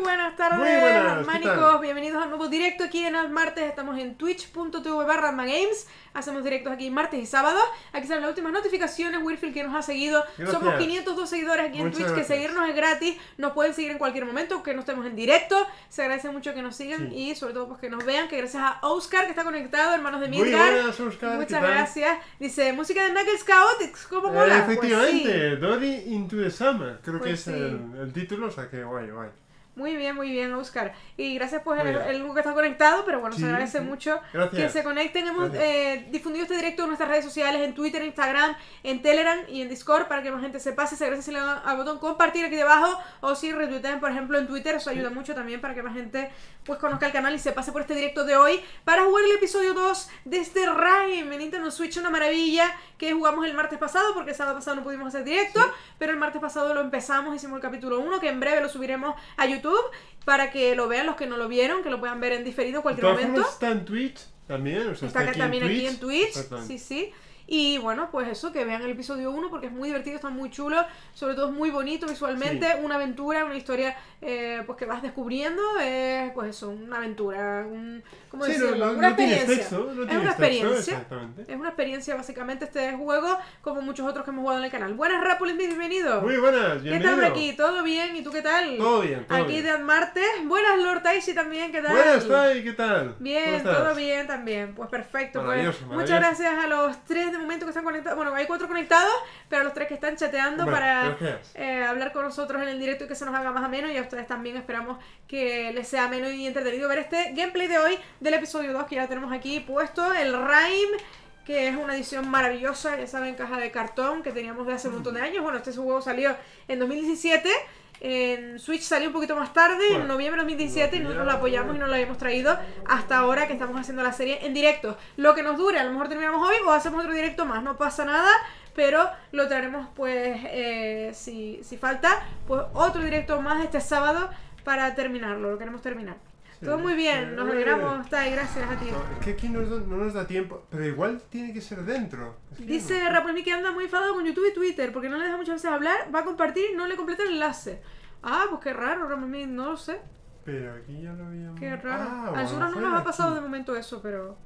Muy buenas tardes, Armánicos. Bienvenidos al nuevo directo aquí en Al Martes. Estamos en twitch.tv/armagames. Hacemos directos aquí martes y sábados. Aquí salen las últimas notificaciones. Wilfield, que nos ha seguido. Gracias. Somos 502 seguidores aquí en Twitch. Que seguirnos es gratis. Nos pueden seguir en cualquier momento, aunque no estemos en directo. Se agradece mucho que nos sigan y sobre todo pues, que nos vean. Que gracias a Oscar, que está conectado, hermanos de Midgar. Muy buenas, Oscar. Muchas gracias. Dice, música de Knuckles Chaotix. ¿Cómo mola? Efectivamente, pues, sí. Dory into the Summer. Creo pues, que es el título, o sea que guay, guay. Muy bien, Oscar. Y gracias pues el Hugo que está conectado, pero bueno, se agradece mucho que se conecten. Hemos difundido este directo en nuestras redes sociales, en Twitter, en Instagram, en Telegram y en Discord, para que más gente se pase. Se agradece si le dan al botón compartir aquí debajo o si retuitean, por ejemplo, en Twitter. Eso ayuda mucho también para que más gente pues conozca el canal y se pase por este directo de hoy para jugar el episodio 2 de este Rime en Nintendo Switch, una maravilla que jugamos el martes pasado, porque el sábado pasado no pudimos hacer directo, pero el martes pasado lo empezamos, hicimos el capítulo 1, que en breve lo subiremos a YouTube para que lo vean los que no lo vieron, que lo puedan ver en diferido cualquier momento. Está en Twitch también, o sea, está aquí también en Twitch, aquí en Twitch, sí, sí. Y bueno, pues eso, que vean el episodio 1 porque es muy divertido, está muy chulo, sobre todo es muy bonito visualmente, una aventura, una historia pues que vas descubriendo, pues eso, una aventura, ¿cómo decirlo? Una experiencia. Es una experiencia básicamente este juego, como muchos otros que hemos jugado en el canal. Buenas, Rapulis, bienvenido. Muy buenas, bienvenido. ¿Qué tal aquí? ¿Todo bien? ¿Y tú qué tal? Todo bien, todo bien. Aquí de Martes. Buenas, Lord Taishi también, ¿qué tal? Buenas, Taishi, ¿qué tal? Bien, todo bien también. Pues perfecto. Maravilloso, pues, maravilloso. Muchas gracias a los tres de momento que están conectados, bueno, hay 4 conectados, pero los 3 que están chateando para hablar con nosotros en el directo y que se nos haga más ameno, y a ustedes también esperamos que les sea ameno y entretenido ver este gameplay de hoy del episodio 2 que ya tenemos aquí puesto, el Rime, que es una edición maravillosa, ya saben, caja de cartón que teníamos de hace un montón de años. Bueno, este juego salió en 2017, en Switch salió un poquito más tarde, en noviembre de 2017, y nosotros lo apoyamos y nos lo habíamos traído hasta ahora que estamos haciendo la serie en directo. Lo que nos dure, a lo mejor terminamos hoy o hacemos otro directo más, no pasa nada, pero lo traeremos pues, si falta, pues otro directo más este sábado para terminarlo, lo queremos terminar. Todo muy bien, nos alegramos, Tay, gracias a ti. No, es que aquí no nos da tiempo, pero igual tiene que ser dentro. Es que dice Rapunzel que anda muy enfadado con YouTube y Twitter, porque no le deja muchas veces hablar, va a compartir y no le completa el enlace. Ah, pues qué raro, Rapunzel, no lo sé. Pero aquí ya lo habíamos... Qué raro. Ah, a nosotros no nos ha pasado de momento eso, pero...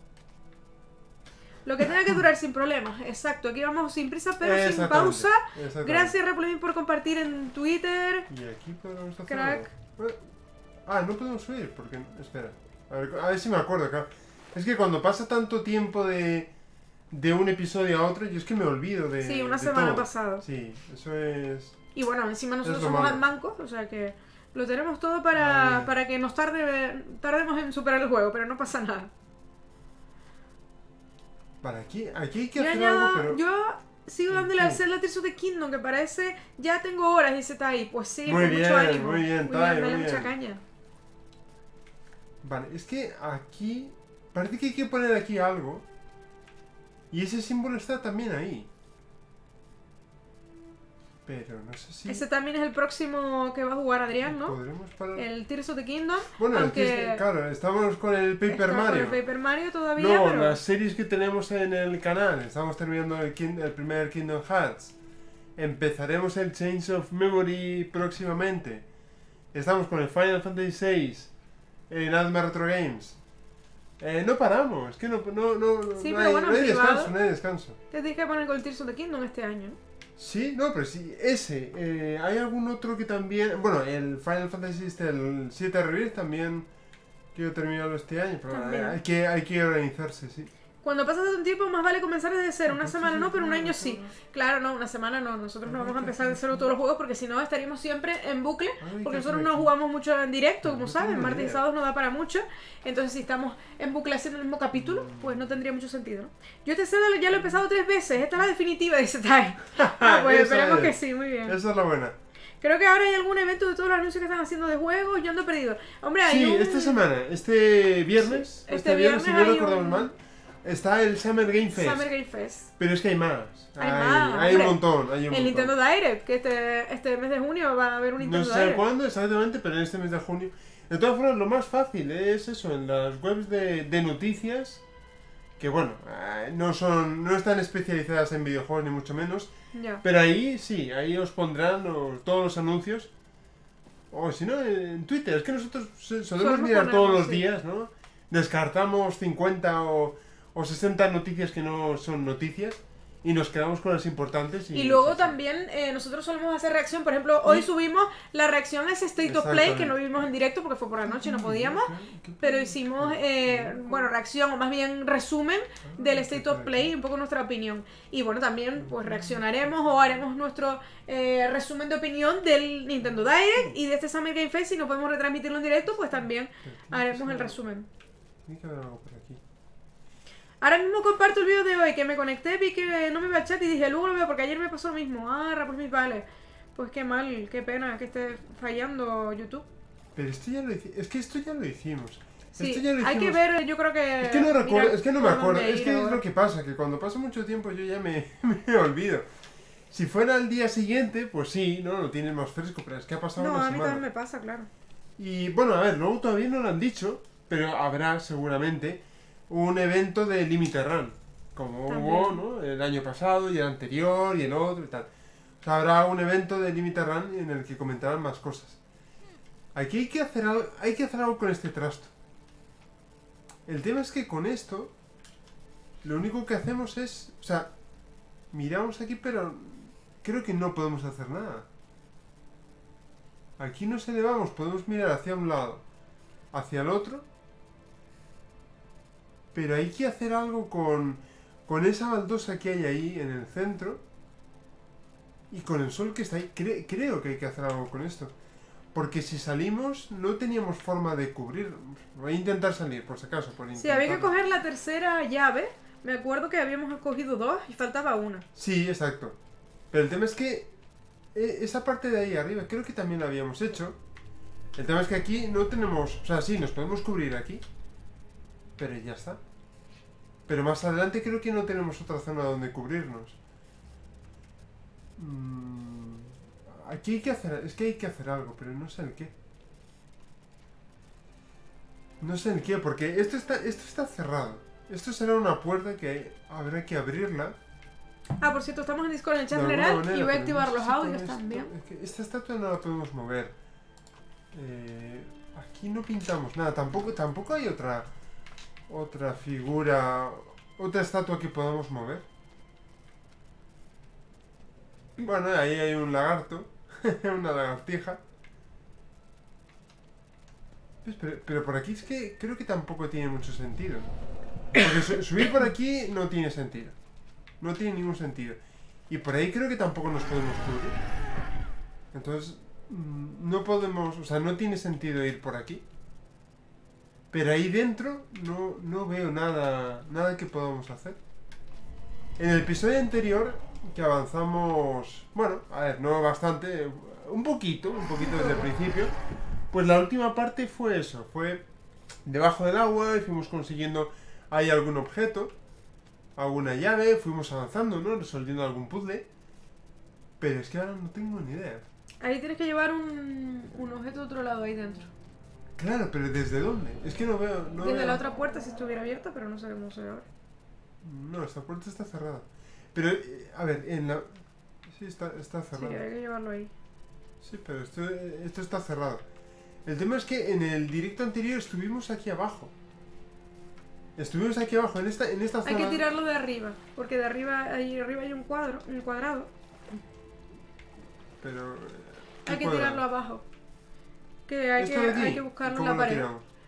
Lo que tenga que durar sin problemas, exacto. Aquí vamos sin prisa pero sin pausa. Gracias, Rapunzel, por compartir en Twitter. Y aquí podemos hacer... Crack. Ah, no podemos subir, porque... Espera, a ver si me acuerdo acá. Es que cuando pasa tanto tiempo de un episodio a otro, yo es que me olvido de... Sí, una semana pasada. Sí, eso es... Y bueno, encima nosotros somos al manco, o sea que lo tenemos todo para que nos tardemos en superar el juego, pero no pasa nada. Para aquí hay que hacer algo, pero... Yo sigo dándole al Zelda Tears of the Kingdom, que parece... Ya tengo horas, dice Tai. Pues sí, muy bien, mucho ánimo. Muy bien, Tai, muy bien. Mucha caña. Vale, es que aquí... Parece que hay que poner aquí algo. Y ese símbolo está también ahí. Pero no sé si... Ese también es el próximo que va a jugar Adrián, ¿no? Podremos parar... El Tears of the Kingdom. Bueno, aunque... claro, estamos con el Paper Mario. Con el Paper Mario todavía, no, pero... las series que tenemos en el canal. Estamos terminando el primer Kingdom Hearts. Empezaremos el Change of Memory próximamente. Estamos con el Final Fantasy VI. En Adma Retro Games. No paramos, es que no, sí, no hay, bueno, no hay descanso, no hay descanso. Te tienes que poner con el Tears of the Kingdom este año. Sí, no, pero sí, ese. Hay algún otro que también. Bueno, el Final Fantasy el 7 Review también quiero terminarlo este año, pero hay que organizarse, sí. Cuando pasas un tiempo, más vale comenzar desde cero. Una semana no, pero un año sí. Claro, no, una semana no. Nosotros no vamos a empezar de cero todos los juegos porque si no estaríamos siempre en bucle. Porque nosotros no jugamos mucho en directo, como saben. Martes y sábados no da para mucho. Entonces, si estamos en bucle haciendo el mismo capítulo, pues no tendría mucho sentido, ¿no? Yo este Zelda ya lo he empezado 3 veces. Esta es la definitiva, dice Tai. Ah, pues esperemos que sí, muy bien. Esa es la buena. Creo que ahora hay algún evento de todos los anuncios que están haciendo de juegos. Yo ando perdido. Hombre, hay esta semana, este viernes, si no recuerdo mal. Está el Summer Game Fest. Summer Game Fest. Pero es que hay más. Hay un montón. El Nintendo Direct, que este mes de junio va a haber un Nintendo Direct. No sé cuándo exactamente, pero en este mes de junio. De todas formas, lo más fácil es eso, en las webs de noticias, que bueno, no están especializadas en videojuegos ni mucho menos. Pero ahí sí, ahí os pondrán todos los anuncios. O si no, en Twitter. Es que nosotros solemos mirar todos los días, ¿no? Descartamos 50 o 60 noticias que no son noticias y nos quedamos con las importantes. Y luego también nosotros solemos hacer reacción. Por ejemplo, hoy subimos la reacción a ese State of Play, que no vimos en directo porque fue por la noche, no podíamos. Pero hicimos, bueno, reacción o más bien resumen del State of Play, un poco nuestra opinión. Y bueno, también pues reaccionaremos o haremos nuestro resumen de opinión del Nintendo Direct y de este Summer Game Fest. Si no podemos retransmitirlo en directo, pues también haremos el resumen. Tiene que haber algo por aquí. Ahora mismo comparto el vídeo de hoy, que me conecté, vi que no me iba al chat y dije, luego lo veo porque ayer me pasó lo mismo. Ah, rapos mis vales. Pues qué mal, qué pena que esté fallando YouTube. Pero esto ya lo hicimos, es que esto ya lo hicimos. Sí, esto ya lo hicimos. Hay que ver, yo creo que... Es que no recuerdo, es que no me acuerdo, es que es lo que pasa, que cuando pasa mucho tiempo yo ya me olvido. Si fuera al día siguiente, pues sí, no lo tienes más fresco, pero es que ha pasado una semana. No, a mí también me pasa, claro. Y bueno, a ver, luego todavía no lo han dicho, pero habrá seguramente un evento de Limit Run, como hubo, ¿no?, el año pasado y el anterior y el otro y tal. O sea, habrá un evento de Limit Run en el que comentarán más cosas. Aquí hay que hacer algo con este trasto. El tema es que con esto lo único que hacemos es, o sea, miramos aquí, pero creo que no podemos hacer nada. Aquí nos elevamos, podemos mirar hacia un lado, hacia el otro. Pero hay que hacer algo con esa baldosa que hay ahí en el centro y con el sol que está ahí. Creo que hay que hacer algo con esto. Porque si salimos, no teníamos forma de cubrir. Voy a intentar salir, por si acaso. Sí, había que coger la tercera llave. Me acuerdo que habíamos cogido dos y faltaba una. Sí, exacto. Pero el tema es que esa parte de ahí arriba creo que también la habíamos hecho. El tema es que aquí no tenemos... O sea, sí, nos podemos cubrir aquí. Pero ya está. Pero más adelante creo que no tenemos otra zona donde cubrirnos. Aquí hay que hacer... Es que hay que hacer algo, pero no sé el qué. No sé el qué, porque esto está cerrado. Esto será una puerta que habrá que abrirla. Ah, por cierto, estamos en Discord en el chat general y voy a activar los audios también. Es que esta estatua no la podemos mover. Aquí no pintamos nada. Tampoco hay otra figura, otra estatua que podamos mover. Bueno, ahí hay un lagarto, una lagartija. Pues, pero por aquí es que creo que tampoco tiene mucho sentido. Porque subir por aquí no tiene sentido. No tiene ningún sentido. Y por ahí creo que tampoco nos podemos cubrir. Entonces, no podemos, o sea, no tiene sentido ir por aquí. Pero ahí dentro no veo nada que podamos hacer. En el episodio anterior, que avanzamos... Bueno, a ver, no bastante, un poquito desde el principio. Pues la última parte fue eso, fue debajo del agua y fuimos consiguiendo ahí algún objeto, alguna llave, fuimos avanzando, ¿no? Resolviendo algún puzzle. Pero es que ahora no tengo ni idea. Ahí tienes que llevar un objeto de otro lado, ahí dentro. Claro, pero ¿desde dónde? Es que no veo... Desde la otra puerta si estuviera abierta, pero no sabemos ahora. No, esta puerta está cerrada. Pero, a ver, en la... Sí, está cerrada. Sí, hay que llevarlo ahí. Sí, pero esto está cerrado. El tema es que en el directo anterior estuvimos aquí abajo. Estuvimos aquí abajo, en esta zona... Hay que tirarlo de arriba, porque de arriba, ahí arriba hay un cuadrado. Pero... Hay que tirarlo abajo. Que hay que buscarlo en la pared.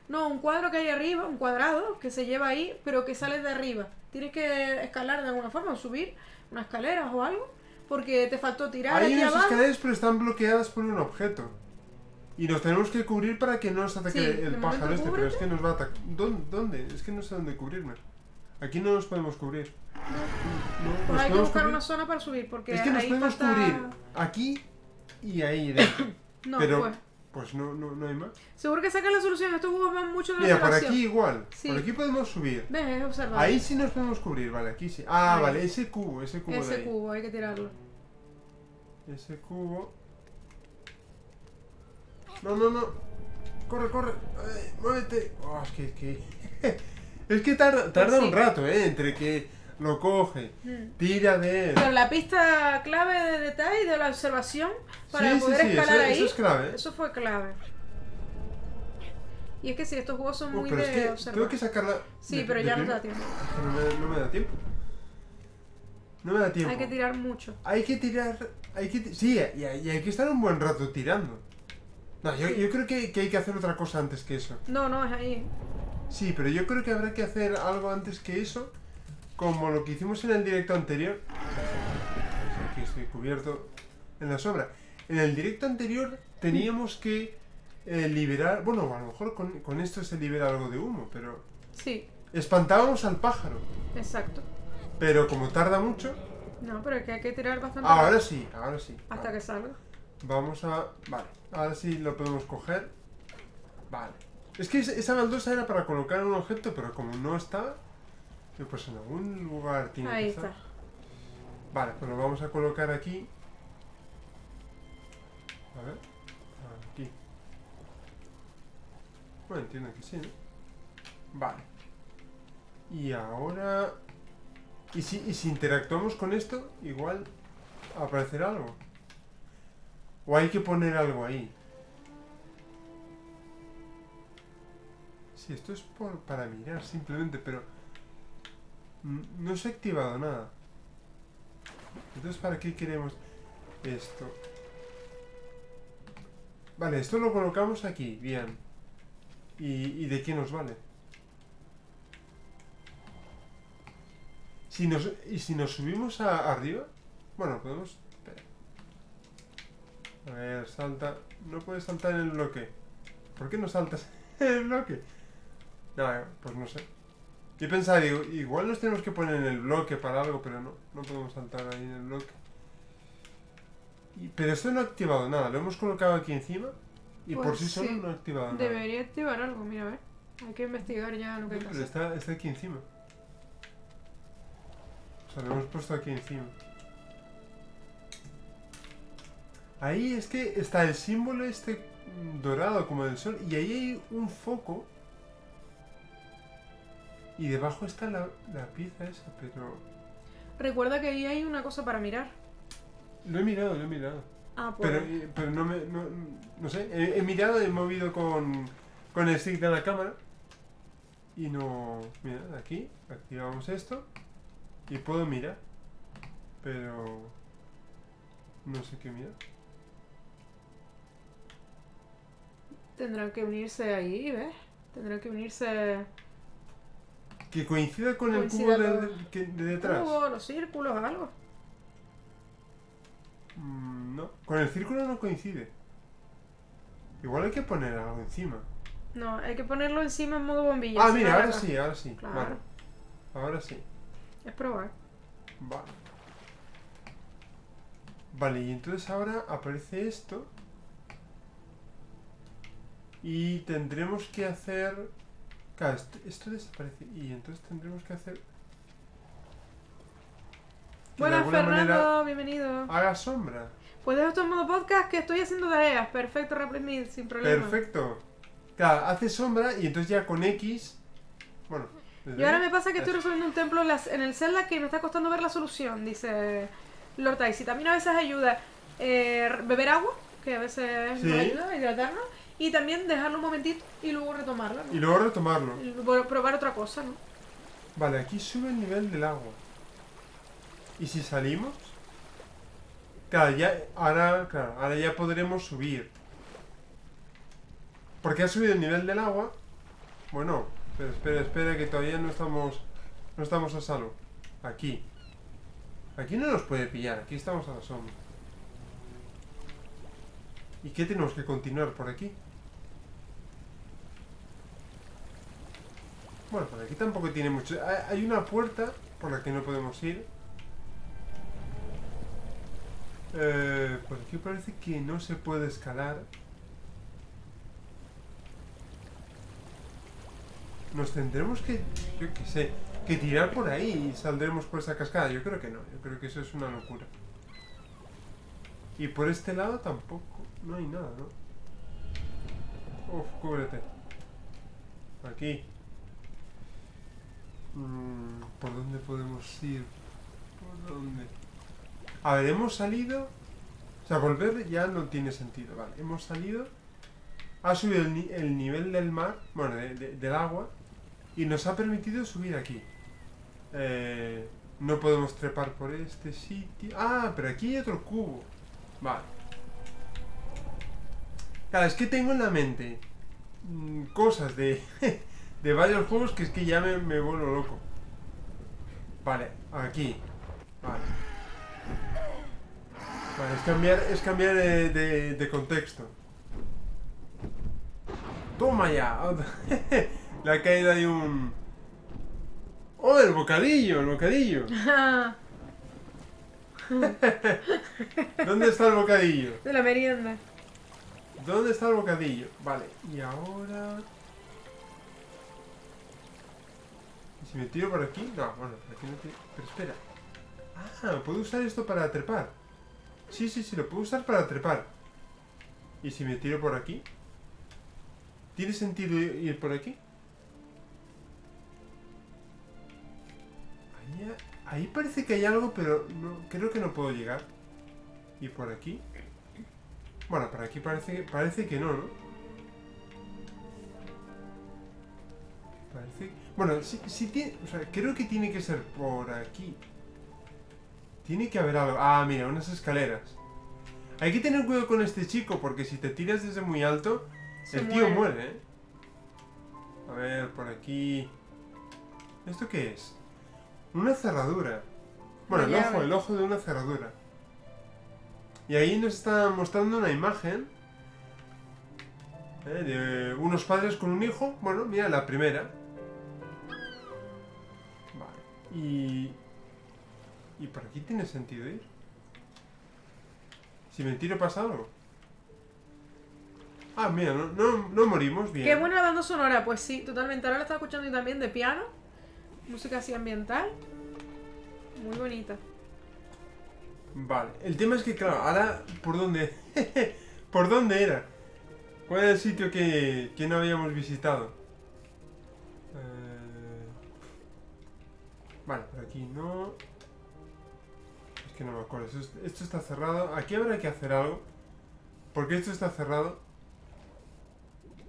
No, un cuadro que hay arriba, un cuadrado que se lleva ahí, pero que sale de arriba. Tienes que escalar de alguna forma, o subir una escalera o algo, porque te faltó tirar. Hay unas escaleras, pero están bloqueadas por un objeto. Y nos tenemos que cubrir para que no nos ataque el pájaro este, pero es que nos va a atacar. ¿Dónde? Es que no sé dónde cubrirme. Aquí no nos podemos cubrir. No, pues hay que buscar una zona para subir, porque es que nos podemos cubrir aquí y ahí. No, pues no hay más. Seguro que sacan la solución. Estos juegos van mucho de la solución. Mira, por aquí igual. Sí. Por aquí podemos subir. Ves, observa. Ahí sí nos podemos cubrir, vale, aquí sí. Ah, ahí. Vale, ese cubo de ahí. Ese cubo, hay que tirarlo. Ese cubo... No. Corre. Muévete. Oh, es que tarda un rato, entre que lo coge, tira de él. Pero la pista clave de detalle de la observación para poder escalar ahí, eso es clave. Eso fue clave. Y es que sí, estos juegos son muy pero de observación. Tengo que sacarla. Sí, pero ya no da tiempo. No me da tiempo. No me da tiempo. Hay que tirar mucho. Hay que tirar. Sí, y hay que estar un buen rato tirando. No, yo creo que hay que hacer otra cosa antes que eso. No, no, es ahí. Sí, pero yo creo que habrá que hacer algo antes que eso, como lo que hicimos en el directo anterior. Aquí estoy cubierto en la sombra. En el directo anterior teníamos que liberar... Bueno, a lo mejor con esto se libera algo de humo, pero... Sí. Espantábamos al pájaro. Exacto. Pero como tarda mucho... No, pero es que hay que tirar bastante... Ahora sí, ahora sí. Hasta que salga. Vamos a... Vale, ahora sí lo podemos coger. Vale. Es que esa baldosa era para colocar un objeto, pero como no está... Pues en algún lugar tiene que estar. Ahí está. Vale, pues lo vamos a colocar aquí. A ver. Aquí. Bueno, entiendo que sí, ¿no? Vale. Y ahora... ¿Y si interactuamos con esto, igual aparecerá algo? ¿O hay que poner algo ahí? Sí, esto es para mirar simplemente, pero... No se ha activado nada. Entonces, ¿para qué queremos esto? Vale, esto lo colocamos aquí, bien. ¿Y de qué nos vale? ¿Y si nos subimos arriba? Bueno, podemos... A ver, salta... No puedes saltar en el bloque. ¿Por qué no saltas en el bloque? No, pues no sé. Yo pensaba, digo, igual nos tenemos que poner en el bloque para algo, pero no. No podemos saltar ahí en el bloque. Pero esto no ha activado nada. Lo hemos colocado aquí encima y pues por sí solo no ha activado nada. Debería activar algo, mira, a ver. Hay que investigar ya lo que pasa. Pero está aquí encima. O sea, lo hemos puesto aquí encima. Ahí es que está el símbolo este dorado como del sol. Y ahí hay un foco. Y debajo está la pieza esa, pero... Recuerda que ahí hay una cosa para mirar. Lo he mirado, lo he mirado. Ah, pues... Pero no me... No sé, he mirado, he movido con el stick de la cámara. Y no... Mira, aquí activamos esto. Y puedo mirar. Pero... No sé qué mirar. Tendrán que unirse ahí, ¿ves? Tendrán que unirse... Que coincida con el cubo de detrás. Cubo, los círculos, algo. No, con el círculo no coincide. Igual hay que poner algo encima. No, hay que ponerlo encima en modo bombilla. Ah, mira, ahora sí, ahora sí. Claro. Vale. Ahora sí. Es probar. Vale. Vale, y entonces ahora aparece esto. Y tendremos que hacer... Claro, esto desaparece y entonces tendremos que hacer... Buenas, Fernando, bienvenido. Haga sombra. Pues dejo esto en modo podcast que estoy haciendo tareas. Perfecto, reprimir, sin problema. Perfecto. Claro, hace sombra y entonces ya con X... Bueno. Y ahora me pasa que estoy resolviendo un templo en el Zelda que me está costando ver la solución, dice Lord Taisi. También a veces ayuda beber agua, que a veces nos ayuda, hidratarnos. Y también dejarlo un momentito y luego retomarlo, ¿no? Y luego retomarlo. Y probar otra cosa, ¿no? Vale, aquí sube el nivel del agua. ¿Y si salimos? Claro, ahora ya podremos subir. Porque ha subido el nivel del agua. Bueno, pero espera, que todavía no estamos a salvo. Aquí. Aquí no nos puede pillar, aquí estamos a la sombra. ¿Y qué tenemos que continuar por aquí? Bueno, por aquí tampoco tiene mucho... Hay una puerta por la que no podemos ir. Por aquí parece que no se puede escalar. Nos tendremos que... Yo qué sé. Que tirar por ahí y saldremos por esa cascada. Yo creo que no. Yo creo que eso es una locura. Y por este lado tampoco. No hay nada, ¿no? Uf, cúbrete. Aquí. ¿Por dónde podemos ir? ¿Por dónde? A ver, hemos salido... O sea, volver ya no tiene sentido. Vale, hemos salido. Ha subido el nivel del mar. Bueno, del agua. Y nos ha permitido subir aquí. No podemos trepar por este sitio. Ah, pero aquí hay otro cubo. Vale. Claro, es que tengo en la mente cosas de varios juegos que es que ya me vuelvo loco. Vale, aquí. Vale. Vale, es cambiar de contexto. ¡Toma ya! Le ha caído ahí un... ¡Oh, el bocadillo! ¡El bocadillo! ¿Dónde está el bocadillo? De la merienda. ¿Dónde está el bocadillo? Vale, y ahora... Si me tiro por aquí... No, bueno, por aquí no tiro... Pero espera. Ah, ¿puedo usar esto para trepar? Sí, sí, sí, lo puedo usar para trepar. ¿Y si me tiro por aquí? ¿Tiene sentido ir por aquí? Ahí parece que hay algo, pero no, creo que no puedo llegar. ¿Y por aquí? Bueno, por aquí parece que no, ¿no? Parece... Bueno, sí tiene... O sea, creo que tiene que ser por aquí. Tiene que haber algo... Ah, mira, unas escaleras. Hay que tener cuidado con este chico, porque si te tiras desde muy alto, el tío muere, ¿eh? A ver, por aquí... ¿Esto qué es? Una cerradura. Bueno, el ojo de una cerradura. Y ahí nos está mostrando una imagen de unos padres con un hijo. Bueno, mira, la primera. Vale. ¿Y por aquí tiene sentido ir? Si me tiro pasa algo. Ah, mira, no morimos, bien. Qué buena banda sonora, pues sí, totalmente. Ahora la estaba escuchando yo también, de piano. Música así ambiental. Muy bonita. Vale, el tema es que, claro, ahora... ¿Por dónde? ¿Por dónde era? ¿Cuál era el sitio que no habíamos visitado? Vale, por aquí no... Es que no me acuerdo. Esto está cerrado. Aquí habrá que hacer algo. Porque esto está cerrado.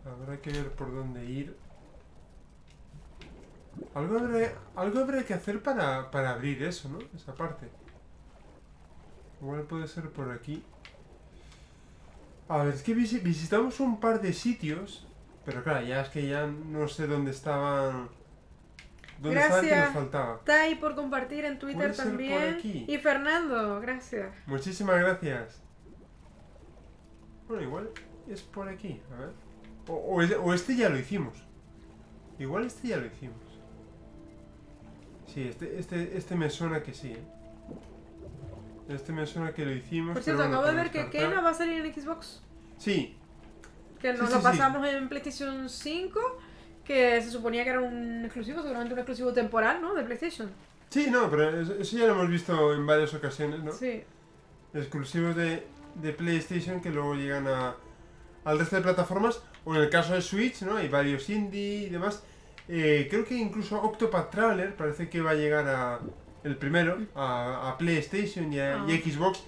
Habrá que ver por dónde ir. Algo habrá que hacer para abrir eso, ¿no? Esa parte. Igual puede ser por aquí. A ver, es que visitamos un par de sitios. Pero claro, ya es que ya no sé dónde estaban. Gracias, que nos faltaba. Tai, por compartir en Twitter también. Y Fernando, gracias. Muchísimas gracias. Bueno, igual es por aquí. A ver. O este ya lo hicimos. Igual este ya lo hicimos. Sí, este me suena que sí, ¿eh? Este me suena que lo hicimos. Por cierto, acabo de ver que Kena va a salir en Xbox. Sí. Que nos lo pasamos en PlayStation 5. Que se suponía que era un exclusivo, seguramente un exclusivo temporal, ¿no? De PlayStation. Sí, no, pero eso ya lo hemos visto en varias ocasiones, ¿no? Sí. Exclusivos de PlayStation que luego llegan al resto de plataformas. O en el caso de Switch, ¿no? Hay varios indie y demás. Creo que incluso Octopath Traveler parece que va a llegar el primero a PlayStation y Xbox.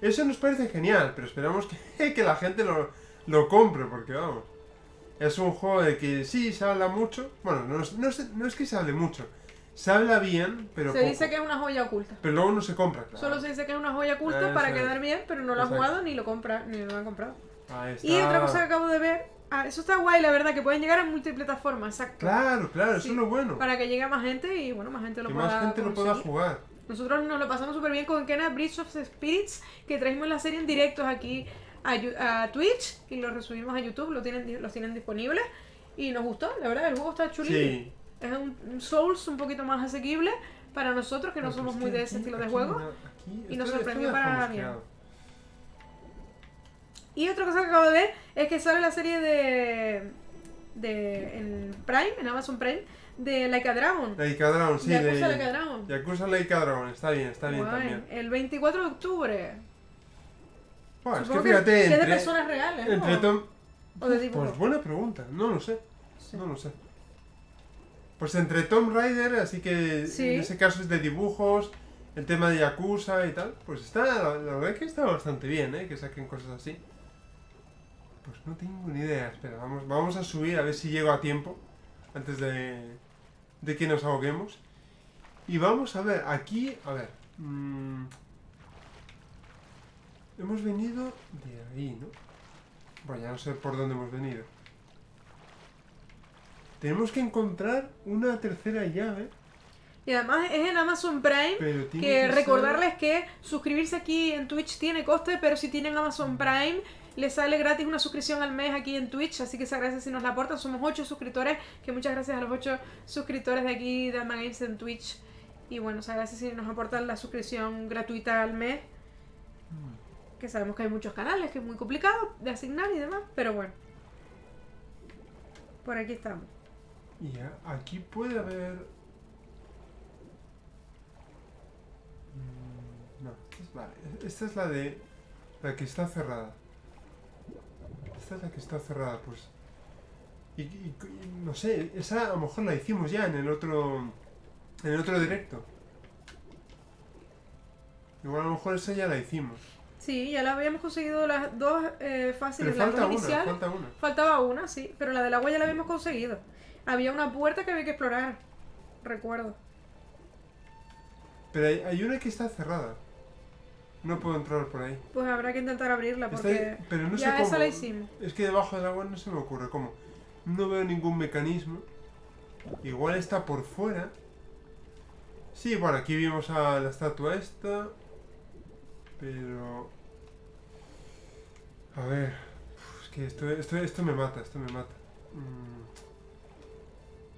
Eso nos parece genial, pero esperamos que la gente lo compre, porque vamos, es un juego de que sí, se habla mucho. Bueno, no es que se hable mucho, se habla bien, pero se dice que es una joya oculta, pero luego no se compra, claro. Solo se dice que es una joya oculta para quedar bien, pero no lo han jugado ni lo han comprado. Y otra cosa que acabo de ver. Ah, eso está guay, la verdad, que pueden llegar a multiplataformas, exacto. Claro, claro, sí, eso es lo bueno. Para que llegue a más gente y, bueno, más gente lo pueda jugar. Nosotros nos lo pasamos súper bien con Kena, Bridge of Spirits, que trajimos la serie en directos aquí a Twitch y lo resumimos a YouTube, los tienen disponibles. Y nos gustó, la verdad, el juego está chulito. Sí. Es un Souls un poquito más asequible para nosotros, que no somos muy de ese estilo de juego. Y nos sorprendió para la mierda. Y otra cosa que acabo de ver es que sale la serie en Prime, en Amazon Prime, de Like a Dragon. Like a Dragon, sí. Yakuza Like a Dragon. Yakuza Like a Dragon, está bien también. El 24 de octubre. Bueno, es que fíjate, es de personas reales, ¿no? Entre Tom... ¿O de dibujo? Pues buena pregunta, no lo sé, sí. No lo sé. Pues entre Tomb Raider, así que sí, en ese caso es de dibujos, el tema de Yakuza y tal, pues está, la verdad es que está bastante bien, ¿eh? Que saquen cosas así. Pues no tengo ni idea, espera, vamos a subir a ver si llego a tiempo, antes de que nos ahoguemos. Y vamos a ver, aquí, a ver, hemos venido de ahí, ¿no? Bueno, ya no sé por dónde hemos venido. Tenemos que encontrar una tercera llave. Y además es en Amazon Prime, que recordarles que suscribirse aquí en Twitch tiene coste, pero si tienen Amazon Prime, les sale gratis una suscripción al mes aquí en Twitch, así que se agradece si nos la aportan. Somos 8 suscriptores, que muchas gracias a los 8 suscriptores de aquí de AmaGames en Twitch. Y bueno, se agradece si nos aportan la suscripción gratuita al mes, que sabemos que hay muchos canales, que es muy complicado de asignar y demás, pero bueno. Por aquí estamos. Y aquí puede haber... No, vale. Esta es la de... La que está cerrada. Esta es la que está cerrada, pues... Y no sé, esa a lo mejor la hicimos ya en el otro... En el otro directo. Igual a lo mejor esa ya la hicimos. Sí, ya la habíamos conseguido las dos fáciles. Pero falta una, falta una. Faltaba una, sí, pero la del agua ya la habíamos conseguido. Había una puerta que había que explorar, recuerdo. Pero hay una que está cerrada. No puedo entrar por ahí. Pues habrá que intentar abrirla porque ahí, pero no ya sé cómo. Esa la hicimos. Es que debajo del agua no se me ocurre cómo. No veo ningún mecanismo. Igual está por fuera. Sí, bueno, aquí vimos a la estatua esta. Pero... A ver... Es que esto me mata, esto me mata.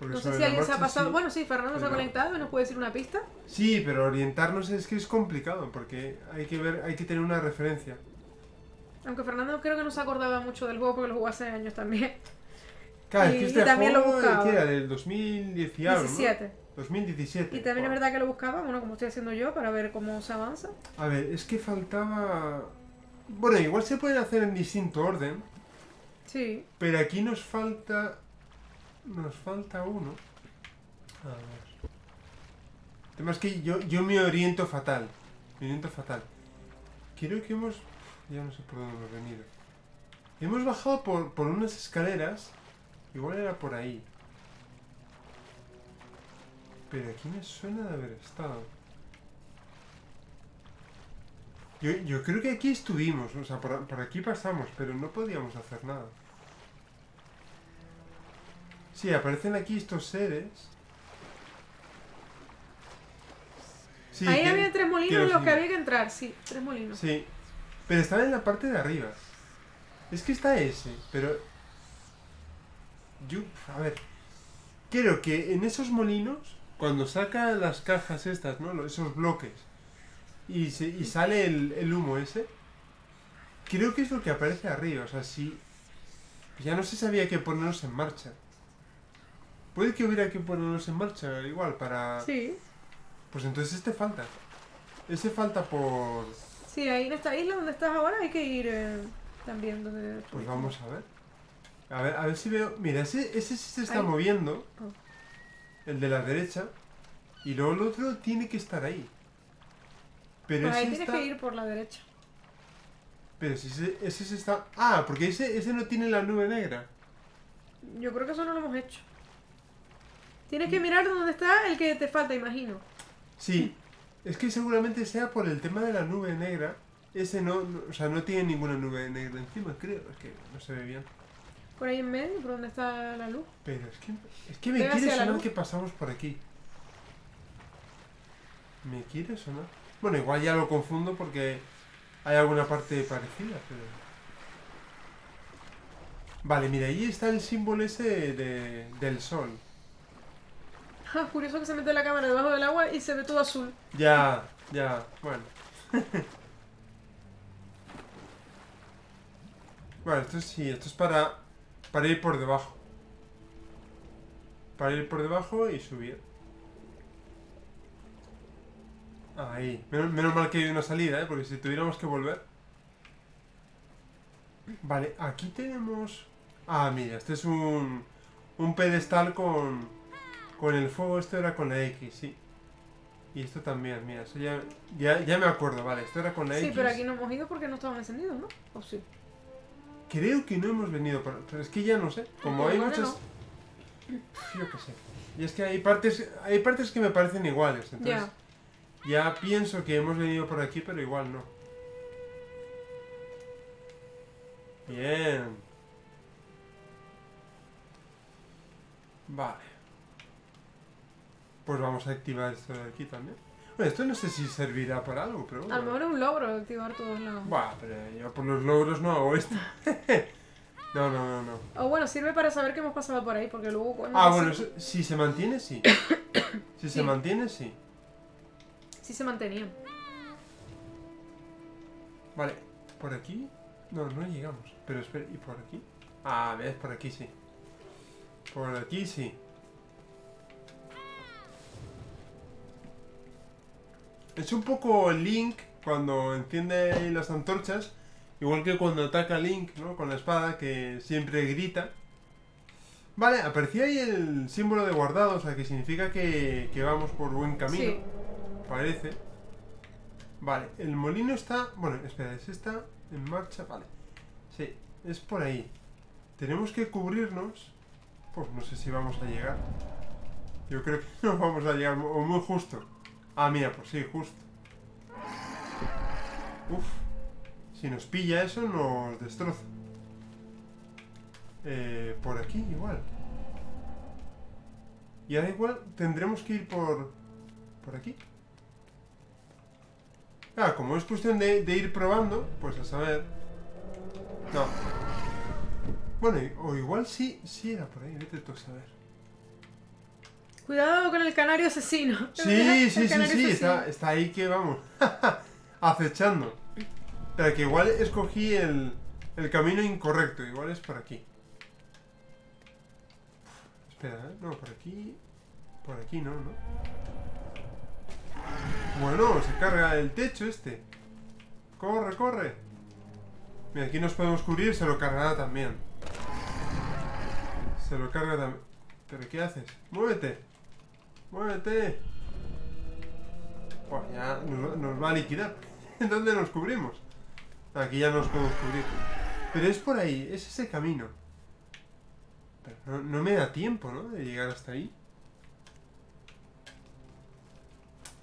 No sé si alguien se ha pasado... Sí. Bueno, sí, Fernando se ha conectado, ¿nos puede decir una pista? Sí, pero orientarnos es que es complicado, porque hay que ver, hay que tener una referencia. Aunque Fernando creo que no se acordaba mucho del juego, porque lo jugó hace años también. Claro, es que este juego era del 2010 y algo, ¿no? 2017. Y también es verdad que lo buscaba, bueno, como estoy haciendo yo, para ver cómo se avanza. A ver, es que faltaba... Bueno, igual se pueden hacer en distinto orden. Sí. Pero aquí nos falta... Nos falta uno. A ver. El tema es que yo me oriento fatal. Me oriento fatal. Creo que hemos... Ya no sé por dónde hemos venido. Hemos bajado por unas escaleras. Igual era por ahí. Pero aquí me suena de haber estado. Yo creo que aquí estuvimos. O sea, por aquí pasamos. Pero no podíamos hacer nada. Sí, aparecen aquí estos seres. Sí, ahí había 3 molinos en los que había que entrar. Sí, 3 molinos. Sí. Pero estaban en la parte de arriba. Es que está ese. Pero... Yo... A ver. Creo que en esos molinos... Cuando saca las cajas estas, ¿no? Esos bloques. Y sale el humo ese. Creo que es lo que aparece arriba. O sea, si... Ya no se sabía que ponernos en marcha. Puede que hubiera que ponernos en marcha igual para... Sí. Pues entonces este falta. Ese falta por... Sí, ahí en esta isla donde estás ahora hay que ir también donde... Pues vamos a ver. A ver si veo... Mira, ese se está ahí moviendo. Oh. El de la derecha. Y luego el otro tiene que estar ahí. Pero pues ahí tienes que ir por la derecha. Pero si ese se está... Ah, porque ese no tiene la nube negra. Yo creo que eso no lo hemos hecho. Tienes que mirar dónde está el que te falta, imagino. Sí. Es que seguramente sea por el tema de la nube negra. Ese no o sea, no tiene ninguna nube negra encima, creo. Es que no se ve bien. Por ahí en medio, por donde está la luz. Pero es que me quiere sonar que pasamos por aquí. Me quiere sonar. Bueno, igual ya lo confundo porque hay alguna parte parecida, pero... Vale, mira, ahí está el símbolo ese del sol. Ah, curioso que se mete la cámara debajo del agua y se ve todo azul. Ya, bueno. Bueno, esto sí, esto es para ir por debajo. Para ir por debajo y subir. Ahí. Menos mal que hay una salida, ¿eh? Porque si tuviéramos que volver. Vale, aquí tenemos... Ah, mira, este es un pedestal con... Con el fuego esto era con la X, sí. Y esto también, mira, eso ya me acuerdo, vale, esto era con la X. Sí, pero aquí no hemos ido porque no estaban encendidos, ¿no? ¿O sí? Creo que no hemos venido, pero es que ya no sé. Como hay muchas... No. Yo qué sé. Y es que hay partes que me parecen iguales, entonces... Ya pienso que hemos venido por aquí, pero igual no. Bien. Vale. Pues vamos a activar esto de aquí también. Bueno, esto no sé si servirá para algo, pero... Bueno. A lo mejor es un logro activar todos lados. Buah, pero yo por los logros no hago esto. No. O bueno, sirve para saber que hemos pasado por ahí, porque luego... Cuando bueno, si se mantiene, sí. Se mantiene, sí. Sí se mantenía. Vale, por aquí... No llegamos. Pero espera, ¿y por aquí? Ah, ves, por aquí sí. Por aquí sí. Es un poco Link cuando enciende las antorchas, igual que cuando ataca Link, ¿no? Con la espada, que siempre grita. Vale, aparecía ahí el símbolo de guardado, o sea, que significa que vamos por buen camino. Sí. Parece. Vale, el molino está... Bueno, espera, ¿es esta en marcha? Vale. Sí, es por ahí. Tenemos que cubrirnos. Pues no sé si vamos a llegar. Yo creo que no vamos a llegar, o muy justo. Ah, mira, pues sí, justo. Uf. Si nos pilla eso, nos destroza. Por aquí igual. Y ahora igual tendremos que ir por... ¿Por aquí? Ah, como es cuestión de ir probando, pues a saber... No. Bueno, o igual sí era por ahí, vete tú a saber. Cuidado con el canario asesino. Sí, está ahí que vamos, acechando. Pero que igual escogí el camino incorrecto, igual es por aquí. Espera, ¿eh? No, por aquí no. Bueno, se carga el techo este. Corre. Mira, aquí nos podemos cubrir, se lo cargará también. ¿Pero qué haces? ¡Muévete! Bueno, ya nos va a liquidar. ¿Dónde nos cubrimos? Aquí ya nos podemos cubrir. Pero es por ahí, es ese camino. Pero no me da tiempo, ¿no? De llegar hasta ahí.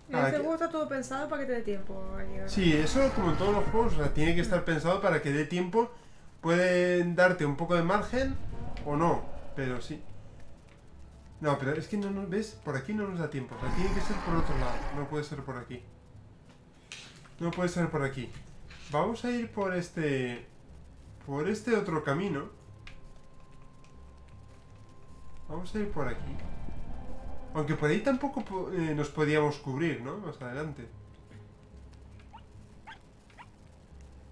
Este juego está todo pensado para que te dé tiempo a llegar. Sí, eso como en todos los juegos, o sea, tiene que estar pensado para que dé tiempo. Pueden darte un poco de margen o no, pero sí. No, pero es que no nos ves, por aquí no nos da tiempo. O sea, tiene que ser por otro lado, no puede ser por aquí. Vamos a ir por este... Por este otro camino. Vamos a ir por aquí. Aunque por ahí tampoco nos podíamos cubrir, ¿no? Más adelante.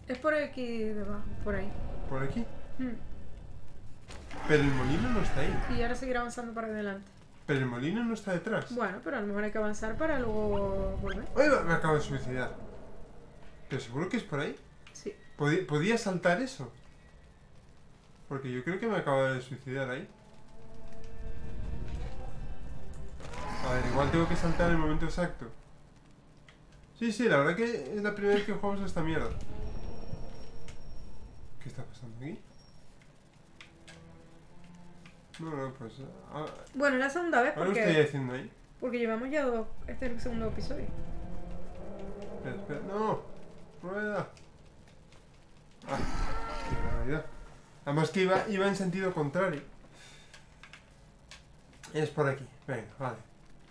Es por aquí debajo, por ahí. ¿Por aquí? Pero el molino no está ahí. Y ahora seguirá avanzando para adelante. Pero el molino no está detrás. Bueno, pero a lo mejor hay que avanzar para luego volver. ¡Ay! Me acabo de suicidar. ¿Pero seguro que es por ahí? Sí. ¿Podía saltar eso? Porque yo creo que me acabo de suicidar ahí. A ver, igual tengo que saltar en el momento exacto. Sí, la verdad que es la primera vez que jugamos a esta mierda. ¿Qué está pasando aquí? No, pues... Ah, bueno, la segunda vez porque... ¿Qué estoy haciendo ahí? Porque llevamos ya dos... Este es el segundo episodio. Espera, ¡no! ¡Rueda! ¡Ah! ¡Qué barbaridad! Además que iba en sentido contrario. Es por aquí. Venga, vale.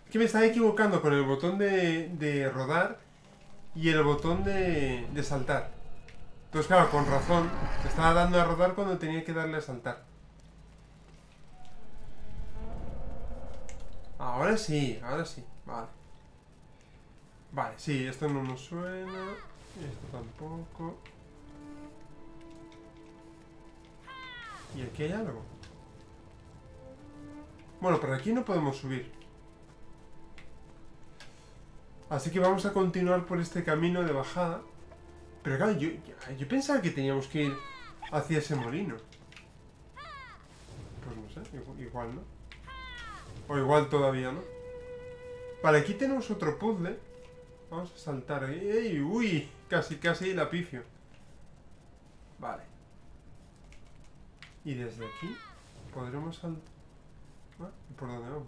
Es que me estaba equivocando con el botón de rodar y el botón de saltar. Entonces, claro, con razón, me estaba dando a rodar cuando tenía que darle a saltar. Ahora sí. Vale. Vale, sí, esto no nos suena. Esto tampoco. ¿Y aquí hay algo? Bueno, por aquí no podemos subir. Así que vamos a continuar por este camino de bajada. Pero claro, yo pensaba que teníamos que ir hacia ese molino. Pues no sé, igual no. O igual todavía, ¿no? Vale, aquí tenemos otro puzzle. Vamos a saltar. ¡Ey! ¡Uy! Casi, casi la pifio. Vale. Y desde aquí podremos saltar. ¿Ah? ¿Por dónde vamos?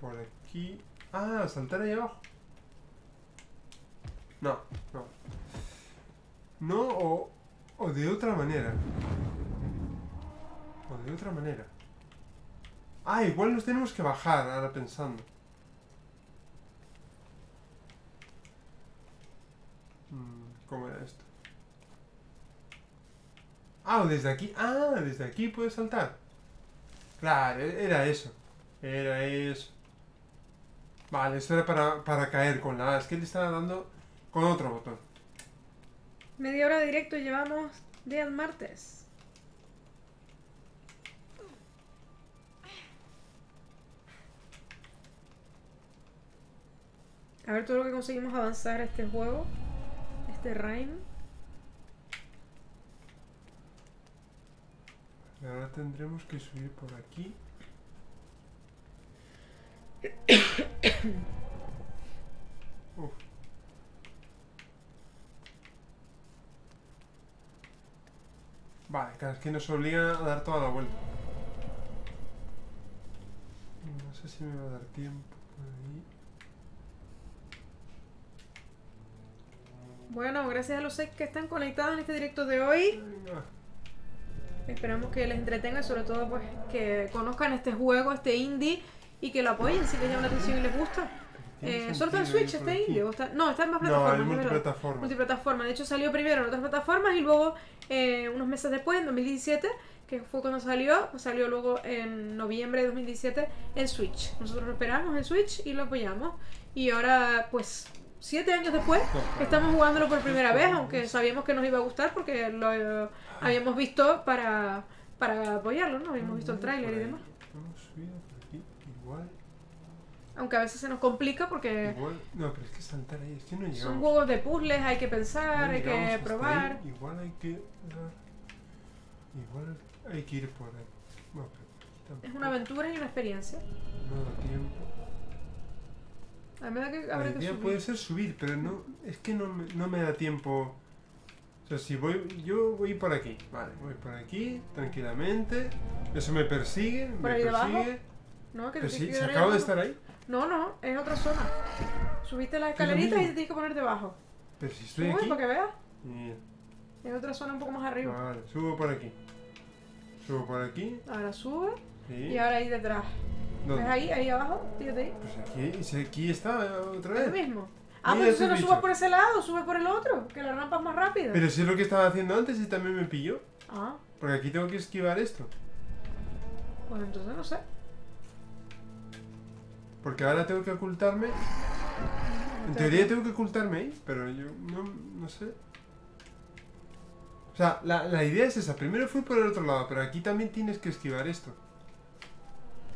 Por aquí. ¡Ah! Saltar ahí abajo. No, no. No, o de otra manera. O de otra manera. Ah, igual nos tenemos que bajar, ahora pensando. ¿Cómo era esto? Ah, o desde aquí. Ah, desde aquí puedes saltar. Claro, era eso. Era eso. Vale, esto era para caer con la... Es que le estaba dando con otro botón. Media hora de directo llevamos del martes. A ver todo lo que conseguimos avanzar a este juego. Este Rime. Ahora tendremos que subir por aquí. Uf. Vale, claro, es que nos obliga a dar toda la vuelta. No sé si me va a dar tiempo por ahí. Bueno, gracias a los que están conectados en este directo de hoy. Esperamos que les entretenga y sobre todo pues que conozcan este juego, este indie, y que lo apoyen si les llama la atención y les gusta. ¿Solo está en Switch este indie? No, está en más plataformas. No, hay multiplataforma. Multiplataforma. De hecho salió primero en otras plataformas y luego unos meses después, en 2017, que fue cuando salió, pues salió luego en noviembre de 2017 en Switch. Nosotros lo esperamos en Switch y lo apoyamos. Y ahora pues... 7 años después estamos jugándolo por primera vez, aunque sabíamos que nos iba a gustar porque lo habíamos visto para apoyarlo, ¿no? Habíamos visto el tráiler y demás. Aunque a veces se nos complica porque... No, pero es que saltar ahí, es que no llegamos. Son juegos de puzzles, hay que pensar, hay que probar. Igual hay que... Igual hay que ir por ahí. Es una aventura y una experiencia. No da tiempo. La verdad que habrá que subir. Puede ser subir, pero no, es que no me da tiempo. O sea, si voy, yo voy por aquí, vale, voy por aquí tranquilamente. Eso me persigue, ¿por me ahí persigue? Abajo. No, que te persigue. ¿Se acaba de estar ahí? No, no, es otra zona. Subiste las escaleritas y te tienes que poner debajo. Pero si estoy aquí. Para que veas. Es otra zona un poco más arriba. Vale, subo por aquí. Subo por aquí. Ahora sube. Sí. Y ahora ahí detrás. ¿Ves ahí? Ahí abajo, tío, ahí. Pues aquí está otra vez. Es lo mismo. Ah, pero si no subes por ese lado, sube por el otro, que la rampa es más rápida. Pero si es lo que estaba haciendo antes y también me pilló. Ah. Porque aquí tengo que esquivar esto. Pues entonces no sé. Porque ahora tengo que ocultarme. En teoría tengo que ocultarme ahí, pero yo no sé. O sea, la idea es esa. Primero fui por el otro lado, pero aquí también tienes que esquivar esto.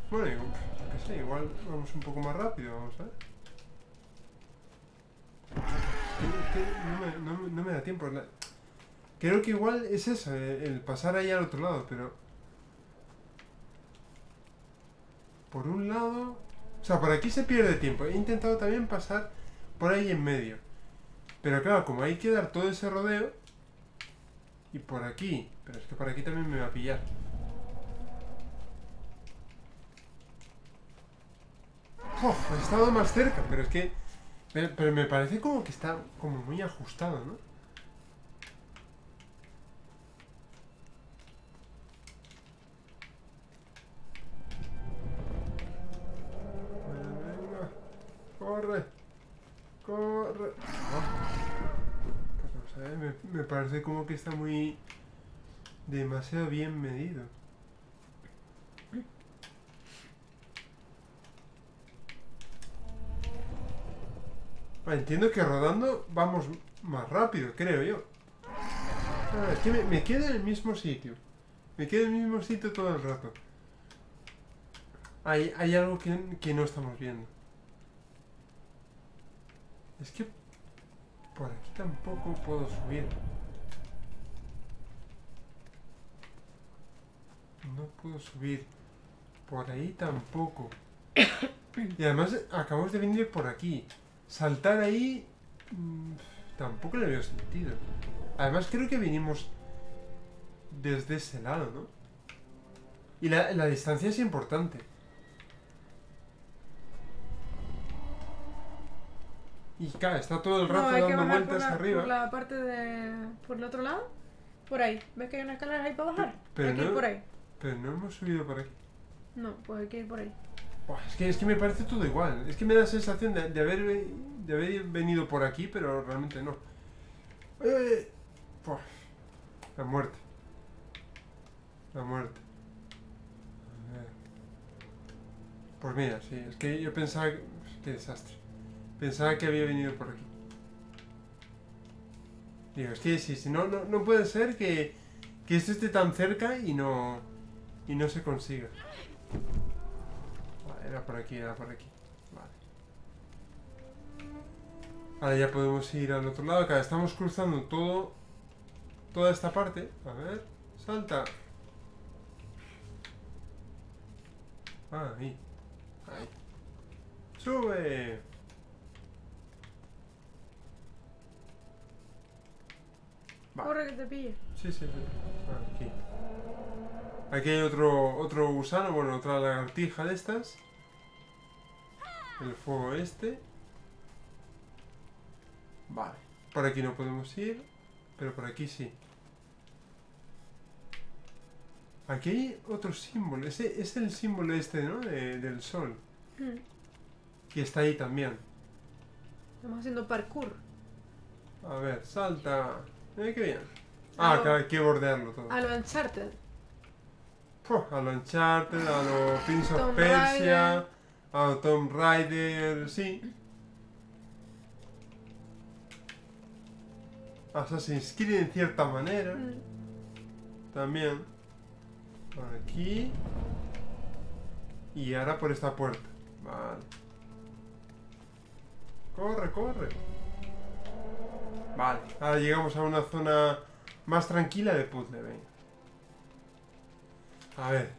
Bueno, igual, que sé, igual vamos un poco más rápido, vamos a ver. No me da tiempo. Creo que igual es eso, el pasar ahí al otro lado, pero... Por un lado... O sea, por aquí se pierde tiempo. He intentado también pasar por ahí en medio. Pero claro, como hay que dar todo ese rodeo... Y por aquí... Pero es que por aquí también me va a pillar. Uf, he estado más cerca, pero es que... Pero me parece como que está como muy ajustado, ¿no? Venga, corre, corre. Oh. Me parece como que está muy... demasiado bien medido. Entiendo que rodando vamos más rápido, creo yo. Ah, es que me quedo en el mismo sitio. Me quedo en el mismo sitio todo el rato. Hay algo que no estamos viendo. Es que por aquí tampoco puedo subir. No puedo subir. Por ahí tampoco. Y además acabamos de venir por aquí. Saltar ahí... tampoco le veo sentido. Además creo que vinimos desde ese lado, ¿no? Y la distancia es importante. Y claro, está todo el rato dando vueltas arriba. ¿Por la parte de... por el otro lado? Por ahí. ¿Ves que hay una escalera ahí para bajar? Pero hay que ir por ahí. Pero no hemos subido por aquí. No, pues hay que ir por ahí. Es que me parece todo igual. Es que me da la sensación de haber venido por aquí, pero realmente no. La muerte. La muerte. A ver. Pues mira, sí. Es que yo pensaba... qué desastre. Pensaba que había venido por aquí. Digo, es que sí, no puede ser que esto esté tan cerca y no se consiga. Vale, era por aquí. Vale. Ahora ya podemos ir al otro lado. Acá estamos cruzando toda esta parte. A ver, salta. Ahí. Sube. Va. Corre que te pille. Sí. Aquí. Aquí hay otro gusano, bueno, otra lagartija de estas. El fuego este. Vale. Por aquí no podemos ir, pero por aquí sí. Aquí hay otro símbolo. Ese es el símbolo este, ¿no? Del sol. Que está ahí también. Estamos haciendo parkour. A ver, salta. Qué bien. Que hay que bordearlo todo. A lo Uncharted. A lo Uncharted, a lo Prince of Persia, a lo Tomb Raider, sí. Assassin's Creed en cierta manera. También. Por aquí. Y ahora por esta puerta. Vale. Corre. Vale, ahora llegamos a una zona más tranquila de puzzle, venga. A ver,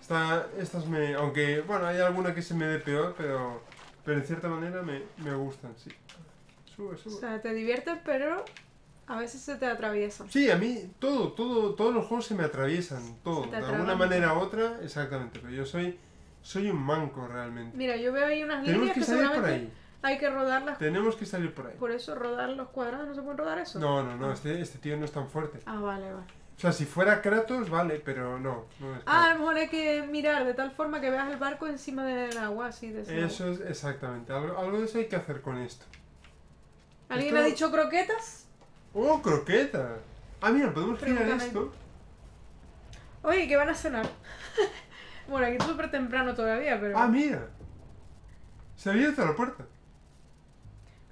aunque, bueno, hay alguna que se me dé peor, pero en cierta manera me gustan, sí. Sube. O sea, te diviertes, pero a veces se te atraviesan. Sí, a mí todos los juegos se me atraviesan, todo, de alguna manera u otra, exactamente, pero yo soy un manco realmente. Mira, yo veo ahí unas líneas que seguramente... hay que rodarlas. Tenemos que salir por ahí. Por eso rodar los cuadrados, ¿no se pueden rodar eso? No, este tío no es tan fuerte. Vale. O sea, si fuera Kratos, vale, pero no es Kratos. A lo mejor hay que mirar de tal forma que veas el barco encima del agua, así de eso es, exactamente. Algo de eso hay que hacer con esto. ¿Alguien ha dicho croquetas? ¡Oh, croquetas! Mira, podemos girar esto. Oye, que van a cenar. Bueno, aquí es súper temprano todavía, pero... mira. Se había abierto la puerta.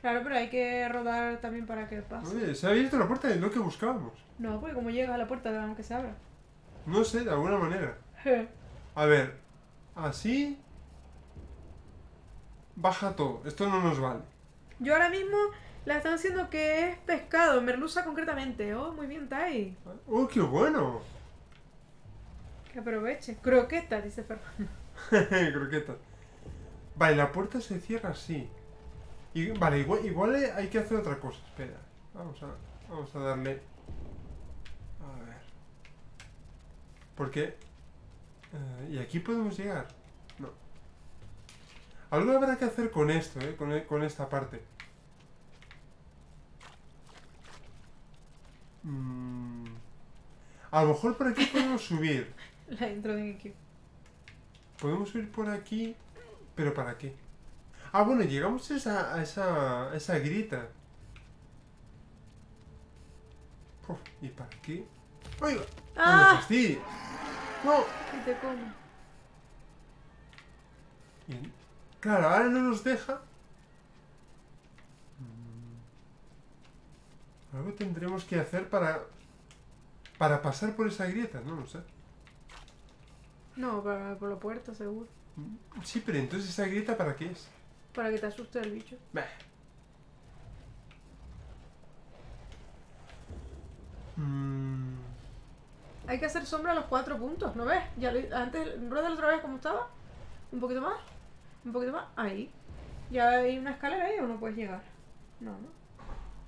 Claro, pero hay que rodar también para que pase. Oye, se ha abierto la puerta, es lo que buscábamos. No, porque como llegas a la puerta, aunque se abra. No sé, de alguna manera. A ver, así... baja todo, esto no nos vale. Yo ahora mismo la están haciendo que es pescado, merluza concretamente. Oh, muy bien, Tai. Oh, qué bueno. Que aproveche. Croqueta, dice Fernando. Croqueta. Vale, la puerta se cierra así. Y, vale, igual hay que hacer otra cosa. Espera, vamos a darle. A ver. Porque... ¿y aquí podemos llegar? No. Algo habrá que hacer con esto, con esta parte. A lo mejor por aquí podemos subir. La intro de GameCube. Podemos subir por aquí, pero ¿para qué? Bueno, llegamos a esa grita. ¿Y para qué? ¡Oiga! ¡Ah! ¡No! ¡Que te come! Bien. Claro, ahora no nos deja. Algo tendremos que hacer para pasar por esa grieta, no sé. No, por la puerta, seguro. Sí, pero entonces esa grieta ¿para qué es? Para que te asuste el bicho. Hay que hacer sombra a los 4 puntos, ¿no ves? Ya antes, rueda otra vez como estaba. Un poquito más. Un poquito más. Ahí. ¿Ya hay una escalera ahí o no puedes llegar? No,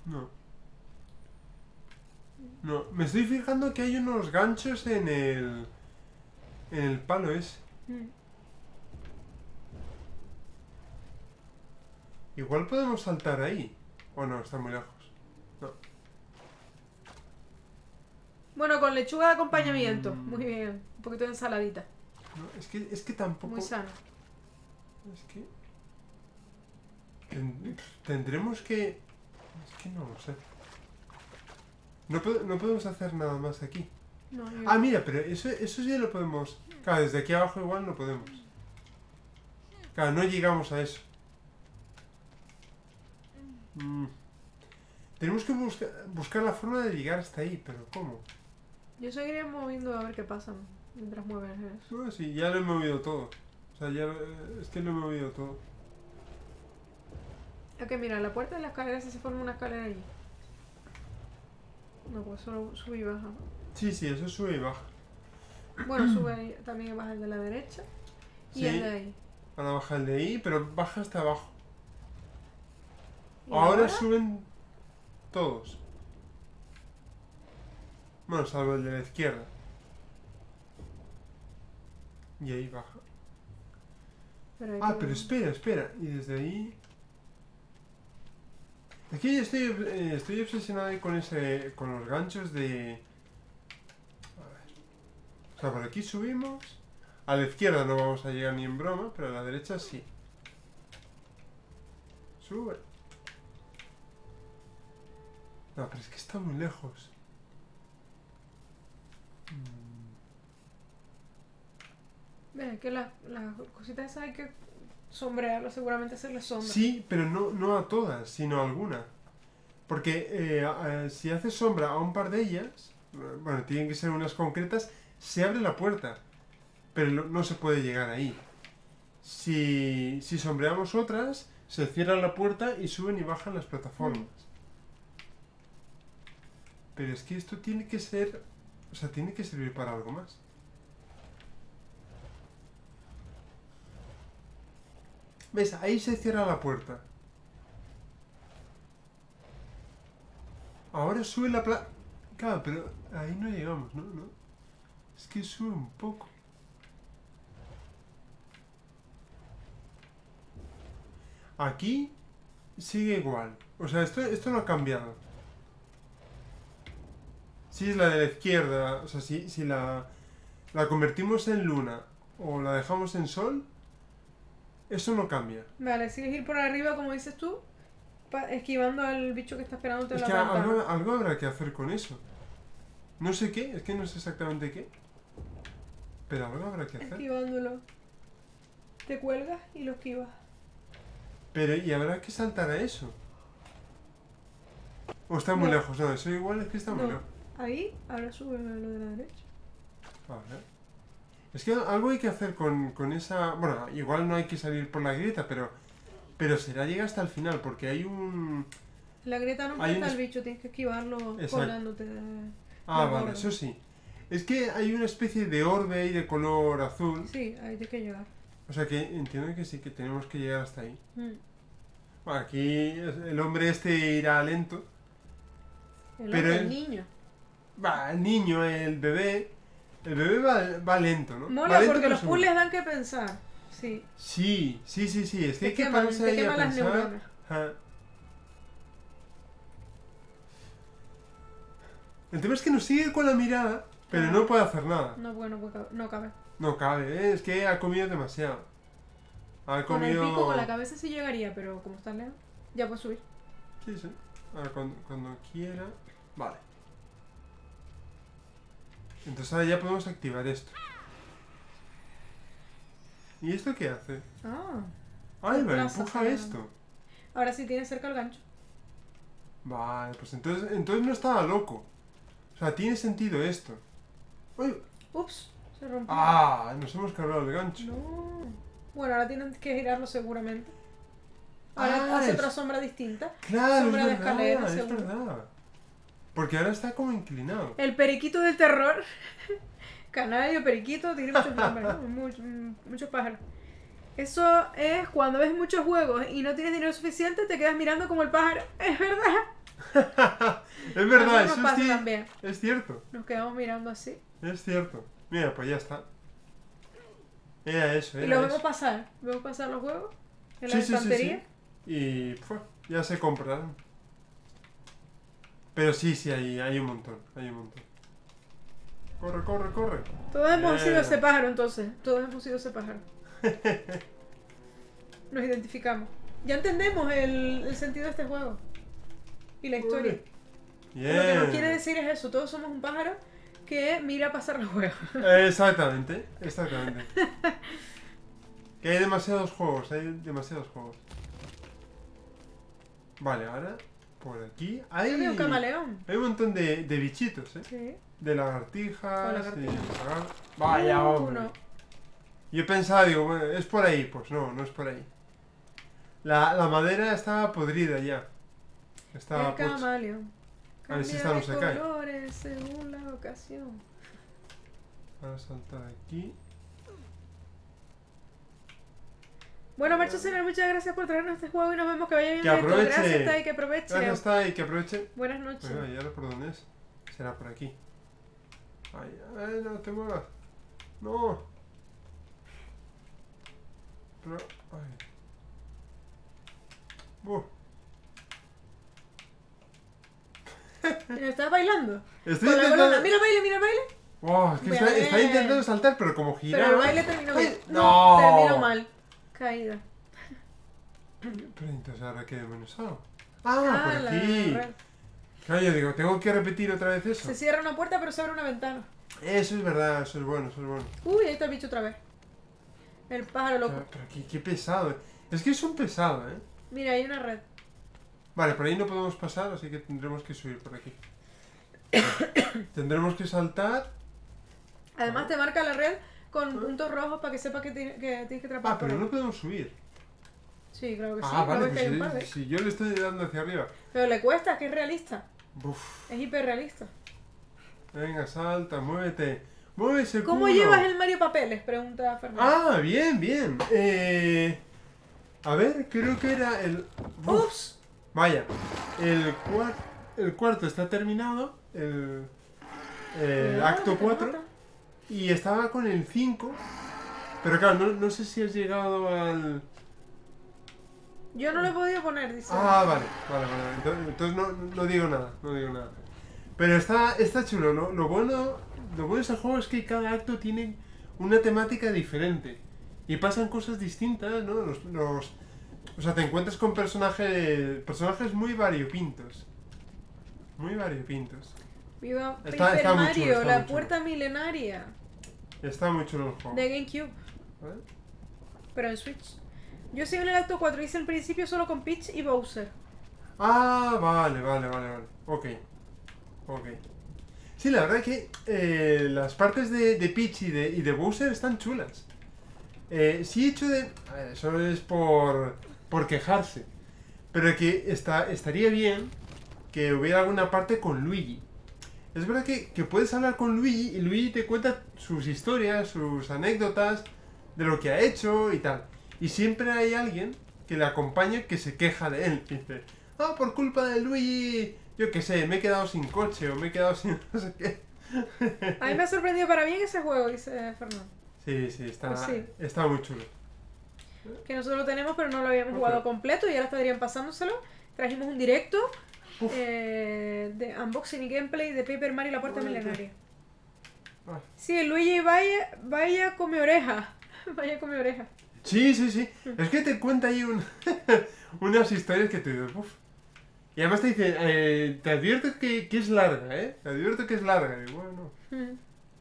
no. No. No, me estoy fijando que hay unos ganchos en el... en el palo ese. Igual podemos saltar ahí. O no, está muy lejos. No. Bueno, con lechuga de acompañamiento. Muy bien. Un poquito de ensaladita. No, es que tampoco... Muy sano. Es que... tendremos que... Es que no lo sé. No podemos hacer nada más aquí. No, yo... Ah, mira, pero eso sí lo podemos... Claro, desde aquí abajo igual no podemos. Claro, no llegamos a eso. Tenemos que buscar la forma de llegar hasta ahí, pero ¿cómo? Yo seguiré moviendo a ver qué pasa mientras mueves eso. No, sí, ya lo he movido todo. O sea, ya... es que lo he movido todo. Ok, mira, la puerta de la escalera se forma una escalera allí. No, pues solo sube y baja. Sí, eso sube y baja. Bueno, sube también y baja el de la derecha. Y sí, el de ahí. Ahora baja el de ahí, pero baja hasta abajo. Ahora suben todos. Bueno, salvo el de la izquierda. Y ahí baja. Pero espera. Y desde ahí... Es que yo estoy obsesionado con los ganchos de... A ver. O sea, por aquí subimos. A la izquierda no vamos a llegar ni en broma, pero a la derecha sí. Sube. No, pero es que está muy lejos. Mira, es que las cositas esas hay que... sombrearlo, seguramente hacerle sombra. Sí, pero no a todas, sino a alguna. Porque si haces sombra a un par de ellas, bueno, tienen que ser unas concretas, se abre la puerta, pero no se puede llegar ahí. Si sombreamos otras, se cierra la puerta y suben y bajan las plataformas. Pero es que esto tiene que ser... O sea, tiene que servir para algo más. ¿Ves? Ahí se cierra la puerta. Ahora sube la plata. Claro, pero ahí no llegamos, ¿no? ¿No? Es que sube un poco. Aquí sigue igual. O sea, esto no ha cambiado. Si es la de la izquierda, o sea, si la convertimos en luna o la dejamos en sol... Eso no cambia. Vale, si es ir por arriba, como dices tú, esquivando al bicho que está esperándote en la puerta. Algo habrá que hacer con eso. No sé qué, es que no sé exactamente qué. Pero algo habrá que hacer. Esquivándolo. Te cuelgas y lo esquivas. Pero, ¿y habrá que saltar a eso? O está muy lejos, no, eso igual es que está muy lejos. Ahí, ahora sube lo de la derecha. Vale. Es que algo hay que hacer con esa... Bueno, igual no hay que salir por la grieta, pero será llegar hasta el final, porque hay un... La grieta no mata al bicho, tienes que esquivarlo colándote. Vale, eso sí. Es que hay una especie de orbe ahí de color azul. Sí, ahí hay que llegar. O sea que entiendo que sí, que tenemos que llegar hasta ahí. Bueno, aquí el hombre este irá lento. El niño. Va, el niño, el bebé... El bebé va lento, ¿no? Mola, va lento, porque los puzzles dan que pensar. Sí. Sí. Es que hay que pararse ahí a pensar. El tema es que nos sigue con la mirada, pero no puede hacer nada. No, porque no cabe. No cabe, es que ha comido demasiado. Con el pico, con la cabeza sí llegaría, pero como está lejos, ya puede subir. Sí. A ver, cuando quiera... Vale. Entonces ahora ya podemos activar esto. ¿Y esto qué hace? ¡Ay, vale! Empuja esto. Ahora sí tiene cerca el gancho. Vale, pues entonces no estaba loco. O sea, tiene sentido esto. ¡Uy! ¡Ups! Se rompió. ¡Ah! Nos hemos cargado el gancho. No. Bueno, ahora tienen que girarlo seguramente. Ahora hace otra sombra distinta. Claro, sombra de escalera, es verdad. Porque ahora está como inclinado. El periquito del terror. Canario, periquito, tiene muchos pájaros. Eso es cuando ves muchos juegos y no tienes dinero suficiente, te quedas mirando como el pájaro. Es verdad. Es verdad, eso pasa también. Es cierto. Nos quedamos mirando así. Es cierto. Mira, pues ya está. Era eso, era y lo vemos pasar. Vemos pasar los juegos en la estantería. Sí. Y pues, ya se compraron. Pero sí, hay un montón. Hay un montón. Corre, corre, corre. Todos hemos sido ese pájaro, entonces. Todos hemos sido ese pájaro. Nos identificamos. Ya entendemos el sentido de este juego. Y la historia. Yeah. Lo que nos quiere decir es eso. Todos somos un pájaro que mira pasar los juegos. Exactamente. Exactamente. Que hay demasiados juegos. Hay demasiados juegos. Vale, ahora... Por aquí hay un camaleón. Hay un montón de bichitos, ¿eh? Sí. De lagartijas. Vaya, hombre. No. Yo pensaba, digo, bueno, es por ahí. Pues no, no es por ahí. La madera estaba podrida ya. Estaba el camaleón. A ver si esta no se cae. Cambia de colores según la ocasión. Vamos a saltar aquí. Bueno, Marcho Senar, muchas gracias por traernos este juego y nos vemos, que vaya bien. Que aproveche. Gracias, Tai, que aproveche. Gracias, Tai, que aproveche. Buenas noches. Bueno, ya no por dónde es. Será por aquí. Ay, no te muevas. No. Pero, ay. ¿Estás bailando? Estoy intentando... Mira, baile, mira, baile. Wow, es que está intentando saltar, pero como girar. Pero el baile terminó mal. No, terminó mal. Caída. Pero entonces ahora qué demonios hago. Ah, por aquí. Claro, yo digo, tengo que repetir otra vez eso. Se cierra una puerta pero se abre una ventana. Eso es verdad, eso es bueno, eso es bueno. Uy, ahí está el bicho otra vez. El pájaro loco. Pero qué pesado. Es que es un pesado, ¿eh? Mira, hay una red. Vale, por ahí no podemos pasar, así que tendremos que subir por aquí. Tendremos que saltar. Además te marca la red con puntos rojos para que sepas que tienes que atrapar. Ah, pero no podemos subir. Sí, claro que sí. Ah, vale, pues si yo le estoy dando hacia arriba. Pero le cuesta, que es realista. Uf. Es hiperrealista. Venga, salta, muévete. Mueve ese culo. ¿Cómo llevas el Mario Papeles? Pregunta Fernando. Ah, bien, bien. A ver, creo que era el... Ups. Vaya, el cuarto está terminado, el acto 4, y estaba con el 5, pero claro, no sé si has llegado al... Yo no lo he podido poner, dice. Ah, vale, entonces no digo nada, Pero está chulo, ¿no? Lo bueno de ese juego es que cada acto tiene una temática diferente, y pasan cosas distintas, ¿no? O sea, te encuentras con personajes muy variopintos. Muy variopintos. Viva Paper Mario, la puerta milenaria. Está muy chulo el juego. De GameCube. ¿Eh? Pero en Switch. Yo sigo en el acto 4, hice el principio solo con Peach y Bowser. Ah, vale. Ok. Sí, la verdad es que las partes de Peach y de Bowser están chulas. Sí he hecho de... A ver, eso es por quejarse, pero que estaría bien que hubiera alguna parte con Luigi. Es verdad que puedes hablar con Luigi y Luigi te cuenta sus historias, sus anécdotas de lo que ha hecho y tal, y siempre hay alguien que le acompaña que se queja de él, que dice, por culpa de Luigi, yo qué sé, me he quedado sin coche o me he quedado sin no sé qué. A mí me ha sorprendido para bien ese juego, dice Fernando. Sí, está muy chulo. Que nosotros lo tenemos, pero no lo habíamos jugado completo y ahora estarían pasándoselo. Trajimos un directo de unboxing y gameplay de Paper Mario la Puerta Milenaria. Sí, Luigi, vaya come oreja. Vaya come oreja. Sí. Es que te cuenta ahí unas historias que te dices, Y además te dice, te advierto que es larga, ¿eh? Te advierto que es larga. Y bueno.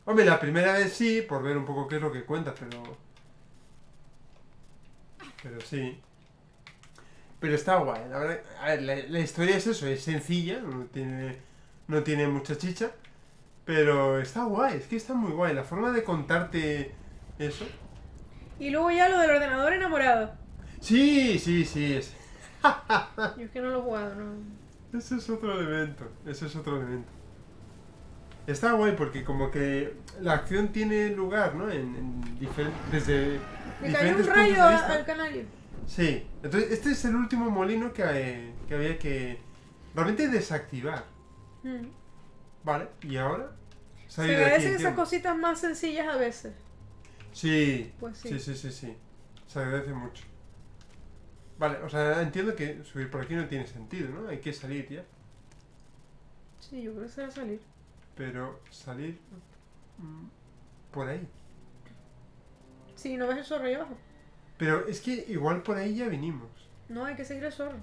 Hombre, la primera vez sí, por ver un poco qué es lo que cuenta, pero sí. Pero está guay, la verdad. A ver, la historia es eso, es sencilla, no tiene mucha chicha, pero está guay, es que está muy guay, la forma de contarte eso. Y luego ya lo del ordenador enamorado. Sí, es. Yo es que no lo he jugado, no. Ese es otro elemento. Está guay porque como que la acción tiene lugar, ¿no? Desde Le cayó un rayo al canario. Sí, entonces este es el último molino que había que realmente desactivar. Vale, y ahora salir de aquí. Se agradecen esas cositas más sencillas a veces. Sí, pues sí. Sí. Se agradece mucho. Vale, o sea, entiendo que subir por aquí no tiene sentido, ¿no? Hay que salir ya. Sí, yo creo que será salir. Pero salir por ahí. Sí, ¿no ves el zorro ahí abajo? Pero es que igual por ahí ya vinimos. No, hay que seguir el zorro.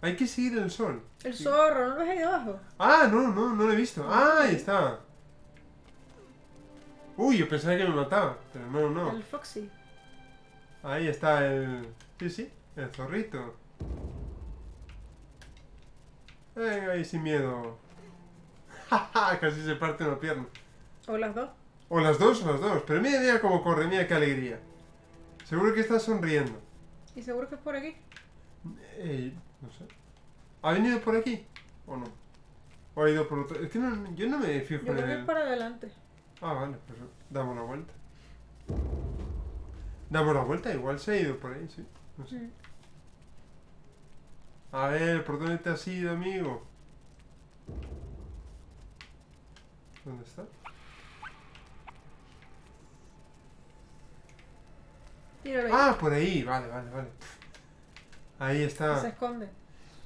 Hay que seguir el sol. El zorro, ¿no lo ves ahí abajo? Ah, no lo he visto. Ah, ahí está. Uy, yo pensaba que me mataba, pero no. El Foxy. Ahí está el... Sí, el zorrito. Venga, ahí sin miedo. Casi se parte una pierna. O las dos. O las dos. Pero mira cómo corre, mira qué alegría. Seguro que está sonriendo. ¿Y seguro que es por aquí? No sé. ¿Ha venido por aquí? ¿O no? ¿O ha ido por otro? Es que no, yo no me fijo en él. Yo creo que es para adelante. Ah, vale, pues damos la vuelta. Damos la vuelta, igual se ha ido por ahí, sí. No sé. A ver, ¿por dónde te has ido, amigo? ¿Dónde está? Ah, por ahí, vale. Ahí está. Se esconde.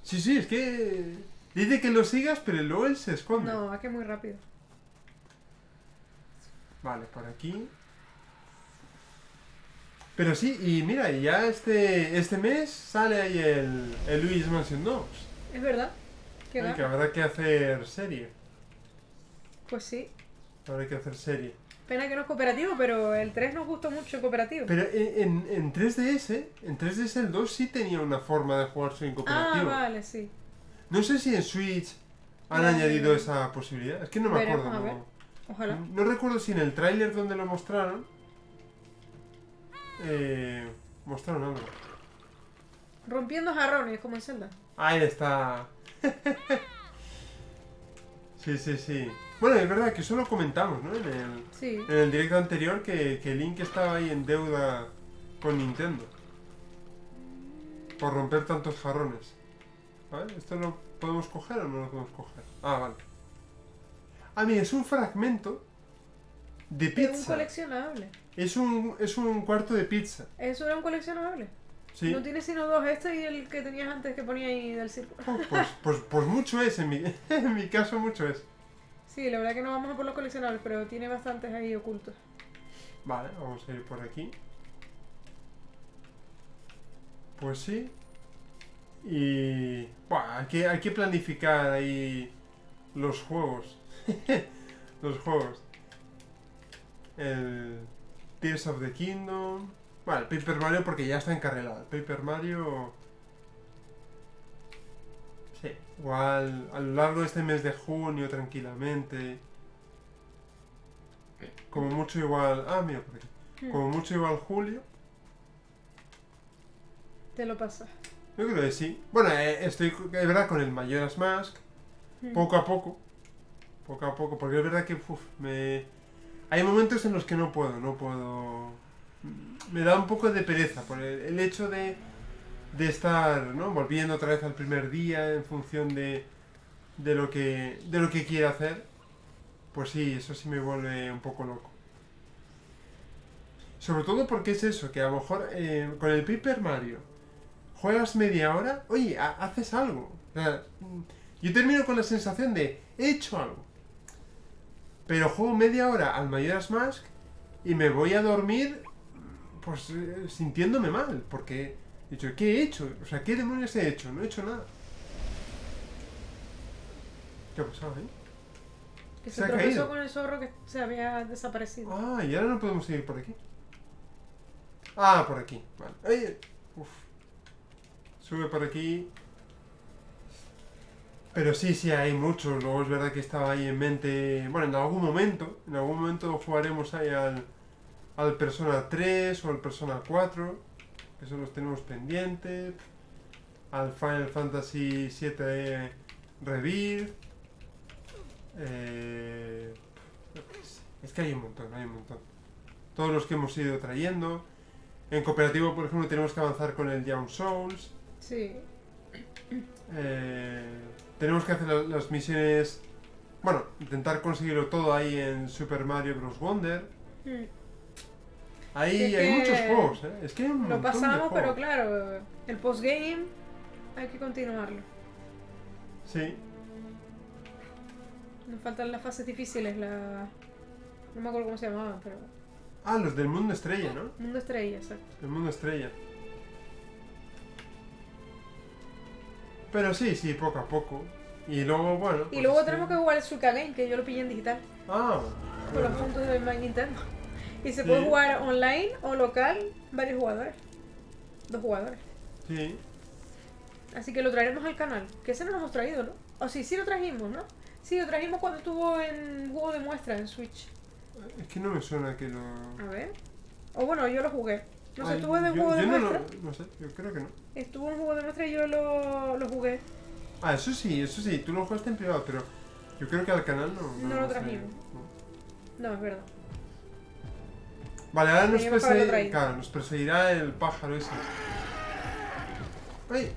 Sí, es que... Dice que lo sigas, pero luego él se esconde. No, va que muy rápido. Vale, por aquí. Pero sí, y mira, ya este mes sale ahí el Luigi's Mansion 2. Es verdad. Que habrá que hacer serie. Pues sí. Habrá que hacer serie. Pena que no es cooperativo, pero el 3 nos gustó mucho cooperativo. Pero en 3DS el 2 sí tenía una forma de jugar sin cooperativo. Ah, vale, sí. No sé si en Switch han añadido esa posibilidad. Es que no me acuerdo. A ver. Ojalá. No recuerdo si en el tráiler donde lo mostraron... mostraron algo. Rompiendo jarrones, como en Zelda. Ahí está. Sí. Bueno, es verdad que eso lo comentamos, ¿no? En el directo anterior que Link estaba ahí en deuda con Nintendo. Por romper tantos jarrones. ¿Vale? ¿Esto lo podemos coger o no lo podemos coger? Ah, vale. Ah, mira, es un fragmento de pizza. Es un coleccionable. Es un cuarto de pizza. ¿Eso era un coleccionable? Sí. No tiene sino dos, este y el que tenías antes que ponía ahí del círculo. Oh, pues mucho es, en mi caso mucho es. Sí, la verdad que no vamos a por los coleccionables, pero tiene bastantes ahí ocultos. Vale, vamos a ir por aquí. Pues sí. Y... Bueno, hay que planificar ahí los juegos. Los juegos. El Tears of the Kingdom. Vale, el Paper Mario porque ya está encarrilado. El Paper Mario... Sí, igual a lo largo de este mes de junio, tranquilamente. Como mucho igual... Ah, mira, por aquí. Como mucho igual julio. Te lo pasas. Yo creo que sí. Bueno, estoy, es verdad, con el Majora's Mask. Poco a poco. Porque es verdad que hay momentos en los que no puedo... Me da un poco de pereza por el hecho de estar, ¿no? Volviendo otra vez al primer día en función de lo que quiera hacer. Pues sí, eso sí me vuelve un poco loco. Sobre todo porque es eso, que a lo mejor con el Paper Mario juegas media hora, oye, haces algo. O sea, yo termino con la sensación de he hecho algo. Pero juego media hora al Majora's Mask y me voy a dormir pues sintiéndome mal, porque... Dicho, ¿qué he hecho? O sea, ¿qué demonios he hecho? No he hecho nada. ¿Qué ha pasado ahí? Que se tropezó con el zorro que se había desaparecido. Ah, y ahora no podemos seguir por aquí. Ah, por aquí. Vale. Ay, uf. Sube por aquí. Pero sí, hay muchos. Luego es verdad que estaba ahí en mente... Bueno, en algún momento jugaremos ahí al Persona 3 o al Persona 4. Eso los tenemos pendientes. Al Final Fantasy VII Rebirth. Es que hay un montón. Todos los que hemos ido trayendo. En cooperativo, por ejemplo, tenemos que avanzar con el Young Souls. Sí. Tenemos que hacer las misiones... Bueno, intentar conseguirlo todo ahí en Super Mario Bros. Wonder. Ahí hay muchos juegos, ¿eh? Es que hay un montón de juegos. Lo pasamos, pero claro, el postgame hay que continuarlo. Sí. Nos faltan las fases difíciles, no me acuerdo cómo se llamaban, pero... Ah, los del Mundo Estrella, ¿no? Mundo Estrella, exacto. El Mundo Estrella. Pero sí, sí, poco a poco. Y luego, bueno... Y pues luego tenemos que jugar el Suka Game, que yo lo pillé en digital. Ah. Con los puntos del My Nintendo. Y se puede jugar online o local, varios jugadores. 2 jugadores. Sí. Así que lo traeremos al canal, que ese no lo hemos traído, ¿no? O sí, sí lo trajimos, ¿no? Sí, lo trajimos cuando estuvo en juego de muestra, en Switch. Es que no me suena que lo... A ver... O bueno, yo lo jugué. No sé, estuvo en el juego de muestra. No sé, yo creo que no. Estuvo en juego de muestra y yo lo jugué. Ah, eso sí, tú lo jugaste en privado, pero yo creo que al canal no... No lo trajimos. No, es verdad. Vale, ahora nos perseguirá el pájaro ese. ¡Ay!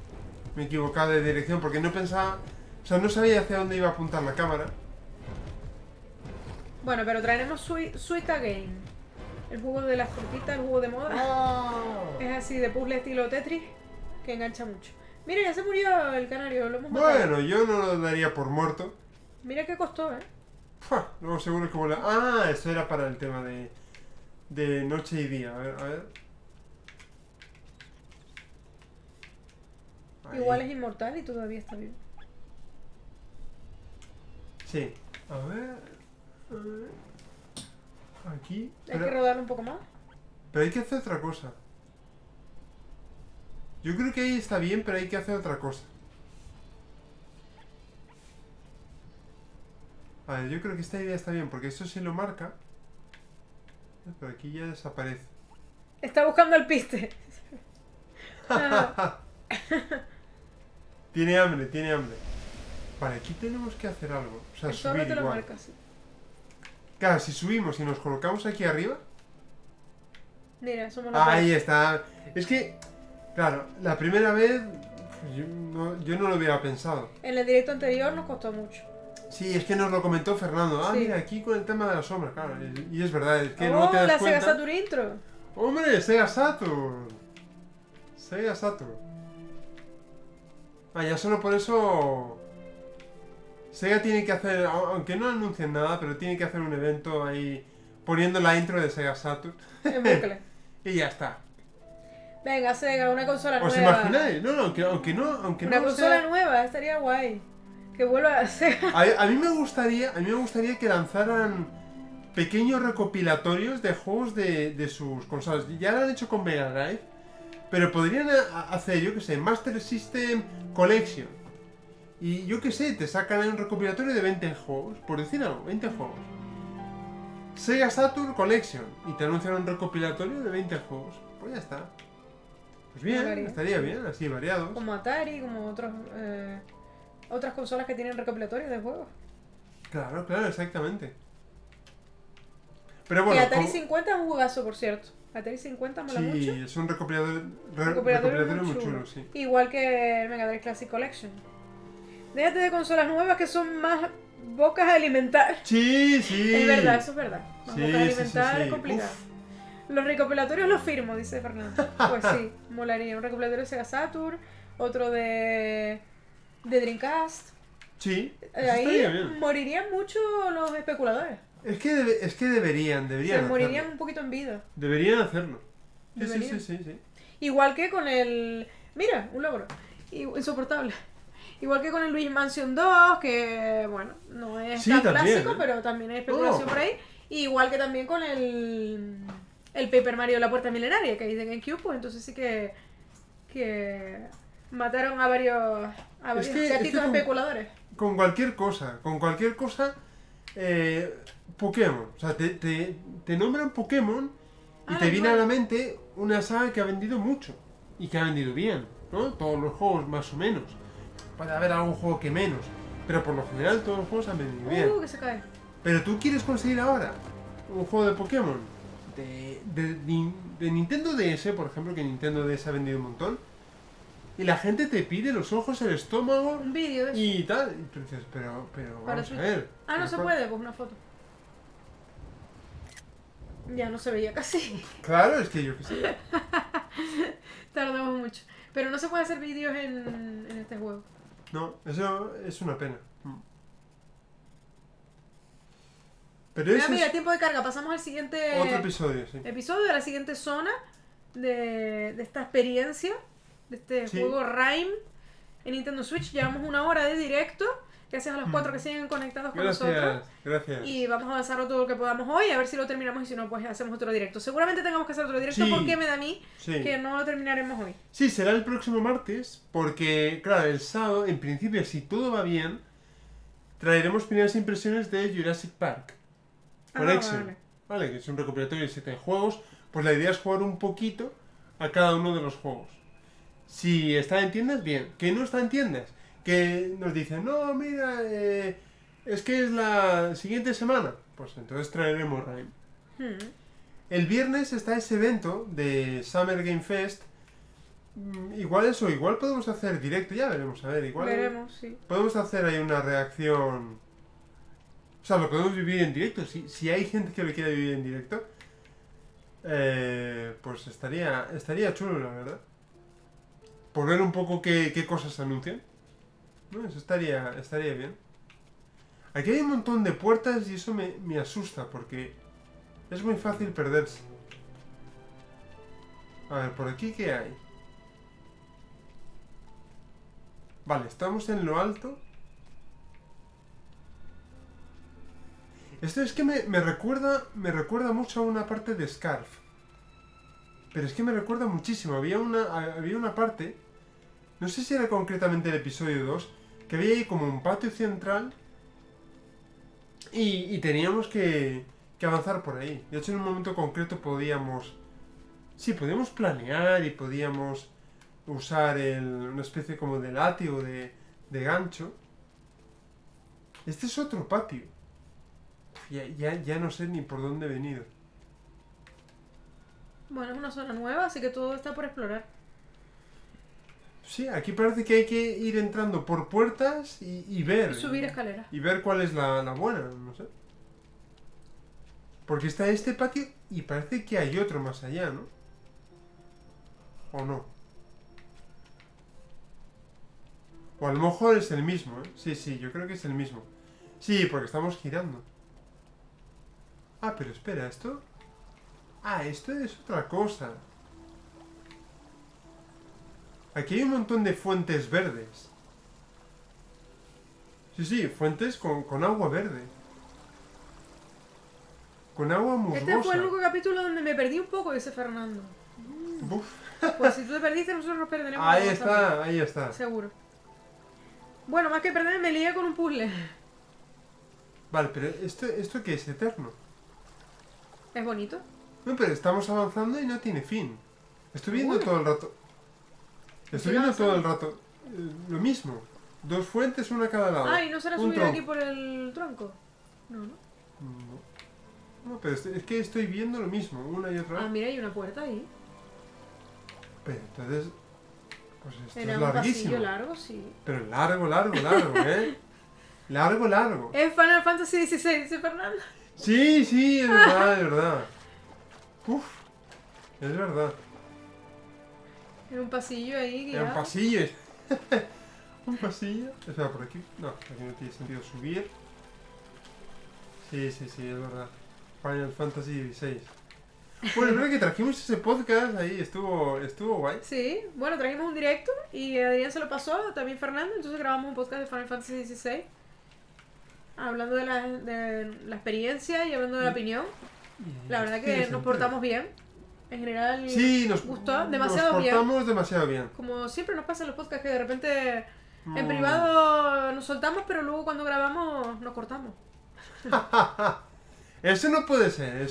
Me he equivocado de dirección porque no pensaba... O sea, no sabía hacia dónde iba a apuntar la cámara. Bueno, pero traeremos Suika Game. El juego de las frutitas, el juego de moda. Oh. Es así, de puzzle estilo Tetris, que engancha mucho. Mira, ya se murió el canario, lo hemos matado. Bueno, yo no lo daría por muerto. Mira qué costó, ¿eh? Pua, luego seguro que volaba. Ah, eso era para el tema de noche y día. A ver, a ver. Ahí. Igual es inmortal y todavía está vivo. Sí, a ver... Aquí... Hay que rodarlo un poco más. Pero hay que hacer otra cosa. Yo creo que ahí está bien, pero hay que hacer otra cosa. A ver, yo creo que esta idea está bien, porque eso sí lo marca. Pero aquí ya desaparece. Está buscando el piste. Tiene hambre, tiene hambre. Vale, aquí tenemos que hacer algo. O sea, el subir te lo igual. Marca, sí. Claro, si subimos y nos colocamos aquí arriba... Mira, somos los ahí está. Es que, claro, la primera vez yo no lo hubiera pensado. En el directo anterior nos costó mucho. Sí, es que nos lo comentó Fernando. Ah, sí. Mira, aquí con el tema de la sombra, claro. Y es verdad, es que no te das la cuenta. Sega Saturn intro. ¡Hombre, Sega Saturn! Sega Saturn. Ah, ya solo por eso... Sega tiene que hacer, aunque no anuncien nada, pero tiene que hacer un evento ahí poniendo la intro de Sega Saturn. En bucle. Y ya está. Venga, Sega, una consola nueva. ¿Os imagináis? No, aunque no. Una consola nueva, estaría guay. Que vuelva a Sega. A mí me gustaría que lanzaran pequeños recopilatorios de juegos de sus consolas. Ya lo han hecho con Mega Drive, pero podrían hacer, yo qué sé, Master System Collection. Y yo qué sé, te sacan un recopilatorio de 20 juegos, por decir algo, 20 juegos. Sega Saturn Collection, y te anuncian un recopilatorio de 20 juegos. Pues ya está. Pues bien, estaría bien, así variados. Como Atari, como otras consolas que tienen recopilatorios de juegos. Claro, claro, exactamente. Pero bueno, y Atari 50 es un juegazo, por cierto. Atari 50 mola mucho. Sí, es un recopilatorio muy chulo, sí. Igual que el Mega Drive Classic Collection. Déjate de consolas nuevas que son más bocas a alimentar. Sí, sí. Es verdad, eso es verdad. Más bocas a alimentar es complicado. Uf. Los recopilatorios los firmo, dice Fernando. Pues sí, molaría. Un recopilatorio de Sega Saturn, otro de Dreamcast. Sí. Ahí morirían mucho los especuladores. Es que deberían. Se morirían hacerlo. Un poquito en vida. Deberían hacerlo. Deberían. Sí. Igual que con el... Mira, un logro. Insoportable. Igual que con el Luigi Mansion 2, que, bueno, no es tan clásico, pero también hay especulación por ahí. Y igual que también con el Paper Mario la Puerta Milenaria, que hay de GameCube, pues entonces sí que mataron a varios gatitos especuladores. Con cualquier cosa, Pokémon. O sea, te nombran Pokémon y te viene a la mente una saga que ha vendido mucho y que ha vendido bien, ¿no? Todos los juegos más o menos. Puede haber algún juego que menos, pero por lo general todos los juegos han venido bien. Que se cae. Pero tú quieres conseguir ahora un juego de Pokémon, de Nintendo DS, por ejemplo, que Nintendo DS ha vendido un montón. Y la gente te pide los ojos, el estómago, un vídeo y tal. Y tú dices, pero vamos a ver. Ah, no se puede, pues una foto. Ya no se veía casi. Claro, es que yo qué sé. Tardamos mucho. Pero no se puede hacer vídeos en este juego. No, eso es una pena. Pero mira, mira, tiempo de carga. Pasamos al siguiente... Otro episodio, sí. Episodio de la siguiente zona de esta experiencia. De este juego Rime en Nintendo Switch. Llevamos 1 hora de directo. Gracias a los 4 que siguen conectados con nosotros. Gracias. Y vamos a avanzarlo todo lo que podamos hoy, a ver si lo terminamos, y si no, pues hacemos otro directo. Seguramente tengamos que hacer otro directo porque me da a mí que no lo terminaremos hoy. Sí, será el próximo martes, porque, claro, el sábado, en principio, si todo va bien, traeremos primeras impresiones de Jurassic Park. Vale, que es un recopilatorio de 7 juegos. Pues la idea es jugar un poquito a cada uno de los juegos. Si está en tiendas, bien. Que no está en tiendas, que nos dicen, no, mira, es que es la siguiente semana, pues entonces traeremos Rime. El viernes está ese evento de Summer Game Fest. Igual eso, igual podemos hacer directo, ya veremos, a ver, igual veremos, podemos hacer ahí una reacción. O sea, lo podemos vivir en directo, si hay gente que lo quiera vivir en directo, pues estaría chulo, la verdad. Por ver un poco qué cosas anuncian. No, eso estaría bien. Aquí hay un montón de puertas y eso me asusta porque es muy fácil perderse. A ver, ¿por aquí qué hay? Vale, estamos en lo alto. Esto es que me recuerda mucho a una parte de Scarf. Pero es que me recuerda muchísimo. Había una parte, no sé si era concretamente el episodio 2, que había ahí como un patio central y teníamos que avanzar por ahí. De hecho, en un momento concreto podíamos planear y podíamos usar una especie como de látigo de gancho. Este es otro patio. Ya no sé ni por dónde he venido. Bueno, es una zona nueva, así que todo está por explorar. Sí, aquí parece que hay que ir entrando por puertas y ver. Subir escaleras. Y ver cuál es la buena, no sé. Porque está este patio y parece que hay otro más allá, ¿no? ¿O no? O a lo mejor es el mismo, ¿eh? Sí, yo creo que es el mismo. Sí, porque estamos girando. Ah, pero espera, ¿esto? Ah, esto es otra cosa. Aquí hay un montón de fuentes verdes. Sí, fuentes con agua verde. Con agua musgosa. Este fue el único capítulo donde me perdí un poco, dice Fernando. Uf. Pues si tú te perdiste, nosotros nos perderemos. Ahí está, ahí está. Seguro. Bueno, más que perderme, me lié con un puzzle. Vale, pero ¿esto qué es? Eterno. ¿Es bonito? No, pero estamos avanzando y no tiene fin. Estoy viendo todo el rato. Estoy viendo todo el rato lo mismo. 2 fuentes, una a cada lado. Ay, ¿no será subir aquí por el tronco? No, pero es que estoy viendo lo mismo, una y otra vez. Ah, mira, hay una puerta ahí. Pero entonces... Pues esto es larguísimo. Largo, sí. Pero largo, ¿eh? Largo. Es Final Fantasy XVI, dice Fernando. Sí, es verdad, es verdad. Uf, es verdad. Era un pasillo ahí, guiado. Era un pasillo. Un pasillo. Espera, por aquí. No, aquí no tiene sentido subir. Sí, es verdad. Final Fantasy XVI. Bueno, es verdad que trajimos ese podcast ahí, estuvo guay. Sí, bueno, trajimos un directo y Adrián se lo pasó, también Fernando, entonces grabamos un podcast de Final Fantasy XVI. Hablando de la experiencia y hablando de la opinión. La verdad que nos portamos bien. En general, sí, nos gustó demasiado bien. Nos portamos demasiado bien. Como siempre nos pasa en los podcasts, que de repente en privado nos soltamos, pero luego cuando grabamos nos cortamos. Eso no puede ser.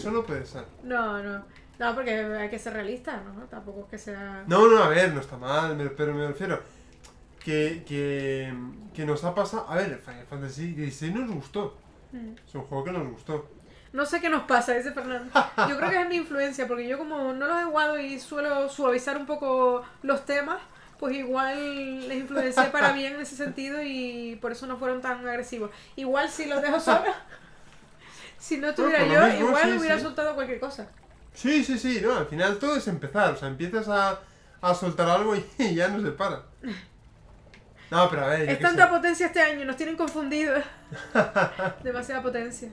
No, porque hay que ser realistas, ¿no? Tampoco es que sea... No, a ver, no está mal, pero me refiero... Que nos ha pasado... A ver, Final Fantasy XVI nos gustó. Es un juego que nos gustó. No sé qué nos pasa, dice Fernando. Yo creo que es mi influencia, porque yo como no los he jugado y suelo suavizar un poco los temas, pues igual les influencié para bien en ese sentido y por eso no fueron tan agresivos. Igual si los dejo solos, si no estuviera yo, igual hubiera soltado cualquier cosa. Sí, sí, sí, no, al final todo es empezar, o sea, empiezas a soltar algo y ya no se para. No, pero a ver... Es tanta potencia este año, nos tienen confundidos. Demasiada potencia.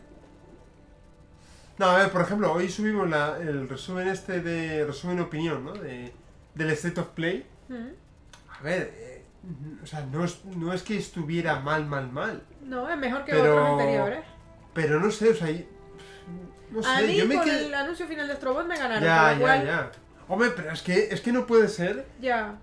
No, a ver, por ejemplo, hoy subimos el resumen este de... Resumen opinión, ¿no? Del State of Play. A ver, o sea, no es que estuviera mal. No, es mejor que otros anteriores. Pero no sé, o sea... No sé, a mí yo me con el anuncio final de Astrobot me ganaron. Ya. Hombre, pero es que no puede ser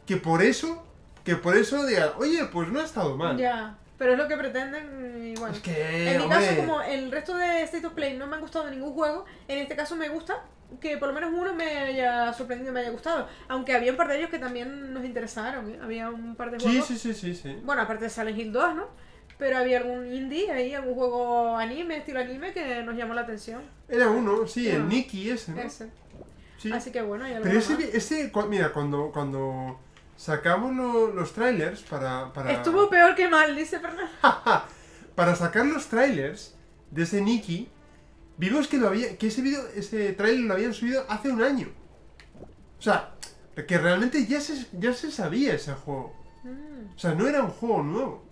que por eso... Que por eso digan, oye, pues no ha estado mal. Ya, pero es lo que pretenden y bueno. Es que, en mi caso, como el resto de State of Play no me han gustado ningún juego, en este caso me gusta que por lo menos uno me haya sorprendido, me haya gustado. Aunque había un par de ellos que también nos interesaron, ¿eh? Había un par de juegos. Sí. Bueno, aparte de Silent Hill 2, ¿no? Pero había algún indie ahí, algún juego anime, estilo anime, que nos llamó la atención. Era uno, sí, el Nikki ese, ¿no? Ese. Sí. Así que bueno, hay algo más. Pero ese, mira, cuando... Sacamos los trailers para... Estuvo peor que mal, dice Fernando. Para sacar los trailers de ese Nikki, vimos que ese trailer lo habían subido hace un año. O sea, que realmente ya se sabía ese juego. O sea, no era un juego nuevo.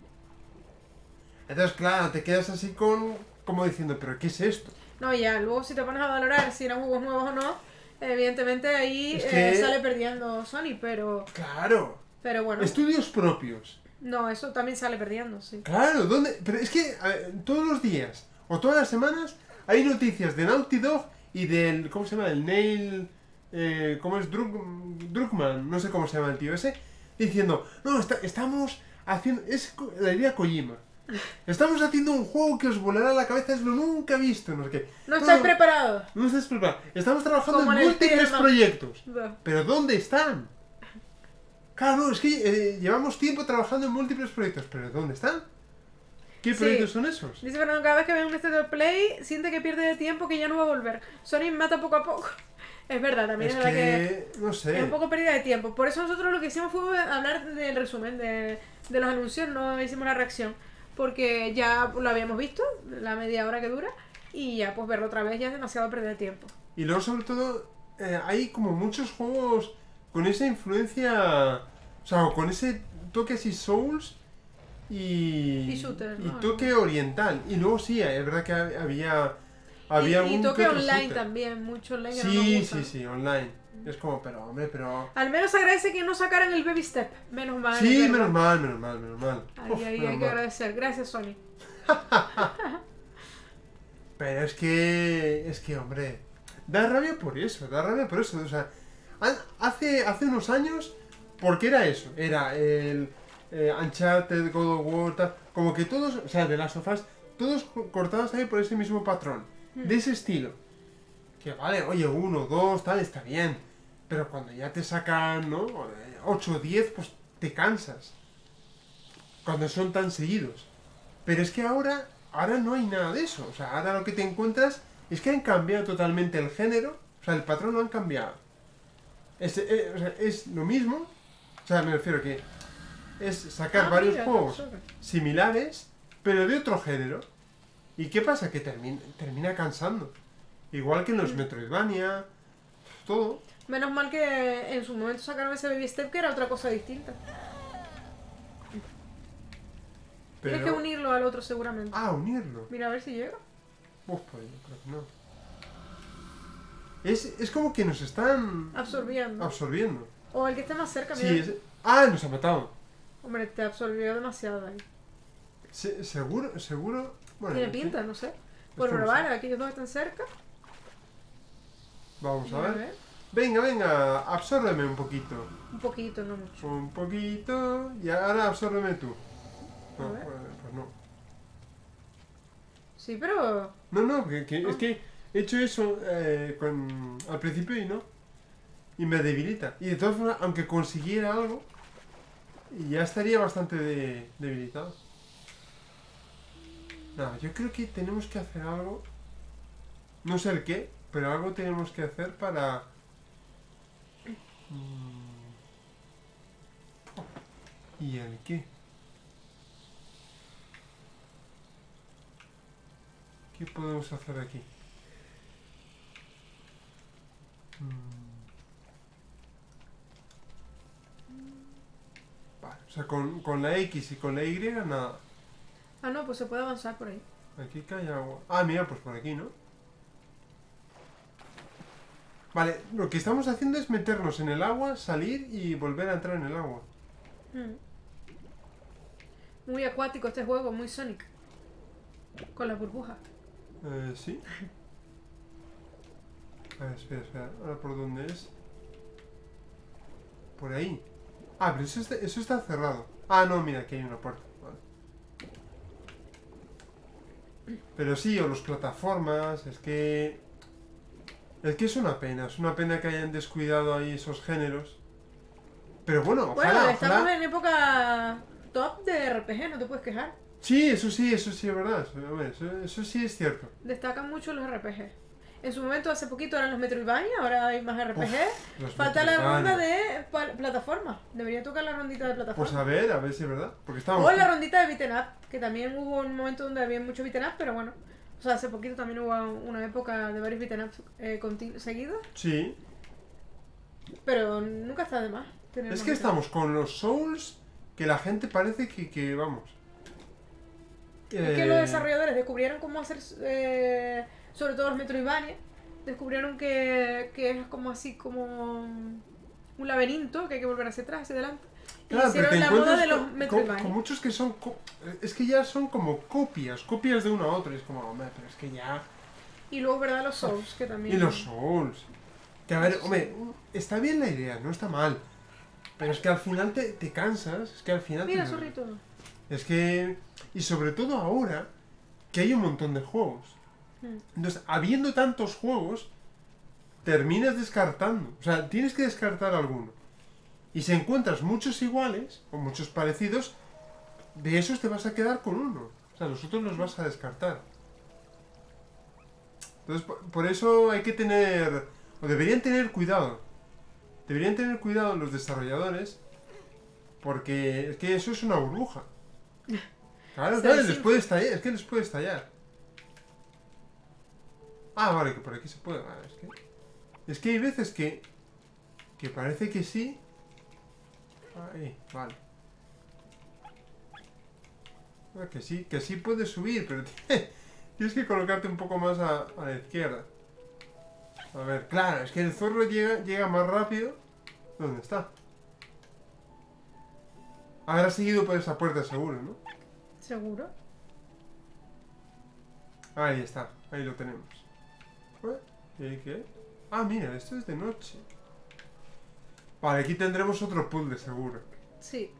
Entonces, claro, te quedas así como diciendo, ¿pero qué es esto? No, ya, luego si te pones a valorar si eran juegos nuevos o no... Evidentemente ahí sale perdiendo Sony, pero... Claro. Pero bueno. Estudios propios. No, eso también sale perdiendo, sí. Claro, ¿dónde? Pero es que todos los días o todas las semanas hay noticias de Naughty Dog y del... ¿Cómo se llama? El Neil... ¿Cómo es? Druckmann. No sé cómo se llama el tío ese. Diciendo, no, estamos haciendo... Es la idea Kojima. Estamos haciendo un juego que os volará la cabeza, es lo nunca visto, no sé qué. No estáis preparados. No estáis preparados. Estamos trabajando en múltiples proyectos. No. Pero ¿dónde están? Claro, es que llevamos tiempo trabajando en múltiples proyectos, pero ¿dónde están? ¿Qué proyectos son esos? Dice Fernando, cada vez que ve un State of Play siente que pierde de tiempo, que ya no va a volver. Sony mata poco a poco. Es verdad, también es verdad que no sé. Es un poco pérdida de tiempo. Por eso nosotros lo que hicimos fue hablar del resumen de los anuncios, no hicimos la reacción. Porque ya lo habíamos visto, la media hora que dura, y ya pues verlo otra vez ya es demasiado perder tiempo. Y luego sobre todo hay como muchos juegos con esa influencia, o sea, con ese toque así Souls y shooter, ¿no? Y toque oriental. Y luego sí, es verdad que había y toque online shooter. También, mucho online. Sí, online. Es como, pero hombre, pero... Al menos agradece que no sacaran el Baby Step. Menos mal. Sí, menos mal. Hay que agradecer. Gracias, Sony. Pero es que, hombre, da rabia por eso. O sea, hace unos años, ¿por qué era eso? Era el Uncharted, God of War, tal, como que todos, o sea, de las sofás, todos cortados ahí por ese mismo patrón, de ese estilo. Que vale, oye, 1, 2, tal, está bien. Pero cuando ya te sacan, ¿no? 8, 10, pues te cansas. Cuando son tan seguidos. Pero es que ahora no hay nada de eso. O sea, ahora lo que te encuentras es que han cambiado totalmente el género. O sea, el patrón lo han cambiado. Es lo mismo. O sea, me refiero a que es sacar varios juegos similares, pero de otro género. ¿Y qué pasa? Que termina cansando. Igual que en los Metroidvania, todo. Menos mal que en su momento sacaron ese Baby Step, que era otra cosa distinta. Pero... Tienes que unirlo al otro seguramente. Ah, unirlo. Mira, a ver si llega. Pues yo creo que no. Es como que nos están... Absorbiendo. O el que está más cerca, mira. Sí, nos ha matado. Hombre, te absorbió demasiado ahí. ¿Seguro? Bueno, tiene pinta, no sé. Por probar, aquí los dos están cerca. Vamos a ver. Venga, absórbeme un poquito. Un poquito, no mucho. Un poquito. Y ahora absórbeme tú. No, pues no. Sí, pero... No, es que he hecho eso al principio y no. Y me debilita. Y de todas formas, aunque consiguiera algo, ya estaría bastante debilitado. No, yo creo que tenemos que hacer algo... No sé el qué, pero algo tenemos que hacer para... ¿Y el qué? ¿Qué podemos hacer aquí? Vale, o sea, con la X y con la Y nada. Ah, no, pues se puede avanzar por ahí. Aquí cae agua. Ah, mira, pues por aquí, ¿no? Vale, lo que estamos haciendo es meternos en el agua, salir y volver a entrar en el agua. Muy acuático este juego, muy Sonic. Con las burbujas. Sí. A ver, espera, espera. ¿Ahora por dónde es? Por ahí. Ah, pero eso está cerrado. Ah, no, mira, aquí hay una puerta. Vale. Pero sí, o las plataformas. Es que es una pena. Es una pena que hayan descuidado ahí esos géneros. Pero bueno, ojalá, bueno, estamos ojalá... en época top de RPG, no te puedes quejar. Sí, eso sí es verdad. Eso sí es cierto. Destacan mucho los RPG. En su momento, hace poquito eran los Metroidvania, ahora hay más RPG. Uf, falta la ronda de plataforma. Debería tocar la rondita de plataforma. Pues a ver si es verdad. Porque estábamos... O la rondita de beat'em up, que también hubo un momento donde había mucho beat'em up, pero bueno. O sea, hace poquito también hubo una época de varios beat'em ups seguidos. Sí. Pero nunca está de más. Es que estamos con los Souls que la gente parece que vamos. Es que los desarrolladores descubrieron cómo hacer, sobre todo los Metroidvania, descubrieron que es como así, como un laberinto, que hay que volver hacia atrás, hacia adelante. Claro, y hicieron la moda de los Metroidvania. Con muchos que son, es que ya son como copias de uno a otro, es como, hombre, pero es que ya... Y luego, ¿verdad? Los Souls, que también... Y los Souls. Que a ver, hombre, está bien la idea, no está mal. Pero es que al final te cansas, es que al final... Mira, zorrito. Es que... Y sobre todo ahora, que hay un montón de juegos. Entonces, habiendo tantos juegos, terminas descartando. O sea, tienes que descartar alguno. Y si encuentras muchos iguales, o muchos parecidos, de esos te vas a quedar con uno. O sea, los otros los vas a descartar. Entonces, por eso hay que tener... O deberían tener cuidado. Deberían tener cuidado los desarrolladores, porque es que eso es una burbuja. Claro, claro, les puede estallar, es que les puede estallar. Ah, vale, que por aquí se puede. Vale, es que hay veces que parece que sí. Ahí, vale. Ah, que sí puedes subir, pero tienes que colocarte un poco más a la izquierda. A ver, claro, es que el zorro llega más rápido. ¿Dónde está? Habrá seguido por esa puerta seguro, ¿no? ¿Seguro? Ahí está, ahí lo tenemos. ¿Y qué? Ah, mira, esto es de noche. Vale, aquí tendremos otro puzzle seguro. Sí.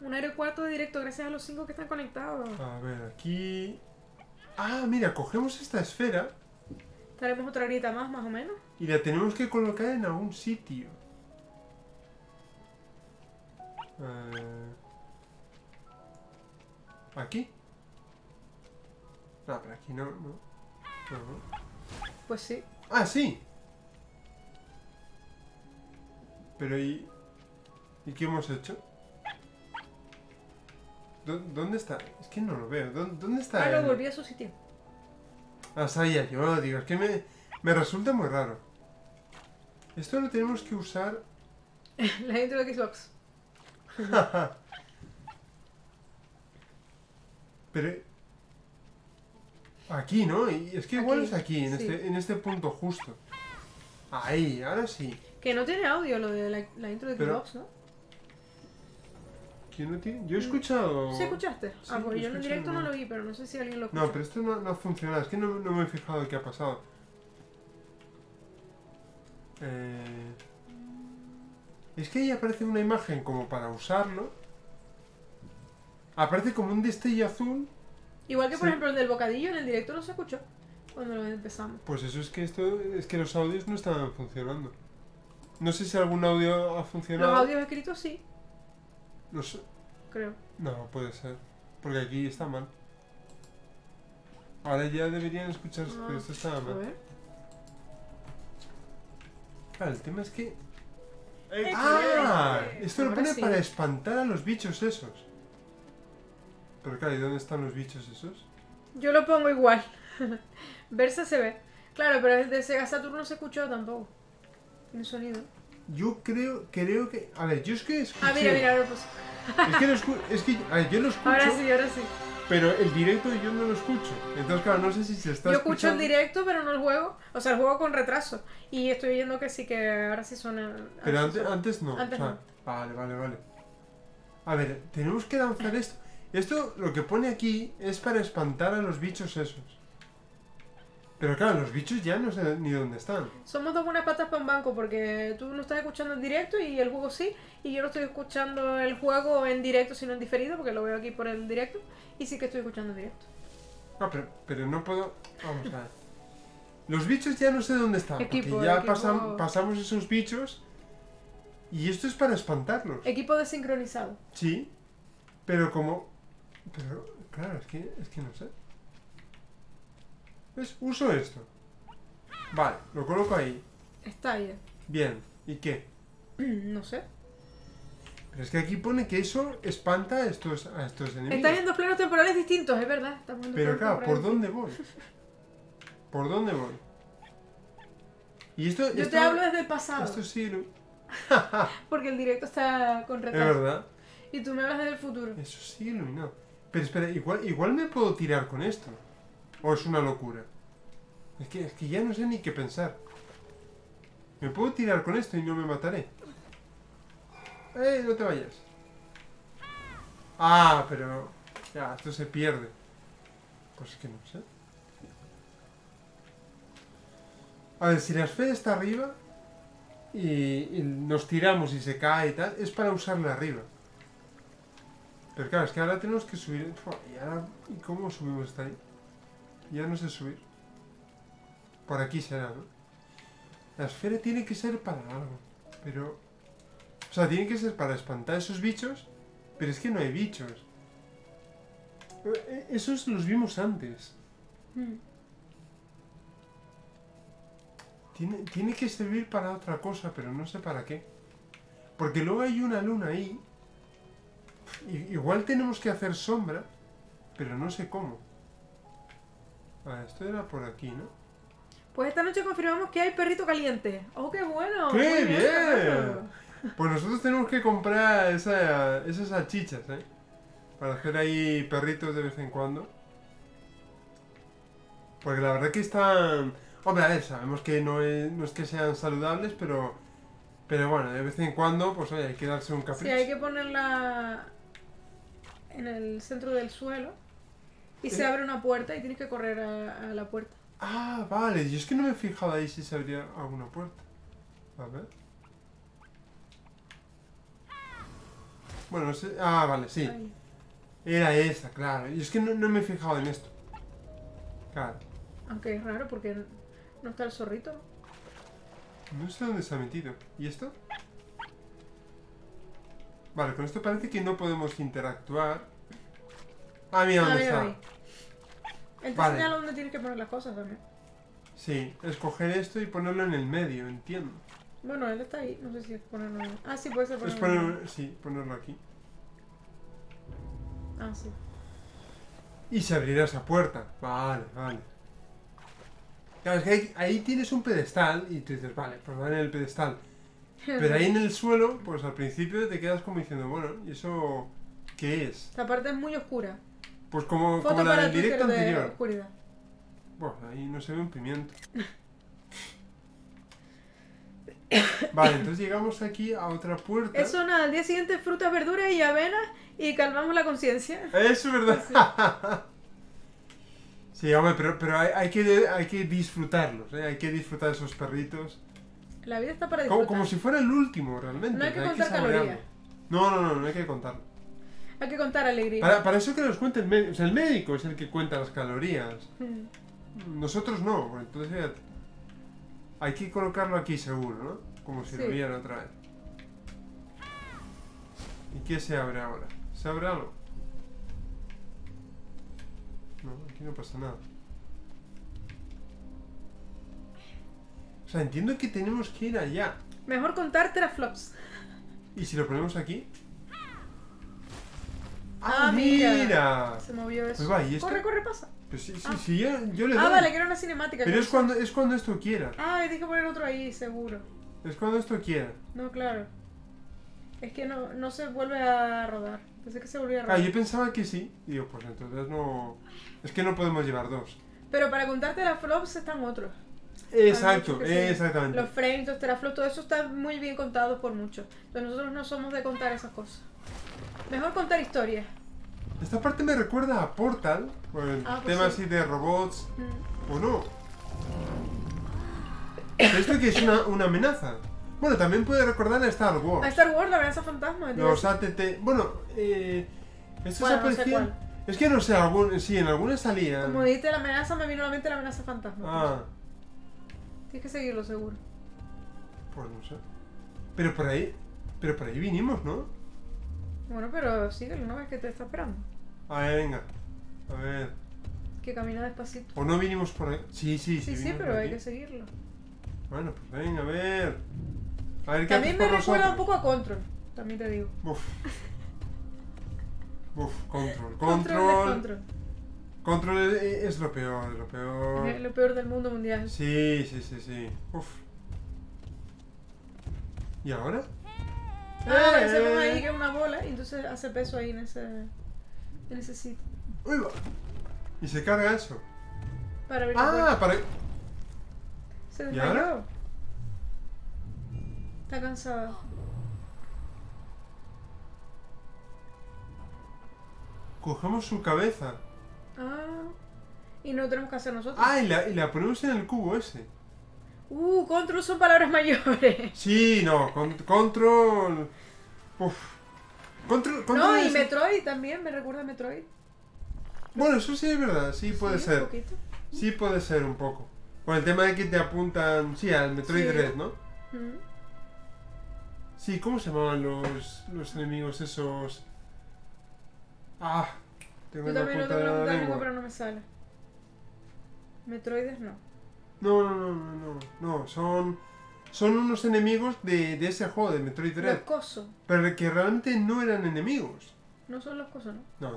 Un aeropuerto de directo gracias a los 5 que están conectados. A ver, aquí... Ah, mira, cogemos esta esfera. Estaremos otra horita más o menos. Y la tenemos que colocar en algún sitio. ¿Aquí? No, pero aquí no. Pues sí. Ah, sí. Pero ¿y qué hemos hecho? ¿Dónde está? Es que no lo veo. ¿Dónde está? Claro, volví a su sitio. Ah, sabía yo, digo, es que me resulta muy raro. Esto lo tenemos que usar... La intro de Xbox. Pero... Aquí, ¿no? Y es que igual es aquí, en este punto justo. Ahí, ahora sí. Que no tiene audio lo de la intro de Xbox, pero... ¿no? Yo he escuchado... ¿Sí escuchaste? Sí, ah, porque yo en directo no lo vi, pero no sé si alguien lo escuchó. No, pero esto no ha funcionado, es que no me he fijado qué ha pasado. Es que ahí aparece una imagen como para usarlo. Aparece como un destello azul. Igual que, por ejemplo, el del bocadillo en el directo no se escuchó cuando lo empezamos. Pues eso es que los audios no estaban funcionando. No sé si algún audio ha funcionado. Los audios escritos sí. No sé. Creo. No, puede ser. Porque aquí está mal. Ahora ya deberían escuchar que esto estaba mal. Claro, el tema es que... ¡Ah! Esto lo pone para espantar a los bichos esos. Pero claro, ¿y dónde están los bichos esos? Yo lo pongo igual. Versa se ve. Claro, pero desde Sega Saturn no se escuchó tampoco. Tiene sonido. Yo creo que... A ver, yo es que escuché... Ah, mira, mira, ahora pues... Es que, a ver, yo lo escucho... Ahora sí, ahora sí. Pero el directo yo no lo escucho. Entonces, claro, no sé si se está escuchando... Yo escucho el directo, pero no el juego. O sea, el juego con retraso. Y estoy viendo que sí, que ahora sí suena... Pero antes no. Antes no. Vale, vale, vale. A ver, tenemos que lanzar esto. Esto, lo que pone aquí, es para espantar a los bichos esos. Pero claro, los bichos ya no sé ni dónde están. Somos dos buenas patas para un banco, porque tú no estás escuchando en directo y el juego sí, y yo no estoy escuchando el juego en directo, sino en diferido, porque lo veo aquí por el directo, y sí que estoy escuchando en directo. Ah, pero no puedo... Vamos a ver. Los bichos ya no sé dónde están, equipo, porque ya pasamos esos bichos, y esto es para espantarlos. Equipo desincronizado. Sí, pero como... Pero, claro, es que no sé. ¿Ves? Uso esto. Vale, lo coloco ahí. Está bien. Bien, ¿y qué? No sé. Pero es que aquí pone que eso espanta a estos enemigos. Están en dos planos temporales distintos, es verdad. Pero claro, ¿por dónde voy? ¿Por dónde voy? Y esto... Yo te hablo desde el pasado. Esto sí lo... Porque el directo está con retraso. Es verdad. Y tú me hablas del futuro. Eso sí, iluminado. Pero espera, igual me puedo tirar con esto. O es una locura. Es que ya no sé ni qué pensar. Me puedo tirar con esto y no me mataré. No te vayas. Ah, pero... Ya, esto se pierde. Pues es que no sé. A ver, si la esfera está arriba... Y nos tiramos y se cae y tal... Es para usarla arriba. Pero claro, es que ahora tenemos que subir... ¿Y ahora cómo subimos hasta ahí? Ya no sé subir. Por aquí será, ¿no? La esfera tiene que ser para algo. Pero... O sea, tiene que ser para espantar a esos bichos. Pero es que no hay bichos. Esos los vimos antes. Tiene que servir para otra cosa, pero no sé para qué. Porque luego hay una luna ahí... Igual tenemos que hacer sombra, pero no sé cómo. Vale, esto era por aquí, ¿no? Pues esta noche confirmamos que hay perrito caliente. ¡Oh, qué bueno! ¡Qué bien! Pues nosotros tenemos que comprar esas salchichas, ¿eh? Para hacer ahí perritos de vez en cuando. Porque la verdad que están... Hombre, a ver, sabemos que no es que sean saludables, pero bueno, de vez en cuando, pues oye, hay que darse un capricho. Sí, hay que ponerla en el centro del suelo y se abre una puerta y tienes que correr a la puerta. Ah, vale, yo es que no me he fijado ahí si se abría alguna puerta. A ver. Bueno, no sé... Ah, vale, sí. Ay. Era esta, claro. Y es que no me he fijado en esto. Claro. Aunque es raro porque no está el zorrito. No sé dónde se ha metido. ¿Y esto? Vale, con esto parece que no podemos interactuar. Ah, mira dónde está. Entonces vale. Señala dónde tienes que poner las cosas también. Sí, escoger esto y ponerlo en el medio, entiendo. Bueno, él está ahí. No sé si es ponerlo... Ah, sí, puede ser ponerlo. Sí, ponerlo aquí. Ah, sí. Y se abrirá esa puerta. Vale, vale. Claro, es que ahí tienes un pedestal y tú dices, vale, pues va en el pedestal. Pero ahí en el suelo, pues al principio te quedas como diciendo, bueno, ¿y eso qué es? Esta parte es muy oscura. Pues como la del directo anterior. Oscuridad. Bueno, ahí no se ve un pimiento. Vale, entonces llegamos aquí a otra puerta. Eso nada, al día siguiente frutas, verduras y avenas y calmamos la conciencia. Eso es verdad. Sí. Sí, hombre, pero hay que disfrutarlos, ¿eh? Hay que disfrutar de esos perritos. La vida está para disfrutar. Como si fuera el último, realmente. No hay que contar calorías. No hay que contarlo. Hay que contar alegría. Para eso que nos cuente el médico. O sea, el médico es el que cuenta las calorías. Nosotros no, bueno, entonces ya... Hay que colocarlo aquí seguro, ¿no? Como si lo vieran otra vez. ¿Y qué se abre ahora? ¿Se abre algo? No, aquí no pasa nada. sea, entiendo que tenemos que ir allá. Mejor contar teraflops. ¿Y si lo ponemos aquí? ¡Ah, mira! Se movió eso. Pues va, ¿y esto? Corre, corre, pasa. Pues sí, sí, sí, yo le doy. Ah, vale, que era una cinemática. Pero es cuando esto quiera. Ah, y dije poner otro ahí, seguro. Es cuando esto quiera. No, claro. Es que no se vuelve a rodar. Pensé que se volvía a rodar. Ah, yo pensaba que sí. Y digo, pues entonces no... Es que no podemos llevar dos. Pero para contarte las flops están otros. Exacto, exactamente. Los frames, los teraflops, todo eso está muy bien contado por muchos. Pero nosotros no somos de contar esas cosas. Mejor contar historias. Esta parte me recuerda a Portal, por el tema así de robots. ¿O no? Esto que es una amenaza. Bueno, también puede recordar a Star Wars. A Star Wars, la amenaza fantasma. Los ATT. Bueno, esto se parecía. Es que no sé, sí, en alguna salía. Como dijiste la amenaza, me vino a la mente la amenaza fantasma. Ah. Tienes que seguirlo, seguro. Pues no sé. Pero por ahí vinimos, ¿no? Bueno, pero síguelo, ¿no? Es que te está esperando. A ver, venga. A ver. Que camina despacito. ¿O no vinimos por ahí? Sí, sí, sí. Sí, pero hay que seguirlo. Bueno, pues venga, a ver. A ver qué haces. También me recuerda un poco a Control, también te digo. Uf. Uf, Control. Control es lo peor, es lo peor. Es lo peor del mundo mundial. Sí, sí, sí, sí. Uf. ¿Y ahora? Ah, se pone ahí que es una bola y entonces hace peso ahí en ese sitio. ¡Uy! Y se carga eso. Para abrir la puerta. Para... Se desmayó. ¿Y ahora? Está cansado. Cogemos su cabeza. Ah. Y no tenemos que hacer nosotros. Ah, y la ponemos en el cubo ese. Control son palabras mayores. Sí, no, Control. Uf. Control no, y Metroid también, me recuerda a Metroid. Bueno, eso sí es verdad, sí puede ser. Un poquito. Sí puede ser un poco. Con el tema de que te apuntan, sí, al Metroid Red, ¿no? Sí, ¿cómo se llamaban los enemigos esos? Ah, tengo yo también lo tengo que preguntar, pero no me sale. Metroides no. No, son unos enemigos de ese juego, de Metroid Red. Los cosos. Pero que realmente no eran enemigos. No son los cosos, ¿no?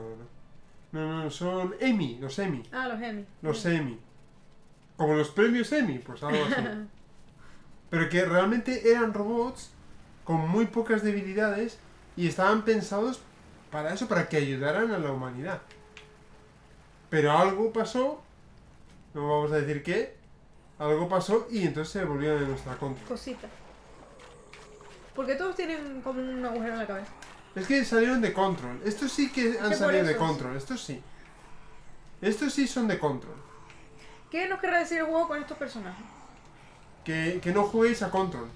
No, son Emmy, los Emmy. Ah, los Emmy. Los Emmy. Como los premios Emmy, pues algo así. Pero que realmente eran robots con muy pocas debilidades y estaban pensados para eso, para que ayudaran a la humanidad. Pero algo pasó, no vamos a decir qué, algo pasó y entonces se volvieron de nuestra contra. Cosita. Porque todos tienen como un agujero en la cabeza. Es que salieron de Control. Estos sí que han salido de Control. Estos sí. Estos sí son de Control. ¿Qué nos querrá decir el juego con estos personajes? Que no juguéis a Control.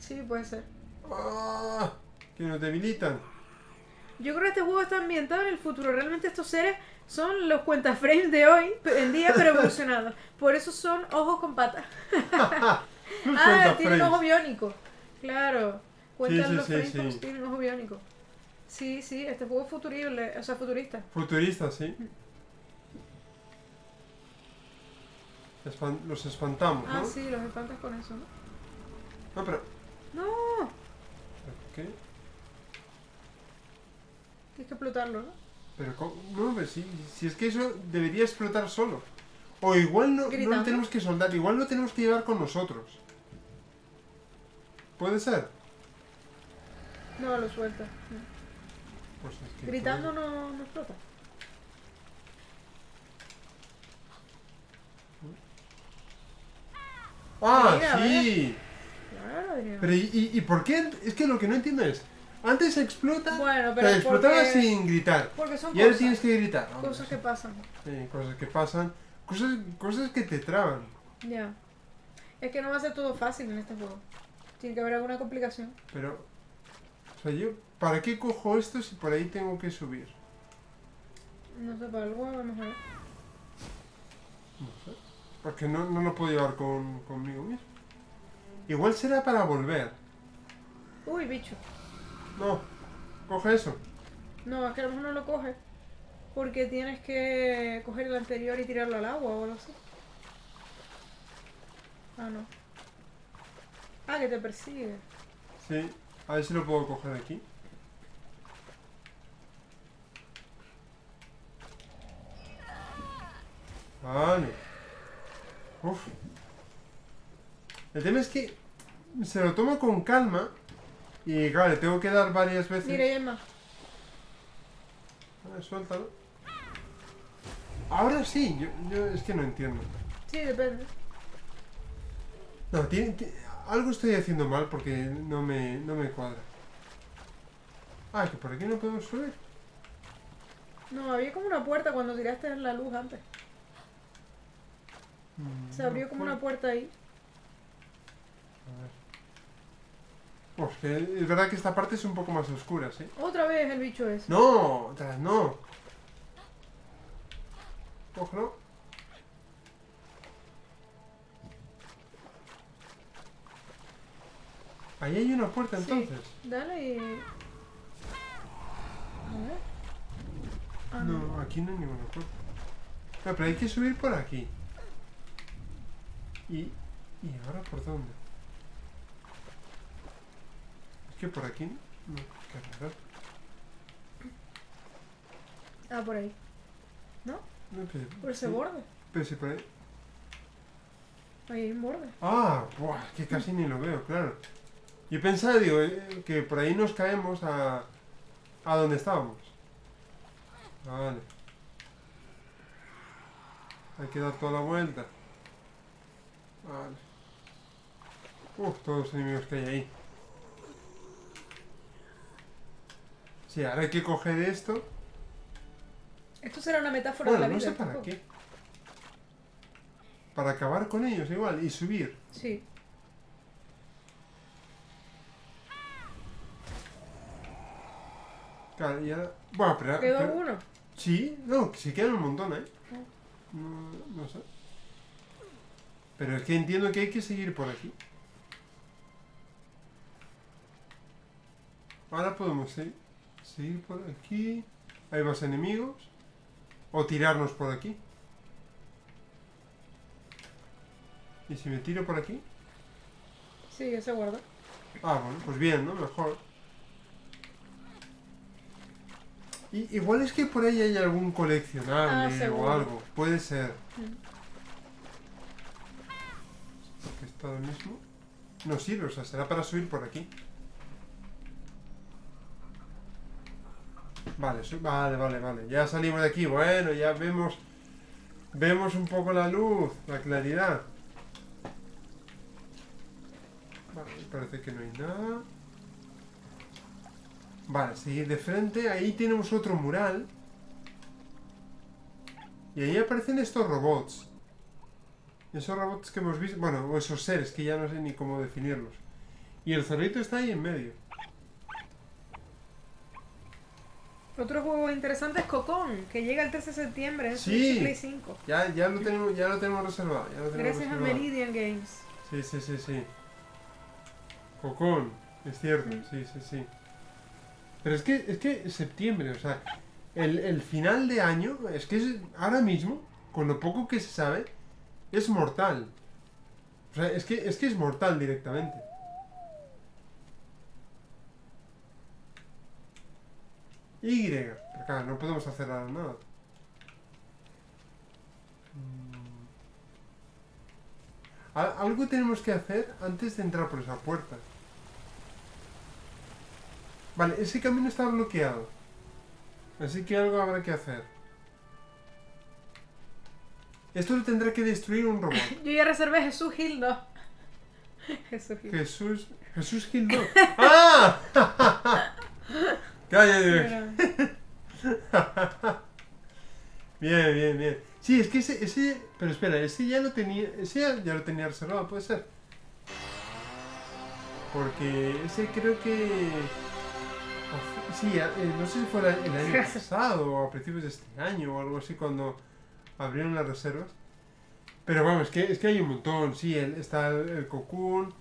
Sí, puede ser. ¡Ah! Que nos debilitan. Yo creo que este juego está ambientado en el futuro. Realmente estos seres son los cuentaframes de hoy en día, pero evolucionados. Por eso son ojos con patas. Tienen ojo biónico. Claro. Cuentan los frames porque tienen ojo biónico. Sí, sí, este juego es futurible, o sea, futurista. Futurista, sí. Los espantamos, ¿no? Ah, sí, los espantas con eso, ¿no? No, pero... ¡No! ¿Qué? Tienes que explotarlo, ¿no? Pero ¿cómo? No, pero si es que eso debería explotar solo. O igual no lo tenemos que soldar, igual lo tenemos que llevar con nosotros. ¿Puede ser? No, lo suelta. Pues es que gritando no explota. ¡Ah, sí! Claro, pero ¿y por qué? Es que lo que no entiendo es... Antes se explota, bueno, pero explotaba sin gritar. Porque son cosas. Y ahora tienes que gritar. Cosas que pasan. Sí, cosas que pasan. Cosas que te traban. Ya. Es que no va a ser todo fácil en este juego. Tiene que haber alguna complicación. Pero... O sea, yo... ¿Para qué cojo esto si por ahí tengo que subir? No sé, para algo vamos a ver. No sé. Porque no lo puedo llevar conmigo mismo. Igual será para volver. Uy, bicho. No, coge eso. No, es que a lo mejor no lo coge. Porque tienes que coger el anterior y tirarlo al agua o algo así. Ah, no. Ah, que te persigue. Sí, a ver si lo puedo coger aquí. Vale. Uf. El tema es que se lo tomo con calma. Y claro, le tengo que dar varias veces. Mira, Emma. Vale, suéltalo. Ahora sí, yo es que no entiendo. Sí, depende. No, algo estoy haciendo mal porque no me cuadra. Ah, que por aquí no podemos subir. No, había como una puerta cuando tiraste en la luz antes. Se abrió como una puerta ahí. A ver. Pues que es verdad que esta parte es un poco más oscura, ¿sí? Otra vez el bicho ese. No, otra vez no. Ojo, no. Ahí hay una puerta, entonces. Sí. Dale y... A ver. Ah, no, aquí no hay ninguna puerta. No, pero hay que subir por aquí. ¿Y ahora por dónde? Es que por aquí no cargar. Ah, por ahí. ¿No? No, pero, por ese borde. Pero si por ahí. Ahí hay un borde. Ah, buah, que casi ni lo veo, claro. Yo pensaba, digo, que por ahí nos caemos a donde estábamos. Vale. Hay que dar toda la vuelta. Vale. Uf, todos los enemigos que hay ahí. Sí, ahora hay que coger esto. Esto será una metáfora, bueno, de la vida. No sé para qué. Para acabar con ellos igual y subir. Sí. Claro, ya... Bueno, pero... ¿Quedó alguno? Sí, no, sí quedan un montón, ¿eh? No sé. Pero es que entiendo que hay que seguir por aquí. Ahora podemos seguir por aquí. Hay más enemigos. O tirarnos por aquí. ¿Y si me tiro por aquí? Sí, ya se guarda. Ah, bueno, pues bien, ¿no? Mejor. Y igual es que por ahí hay algún coleccionable o algo. Puede ser. Que está lo mismo. No sirve, o sea, será para subir por aquí. Vale, vale. Ya salimos de aquí. Bueno, ya vemos. Vemos un poco la luz, la claridad. Vale, parece que no hay nada. Vale, seguir de frente. Ahí tenemos otro mural. Y ahí aparecen estos robots. Esos robots que hemos visto... Bueno, esos seres que ya no sé ni cómo definirlos. Y el zorrito está ahí en medio. Otro juego interesante es Cocón, que llega el 13 de septiembre en Switch y Play 5. Ya lo tenemos reservado. Gracias a Meridian Games. Sí. Cocón, es cierto. Sí. Pero es que septiembre, o sea, el final de año, es que ahora mismo, con lo poco que se sabe, es mortal. O sea, es que es mortal directamente. Y, pero claro, no podemos hacer ahora nada. Algo tenemos que hacer antes de entrar por esa puerta. Vale, ese camino está bloqueado. Así que algo habrá que hacer. Esto lo tendrá que destruir un robot. Yo ya reservé Jesús Gil 2. Jesús Gil 2. ¡Ah! Cállate. Bien. Sí, es que ese... Pero espera, ese ya lo tenía... Ese ya lo tenía reservado, puede ser. Porque ese creo que... Sí, no sé si fue el año pasado o a principios de este año o algo así cuando abrieron las reservas. Pero vamos, es que hay un montón. Sí, está el Cocoon.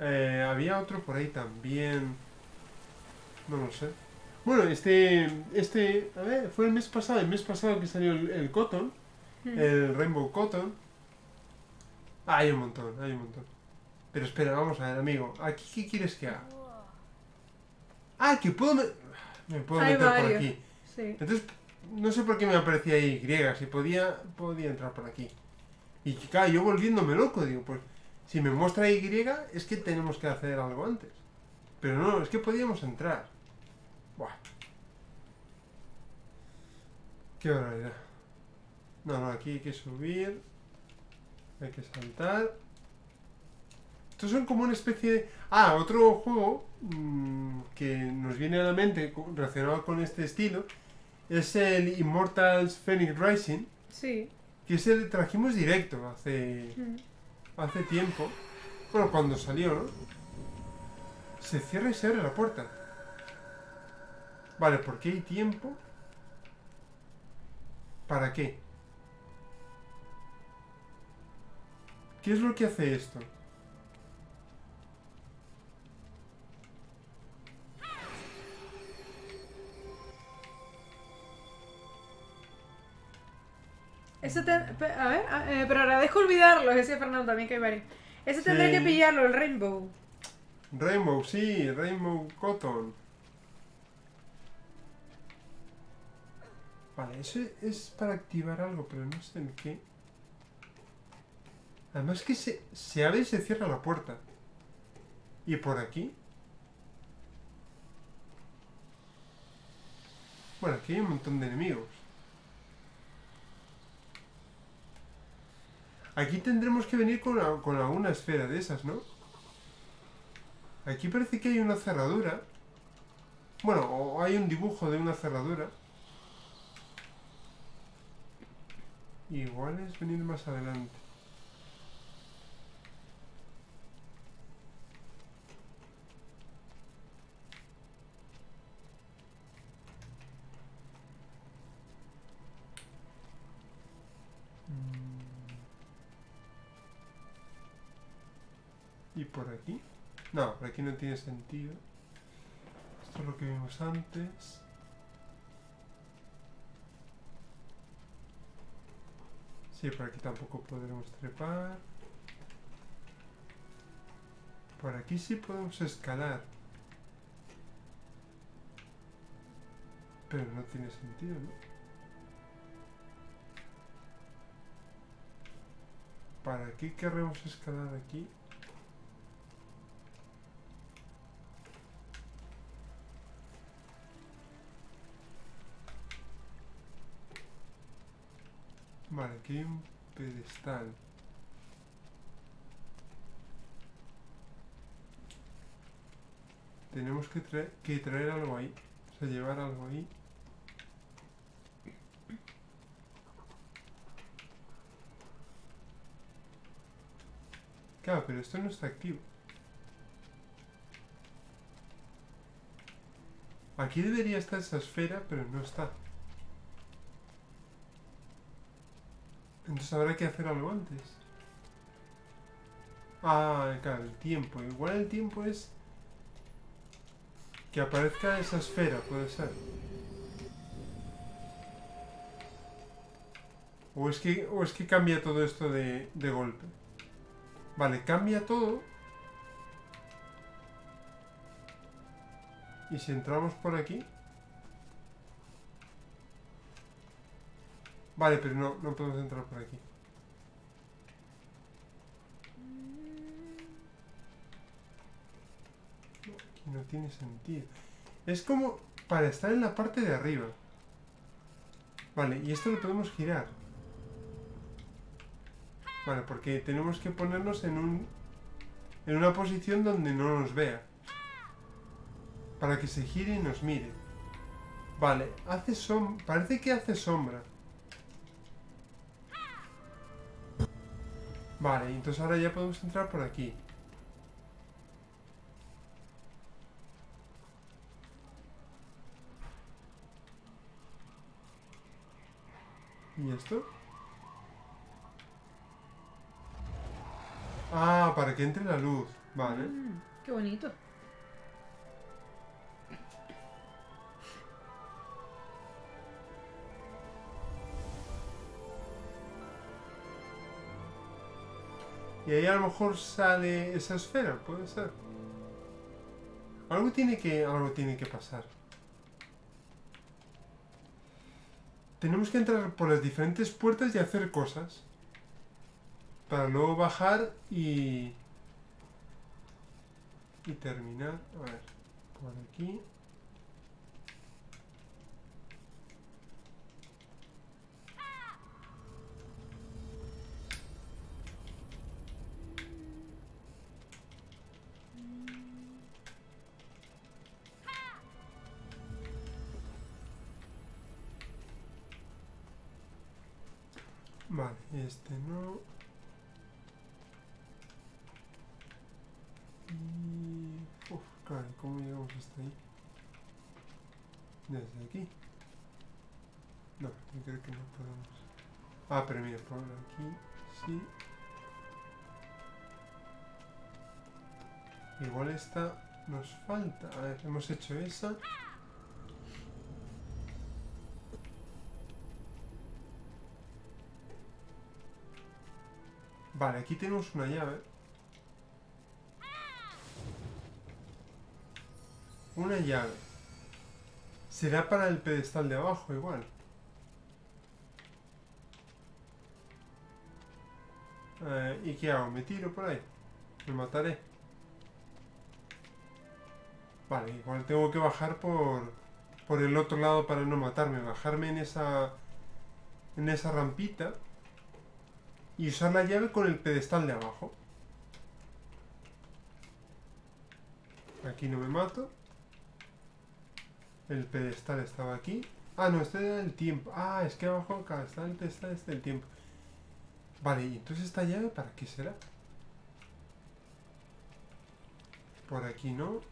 Había otro por ahí también. No lo sé. Bueno, a ver, fue el mes pasado que salió el Cotton. El Rainbow Cotton. Ah, hay un montón. Pero espera, vamos a ver, amigo. ¿Aquí qué quieres que haga? Ah, que puedo... Me puedo meter por aquí. Sí. Entonces, no sé por qué me aparecía ahí Y. Si podía entrar por aquí. Y claro, yo volviéndome loco, digo, pues... Si me muestra Y, es que tenemos que hacer algo antes. Pero no, es que podíamos entrar. Buah. Qué barbaridad. No, no, aquí hay que subir. Hay que saltar. Estos son como una especie de... Ah, otro juego que nos viene a la mente relacionado con este estilo es el Immortals Phoenix Rising. Sí. Que se le trajimos directo hace tiempo. Bueno, cuando salió, ¿no? Se cierra y se abre la puerta. Vale, ¿por qué hay tiempo? ¿Para qué? ¿Qué es lo que hace esto? Eso te... A ver, pero agradezco olvidarlo, decía Fernando también que hay varios. Ese sí. Tendré que pillarlo, el Rainbow. Rainbow, sí, Rainbow Cotton. Vale, eso es para activar algo, pero no sé en qué. Además que se abre y se cierra la puerta. ¿Y por aquí? Bueno, aquí hay un montón de enemigos. Aquí tendremos que venir con alguna esfera de esas, ¿no? Aquí parece que hay una cerradura. Bueno, o hay un dibujo de una cerradura. Igual es venir más adelante. ¿Y por aquí? No, por aquí no tiene sentido. Esto es lo que vimos antes. Sí, por aquí tampoco podremos trepar. Por aquí sí podemos escalar. Pero no tiene sentido, ¿no? ¿Para qué querremos escalar aquí? Vale, aquí hay un pedestal. Tenemos que traer algo ahí. O sea, llevar algo ahí. Claro, pero esto no está activo. Aquí debería estar esa esfera, pero no está. Entonces habrá que hacer algo antes. Ah, claro, el tiempo. Igual el tiempo es... Que aparezca esa esfera, puede ser. O es que cambia todo esto de golpe. Vale, cambia todo. Y si entramos por aquí... Vale, pero no podemos entrar por aquí. Aquí no tiene sentido. Es como para estar en la parte de arriba. Vale, y esto lo podemos girar. Vale, porque tenemos que ponernos en una posición donde no nos vea. Para que se gire y nos mire. Vale, hace sombra. Parece que hace sombra. Vale, entonces ahora ya podemos entrar por aquí. ¿Y esto? Ah, para que entre la luz. Vale. Qué bonito. Y ahí a lo mejor sale esa esfera, puede ser. Algo tiene que pasar. Tenemos que entrar por las diferentes puertas y hacer cosas. Para luego bajar y... y terminar. A ver, por aquí. Vale, este no. Y... uf, caray, ¿cómo llegamos hasta ahí? ¿Desde aquí? No, yo creo que no podemos. Ah, pero mira, por aquí, sí. Igual esta nos falta. A ver, hemos hecho esa. Vale, aquí tenemos una llave. Una llave. Será para el pedestal de abajo, igual. ¿Y qué hago? ¿Me tiro por ahí? ¿Me mataré? Vale, igual tengo que bajar por el otro lado para no matarme. Bajarme en esa rampita. Y usar la llave con el pedestal de abajo. Aquí no me mato. El pedestal estaba aquí. Ah, no, este era el tiempo. Ah, es que abajo acá está el pedestal, este el tiempo. Vale, y entonces esta llave, ¿para qué será? Por aquí no.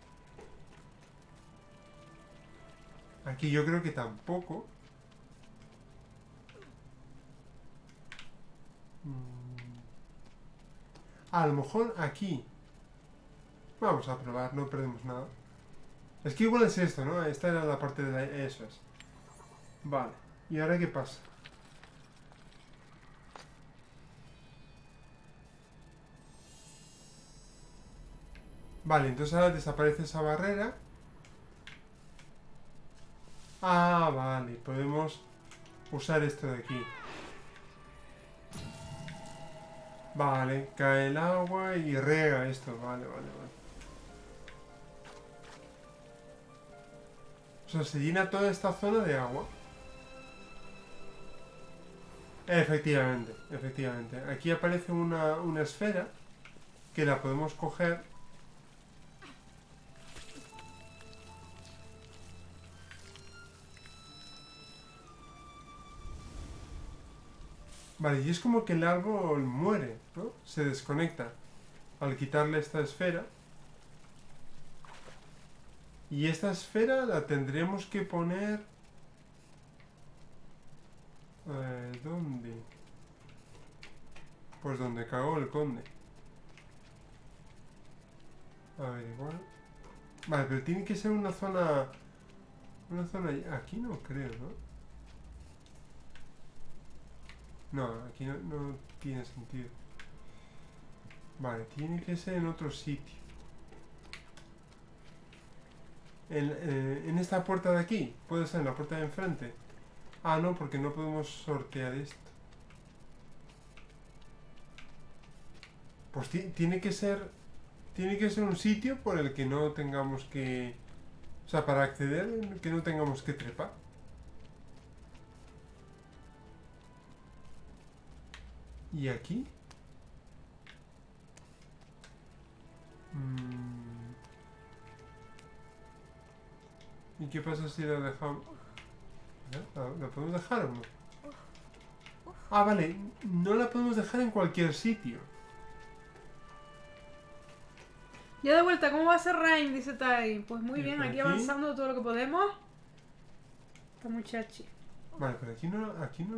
Aquí yo creo que tampoco. A lo mejor aquí. Vamos a probar, no perdemos nada. Es que igual es esto, ¿no? Esta era la parte de la... eso es. Vale, ¿y ahora qué pasa? Vale, entonces ahora desaparece esa barrera. Ah, vale, podemos usar esto de aquí. Vale, cae el agua y riega esto. Vale, vale, vale. O sea, se llena toda esta zona de agua. Efectivamente, efectivamente. Aquí aparece una esfera que la podemos coger. Vale, y es como que el árbol muere, ¿no? Se desconecta al quitarle esta esfera. Y esta esfera la tendremos que poner... ¿dónde? Pues donde cagó el conde. A ver, igual... vale, pero tiene que ser una zona... una zona... aquí no creo, ¿no? No, aquí no tiene sentido. Vale, tiene que ser en otro sitio. En esta puerta de aquí. Puede ser en la puerta de enfrente. Ah, no, porque no podemos sortear esto. Pues tiene que ser... tiene que ser un sitio por el que no tengamos que... o sea, para acceder, que no tengamos que trepar. ¿Y aquí? ¿Y qué pasa si la dejamos? ¿La podemos dejar o no? Ah, vale. No la podemos dejar en cualquier sitio. Ya de vuelta, ¿cómo va a ser Rime? Dice Tai. Pues muy bien, aquí avanzando todo lo que podemos. Está muchachi. Vale, pero aquí no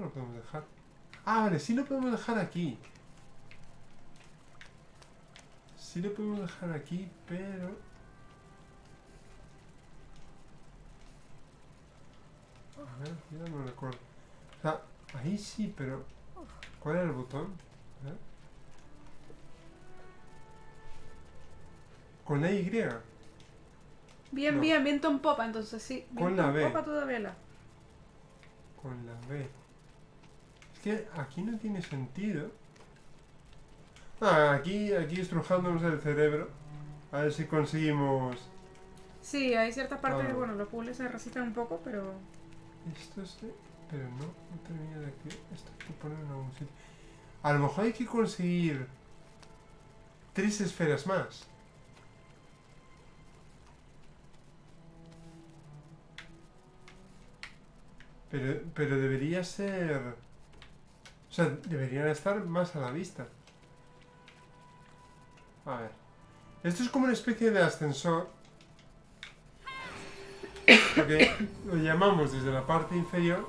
lo podemos dejar. Ah, vale, sí lo podemos dejar aquí. Sí lo podemos dejar aquí, pero... a ver, ya no recuerdo. O sea, ahí sí, pero... ¿cuál era el botón? Con AY. Bien, no. bien Tom Popa, entonces sí. Bien con la B. Popa todavía la. Con la B. Es que aquí no tiene sentido. Ah, aquí estrujándonos el cerebro. A ver si conseguimos. Sí, hay ciertas partes que, bueno, los puzzles se resisten un poco, pero. Esto es de... Pero no termina de aquí. Esto hay que poner en algún sitio. A lo mejor hay que conseguir 3 esferas más. Pero debería ser... O sea, deberían estar más a la vista. A ver. Esto es como una especie de ascensor. Porque lo llamamos desde la parte inferior.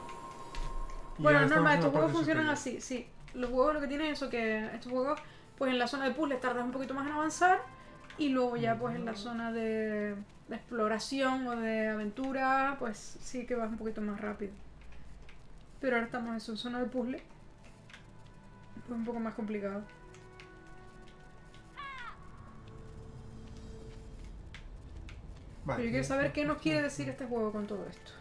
Bueno, normal, estos juegos funcionan así, sí. Los juegos lo que tienen es eso, que estos juegos, pues en la zona de puzzles tardas un poquito más en avanzar. Y luego ya pues en la zona de exploración o de aventura, pues sí que vas un poquito más rápido. Pero ahora estamos en su zona de puzzle. Pues un poco más complicado. Vale, pero yo quiero saber qué nos quiere decir este juego con todo esto.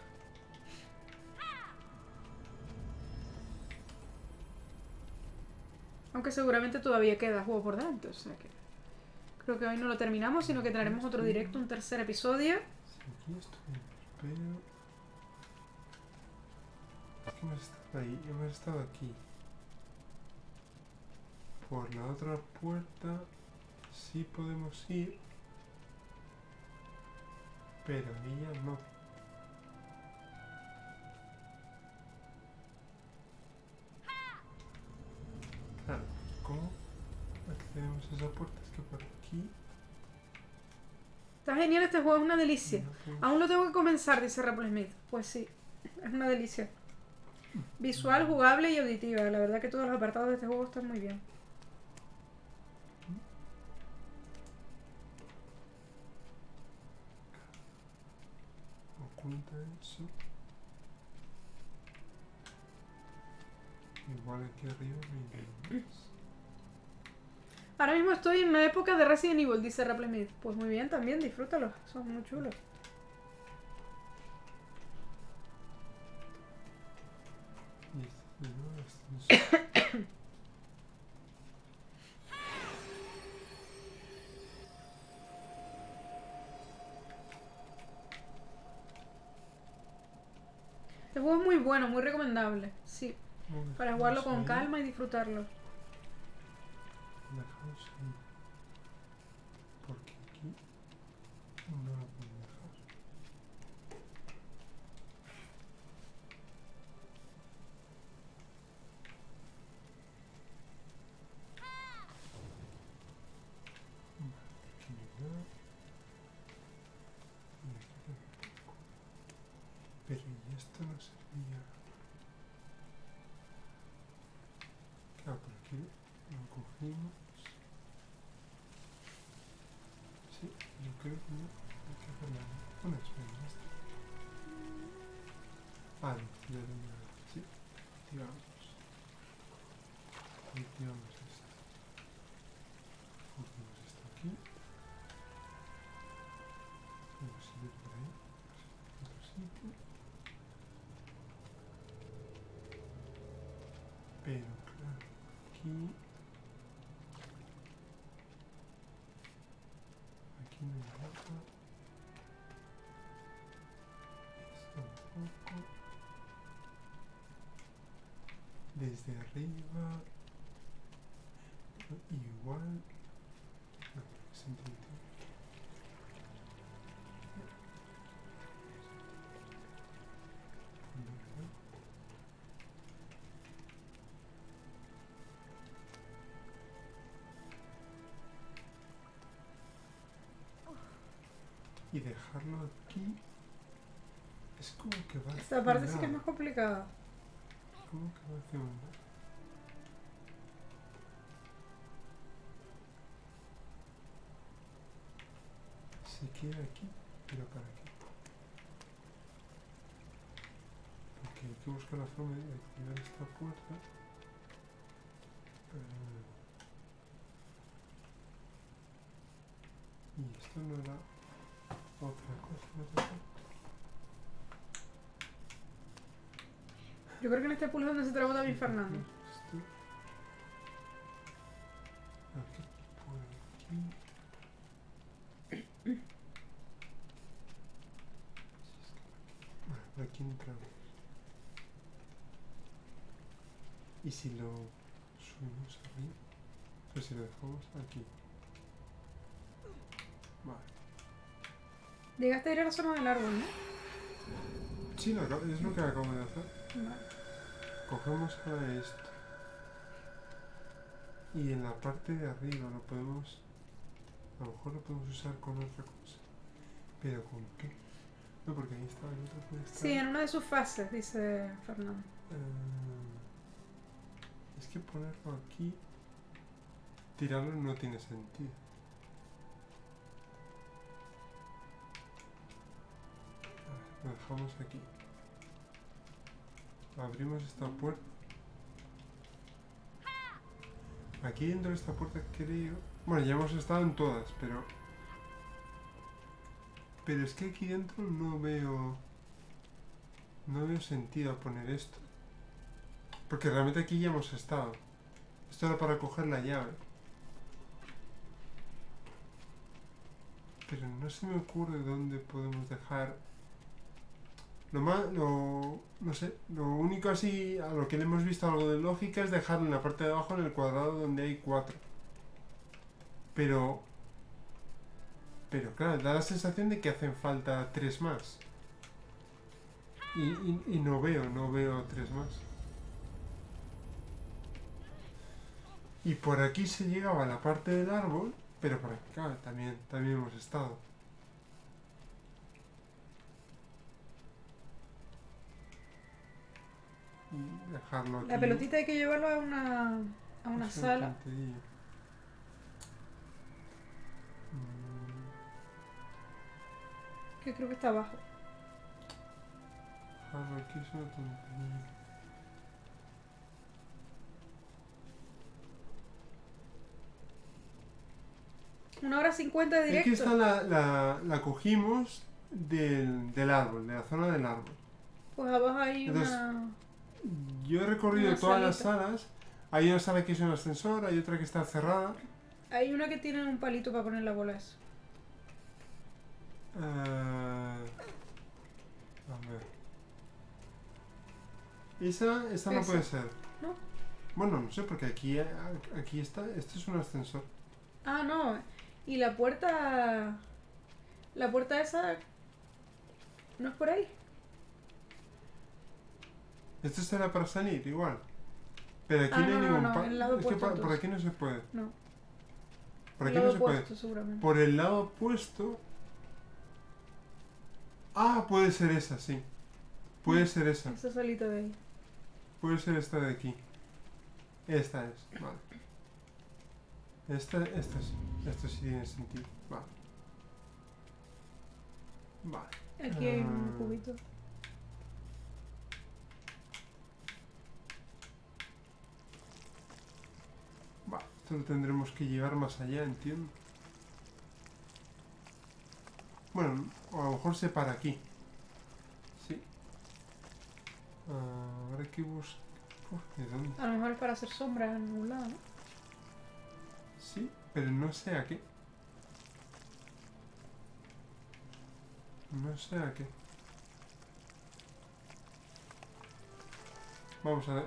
Aunque seguramente todavía queda juego por delante, o sea que... Creo que hoy no lo terminamos, sino que traeremos otro directo, un tercer episodio. Aquí estoy, pero... ¿Qué hemos estado ahí? Hemos estado aquí. Por la otra puerta sí podemos ir. Pero ella no. Claro, ¿cómo accedemos a esa puerta? Es que por aquí... Está genial este juego, es una delicia. No, aún lo tengo que comenzar, dice Rapple Smith. Pues sí, es una delicia. Visual, jugable y auditiva. La verdad que todos los apartados de este juego están muy bien. Eso. Igual aquí arriba me... Ahora mismo estoy en una época de Resident Evil, dice Raplemid. Pues muy bien, también disfrútalo, son muy chulos. Este juego es muy bueno, muy recomendable, sí. Para jugarlo con calma y disfrutarlo. Dejamos ahí. Porque aquí no lo puedo dejar. Pero y esto no servía. Claro, por aquí lo cogimos. Sí, yo creo que no. Hay que hacer la... Una espera, esto. Ah, no, ya lo he dado. Sí, tiramos. Tiramos esto. Cogimos esto aquí. Vamos a ir por ahí. Otro sitio. Pero claro, aquí no hay nada. Esto un poco. Desde arriba. Igual. No, se entiende. Y dejarlo aquí es como que va hacia un lado. Esta parte sí que es más complicada. Como que va hacia un lado. Se queda aquí, pero para aquí. Porque hay que buscar la forma de activar esta puerta. Y esto. Esto no era otra cosa, no sé. Yo creo que le estoy pulsando ese trabajo David Fernández. Aquí entramos. Y si lo subimos aquí, pues si lo dejamos aquí. Vale. Llegaste a ir a la zona del árbol, ¿no? Sí, es lo que acabo de hacer. Vale. Cogemos a esto. Y en la parte de arriba lo podemos... A lo mejor lo podemos usar con otra cosa. ¿Pero con qué? No, porque ahí estaba el otro. Puede estar... Sí, en una de sus fases, dice Fernando. Es que ponerlo aquí... Tirarlo no tiene sentido. A ver, lo dejamos aquí. Abrimos esta puerta. Aquí dentro de esta puerta creo... Bueno, ya hemos estado en todas, pero... Pero es que aquí dentro no veo... No veo sentido a poner esto. Porque realmente aquí ya hemos estado. Esto era para coger la llave. Pero no se me ocurre dónde podemos dejar... Lo más... No sé. Lo único así a lo que le hemos visto algo de lógica es dejarlo en la parte de abajo en el cuadrado donde hay 4. Pero claro, da la sensación de que hacen falta 3 más. Y no veo 3 más. Y por aquí se llegaba a la parte del árbol, pero por aquí, claro, también hemos estado. Y dejarlo aquí. La pelotita hay que llevarla a una sala. Que creo que está abajo. Ah, aquí es una tontería. Una hora 50 de directo. Aquí está la cogimos del árbol, de la zona del árbol. Pues abajo hay entonces, una... Yo he recorrido todas las salas. Hay una sala que es un ascensor, hay otra que está cerrada. Hay una que tiene un palito para poner la bola eso. A ver. Esa no puede ser. ¿No? Bueno, no sé, porque aquí está. Este es un ascensor. Ah, no. Y la puerta... La puerta esa... ¿No es por ahí? Esto será para salir, igual. Pero aquí no hay ningún... No, el lado opuesto, es que por aquí no se puede. No. Por aquí no se puede. Por el lado opuesto... Ah, puede ser esa, sí. Puede ser esa. Esa salita de ahí. Puede ser esta de aquí. Esta es, vale. Esta sí. Esto sí tiene sentido. Vale. Vale. Aquí hay un cubito. Vale, esto lo tendremos que llevar más allá, entiendo. Bueno, a lo mejor se para aquí. Sí. Ahora que busco... ¿De dónde? A lo mejor es para hacer sombra en algún lado, ¿no? Sí, pero no sé a qué. No sé a qué.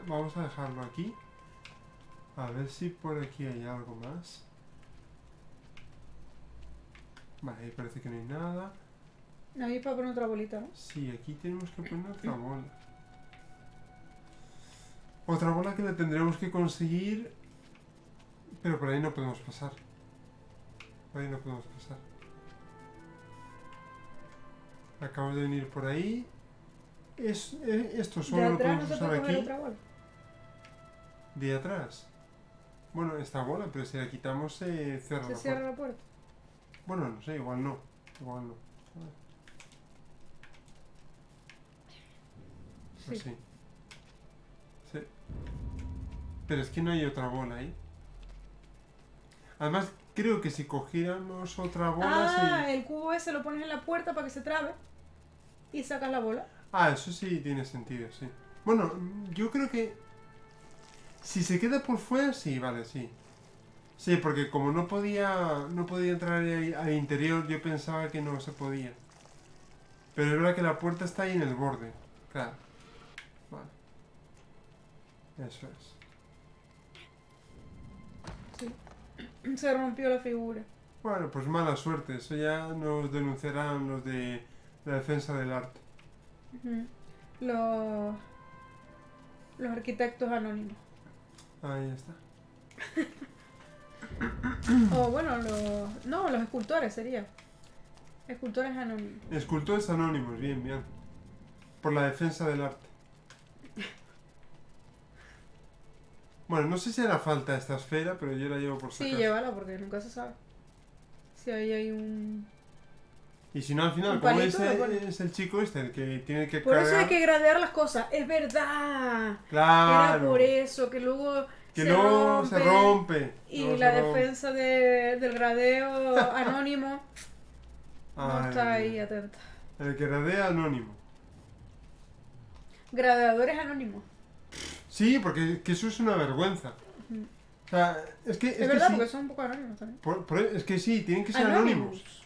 Vamos a dejarlo aquí. A ver si por aquí hay algo más. Vale, ahí parece que no hay nada. Ahí para poner otra bolita, ¿no? Sí, aquí tenemos que poner otra bola. Otra bola que la tendremos que conseguir. Pero por ahí no podemos pasar. Por ahí no podemos pasar. Acabamos de venir por ahí. Esto solo lo podemos usar aquí. ¿De atrás? Bueno, esta bola, pero si la quitamos se cierra la puerta. Se cierra la puerta. Bueno, no sé, igual no. Igual no. Pues sí. Sí. Pero es que no hay otra bola ahí. Además, Creo que si cogiéramos otra bola... Ah, sí. El cubo ese lo pones en la puerta para que se trabe y sacas la bola. Ah, eso sí tiene sentido, sí. Bueno, yo creo que... Si se queda por fuera, sí, vale, sí. Sí, porque como no podía entrar al interior, yo pensaba que no se podía. Pero es verdad que la puerta está ahí en el borde. Claro. Vale. Eso es. Sí. Se rompió la figura. Bueno, pues mala suerte. Eso ya nos denunciarán los de la defensa del arte. Uh-huh. Los arquitectos anónimos. Ahí está. O bueno, los escultores serían. Escultores anónimos. Escultores anónimos, bien, bien. Por la defensa del arte. Bueno, no sé si hará falta esta esfera, pero yo la llevo por si acaso. Sí, llévala, porque nunca se sabe. Si ahí hay un... Y si no, al final, como es el chico este el que tiene que cargar... Por eso hay que gradear las cosas. ¡Es verdad! ¡Claro! Era por eso, que luego... Que no se rompe. Y no, la defensa del gradeo anónimo no está ahí atenta. El que gradea anónimo. Gradeadores anónimos. Sí, porque que eso es una vergüenza. Uh-huh. O sea, es que... Es verdad, que sí, porque son un poco anónimos también. Es que sí, tienen que ser anónimos.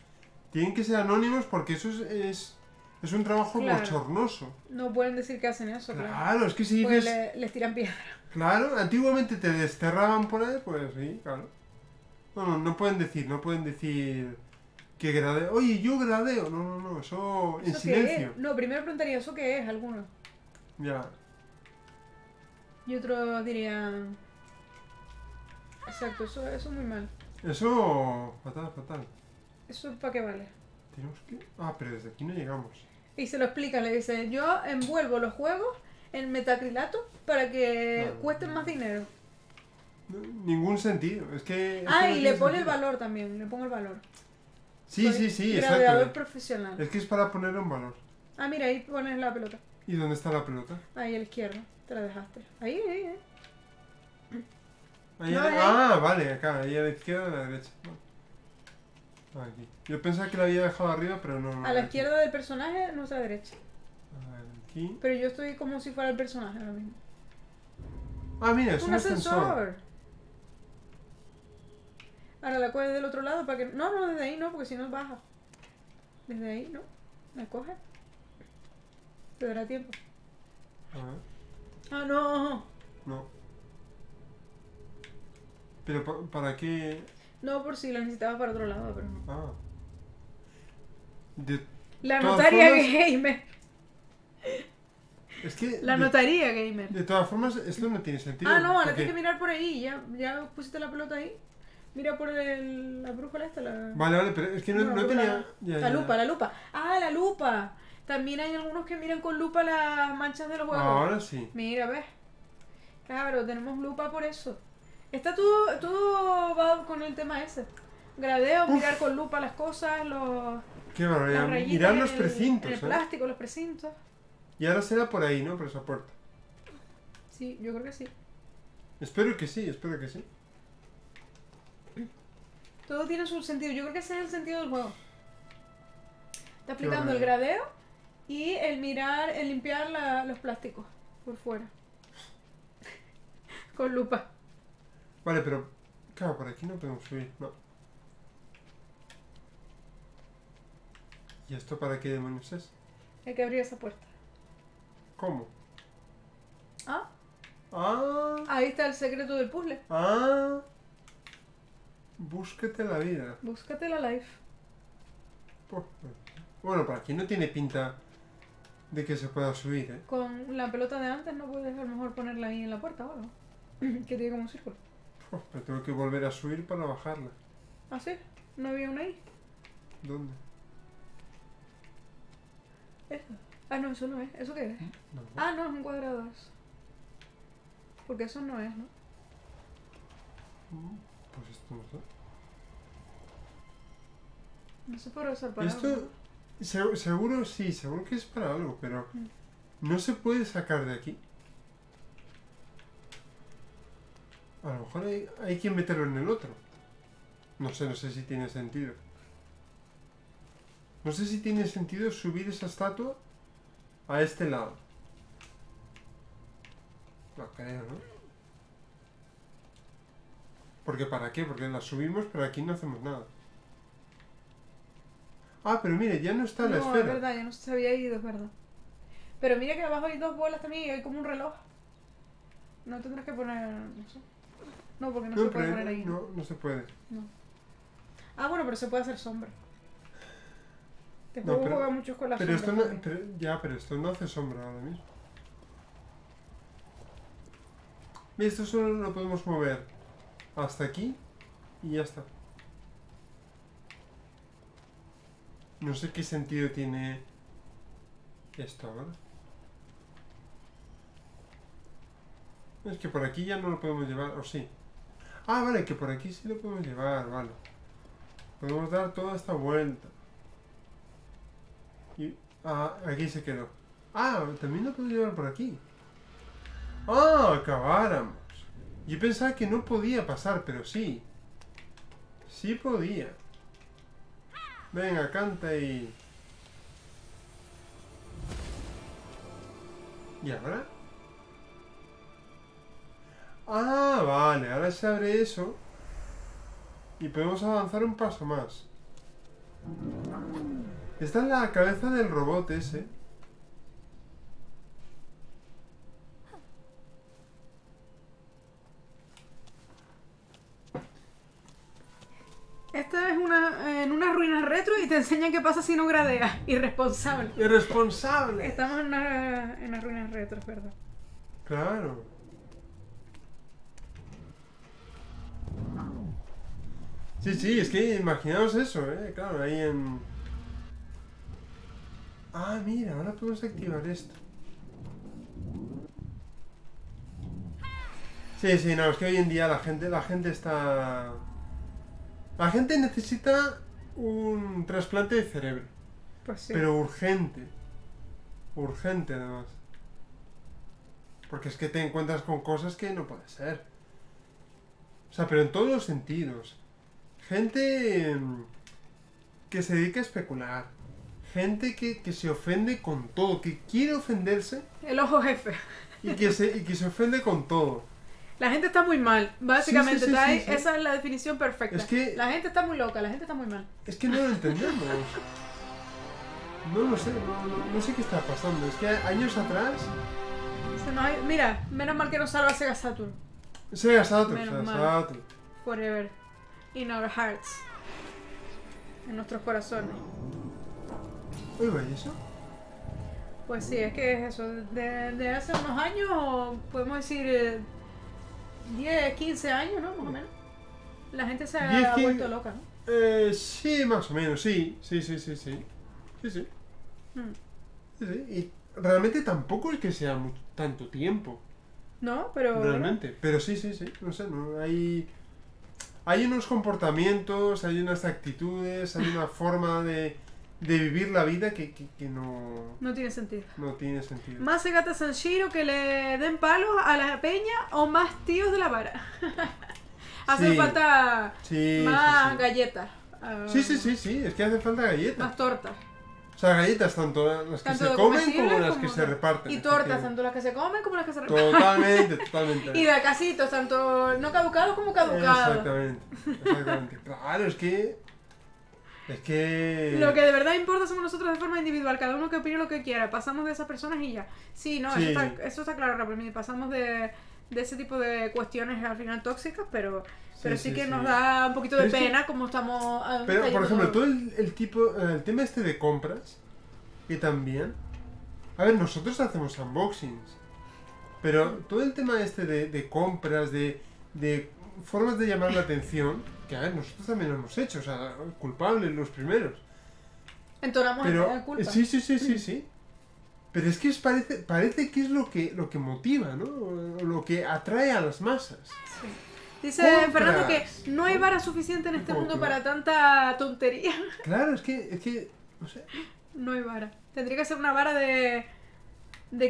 Tienen que ser anónimos porque eso es un trabajo bochornoso. No pueden decir que hacen eso, claro. Claro, es que si dices... Les tiran piedra. Claro, antiguamente te desterraban por ahí, pues sí, claro. No, no pueden decir que gradeo. Oye, yo gradeo. No, eso en silencio. No, primero preguntaría, ¿eso qué es? Algunos. Ya. Y otros dirían... Exacto, eso es muy mal. Eso... fatal. ¿Eso para qué vale? Tenemos que... Ah, pero desde aquí no llegamos. Y se lo explica, le dice, yo envuelvo los juegos... en metacrilato para que cuesten más dinero. No, ningún sentido. Es que. Ah, y le pone el valor también. Le pongo el valor. Sí, soy sí, exacto. Gradeador profesional. Es que es para ponerle un valor. Ah, mira, ahí pones la pelota. ¿Y dónde está la pelota? Ahí a la izquierda. Te la dejaste. Ahí no, vale, acá. Ahí a la izquierda o a la derecha. No. Aquí. Yo pensaba que la había dejado arriba, pero no. A la izquierda del personaje, no es a la derecha. A ver. Aquí. Pero yo estoy como si fuera el personaje ahora mismo. Ah, mira, es un ascensor. Ahora la coges del otro lado para que... No, desde ahí no, porque si no baja. Desde ahí no. La coges. Te dará tiempo. A ver. Ah, no. No. Pero ¿para qué? No, por si la necesitaba para otro lado, pero... Ah. La notaria gamer. Es que la notaría, gamer. De todas formas, esto no tiene sentido. Ah, no, ahora tienes que mirar por ahí. Ya pusiste la pelota ahí. Mira por la brújula esta. Vale, pero es que no tenía. La lupa. Ah, la lupa. También hay algunos que miran con lupa las manchas de los huevos. Ahora sí. Mira, ves. Claro, tenemos lupa por eso. Está todo va con el tema ese. Gradeo, mirar con lupa las cosas, los. Qué barbaridad. Mirar los precintos. El plástico, los precintos. Y ahora será por ahí, ¿no? Por esa puerta. Sí, yo creo que sí. Espero que sí. Todo tiene su sentido. Yo creo que ese es el sentido del juego. Está aplicando el gradeo y el limpiar los plásticos por fuera. Con lupa. Vale, pero... Claro, por aquí no podemos subir, no. ¿Y esto para qué demonios es? Hay que abrir esa puerta. ¿Cómo? Ah. Ahí está el secreto del puzzle. Ah. Búscate la vida. Búscate la life. Bueno, para aquí no tiene pinta de que se pueda subir, ¿eh? Con la pelota de antes no puedes a lo mejor ponerla ahí en la puerta o algo. Que tiene como un círculo. Pero tengo que volver a subir para bajarla. ¿Ah, sí? ¿No había una ahí? ¿Dónde? Eso. Ah, no, eso no es. ¿Eso qué es? No. Ah, no, es un cuadrado eso. Porque eso no es, ¿no? Pues esto no sé. No sé por usar para esto, algo. Seguro sí, seguro que es para algo, pero... No se puede sacar de aquí. A lo mejor hay que meterlo en el otro. No sé si tiene sentido. No sé si tiene sentido subir esa estatua a este lado. No creo, ¿no? Porque ¿para qué? Porque la subimos, pero aquí no hacemos nada. Ah, pero mire, ya no está la esfera. No, es verdad, ya no se había ido, es verdad. Pero mira que abajo hay dos bolas también y hay como un reloj. No tendrás que poner... No sé. No, porque no se puede poner ahí. No, no se puede. No. Ah, bueno, pero se puede hacer sombra. Te puedo jugar mucho con la sombra. Esto no, pero esto no hace sombra ahora mismo. Mira, esto solo lo podemos mover hasta aquí y ya está. No sé qué sentido tiene esto ahora. Es que por aquí ya no lo podemos llevar, o sí. Ah, vale, que por aquí sí lo podemos llevar, vale. Podemos dar toda esta vuelta. Y, ah, aquí se quedó. Ah, también lo puedo llevar por aquí. Ah, acabáramos. Yo pensaba que no podía pasar, pero sí. Sí podía. Venga, canta y... ¿Y ahora? Ah, vale, ahora se abre eso. Y podemos avanzar un paso más. Esta es la cabeza del robot ese. Esta es una, en unas ruinas retro y te enseñan qué pasa si no gradeas. Irresponsable. Irresponsable. Estamos en unas ruinas retro, es verdad. Claro. Sí, es que imaginaos eso, claro, ahí en... Ah, mira, ahora podemos activar esto. Sí, no, es que hoy en día la gente está... La gente necesita un trasplante de cerebro. Pues sí. Pero urgente. Urgente, además. Porque es que te encuentras con cosas que no puede ser. O sea, pero en todos los sentidos. Gente que se dedica a especular. Gente que se ofende con todo. Que quiere ofenderse. El ojo jefe. Y que se ofende con todo. La gente está muy mal. Básicamente, sí. Esa es la definición perfecta. Es que, la gente está muy loca, la gente está muy mal. Es que no lo entendemos. No lo sé, no sé qué está pasando. Es que años atrás... Mira, menos mal que nos salva Sega Saturn. Sega Saturn. Forever. In our hearts. En nuestros corazones. Uy, ¿y eso? Pues sí, es que es eso. Desde hace unos años, podemos decir 10, 15 años, ¿no? Más o menos. La gente se ha vuelto loca, ¿no? Sí, más o menos, sí. Mm. Sí. Y realmente tampoco es que sea tanto tiempo. No, pero... Realmente, bueno. Pero sí. No sé, no hay... Hay unos comportamientos, hay unas actitudes, hay una forma de vivir la vida que no... No tiene sentido. No tiene sentido. Más se gata Sanshiro que le den palos a la peña o más tíos de la vara. Hace falta más galletas. Sí, es que hace falta galletas. Más tortas. O sea, galletas tanto las que se comen como las que se reparten. Y tortas, tanto las que se comen como las que se reparten. Totalmente. Y de casitos, tanto no caducados como caducados. Exactamente. Claro, es que... Lo que de verdad importa somos nosotros de forma individual, cada uno que opine lo que quiera. Pasamos de esas personas y ya. Sí, no, sí. Eso está claro, realmente. Pasamos de ese tipo de cuestiones al final tóxicas, pero sí que nos da un poquito de pena como estamos... Pero, por ejemplo, todo el tema este de compras, que también... A ver, nosotros hacemos unboxings, pero todo el tema este de compras, de formas de llamar la atención, que a ver, nosotros también lo hemos hecho, o sea, culpables los primeros. Entonamos la culpa. Sí. Pero es que parece que es lo que motiva, ¿no? O lo que atrae a las masas. Sí. Dice Fernando que no hay vara suficiente en este mundo para tanta tontería. Claro, es que no sé. No hay vara. Tendría que ser una vara de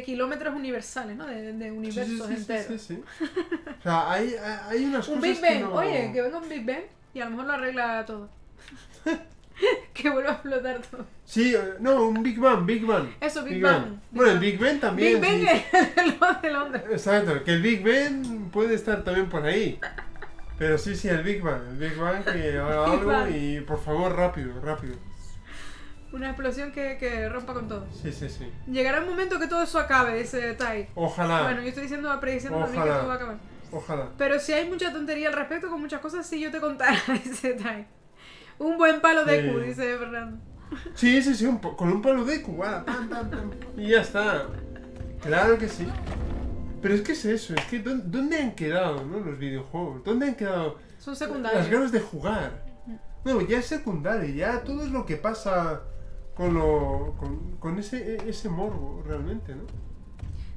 kilómetros universales, ¿no? De universos enteros. Sí. O sea, hay unas cosas. Un Big Bang. Oye, que venga un Big Bang. Y a lo mejor lo arregla todo. Que vuelva a explotar todo. Sí, no, un Big Bang, Big Bang. Eso, Big Bang. Bueno, el Big Ben también. Big Ben es de Londres. Exacto, que el Big Ben puede estar también por ahí. Pero sí, el Big Bang que haga algo y por favor, rápido, rápido. Una explosión que rompa con todo. Sí. Llegará un momento que todo eso acabe, dice Tai. Ojalá. Bueno, yo estoy diciendo, prediciendo también que todo va a acabar. Ojalá. Pero si hay mucha tontería al respecto con muchas cosas, sí yo te contara, dice Tai. Un buen palo Deku, dice Fernando. Sí, con un palo Deku, guau, y ya está. Claro que sí. Pero es que es eso, es que ¿dónde han quedado, no, los videojuegos? ¿Dónde han quedado? Son secundarios. Las ganas de jugar. No, ya es secundario, ya todo es lo que pasa con ese morbo, realmente, ¿no?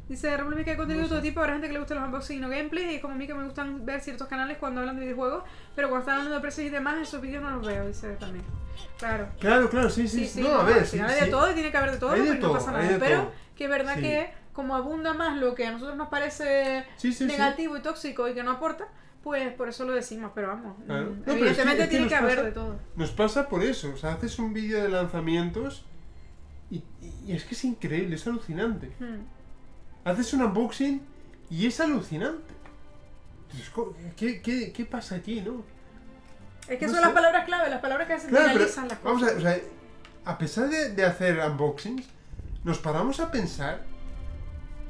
Dice Raúl Mica, hay contenido de todo tipo, habrá gente que le gusta los unboxings y no gameplays, y como a mí que me gustan ver ciertos canales cuando hablan de videojuegos, pero cuando están hablando de precios y demás, esos vídeos no los veo, dice también. Claro, sí. No, a ver, sí. Hay de todo y tiene que haber de todo, porque no pasa nada. Pero que es verdad que como abunda más lo que a nosotros nos parece negativo y tóxico y que no aporta, pues por eso lo decimos, pero vamos, claro. No, evidentemente tiene que haber de todo. Nos pasa por eso, o sea, haces un vídeo de lanzamientos y es que es increíble, es alucinante. Haces un unboxing y es alucinante. Entonces, ¿qué pasa aquí, no? Es que no son las palabras clave, las palabras que hacen analizan las cosas. Vamos a ver, o sea, a pesar de hacer unboxings, nos paramos a pensar.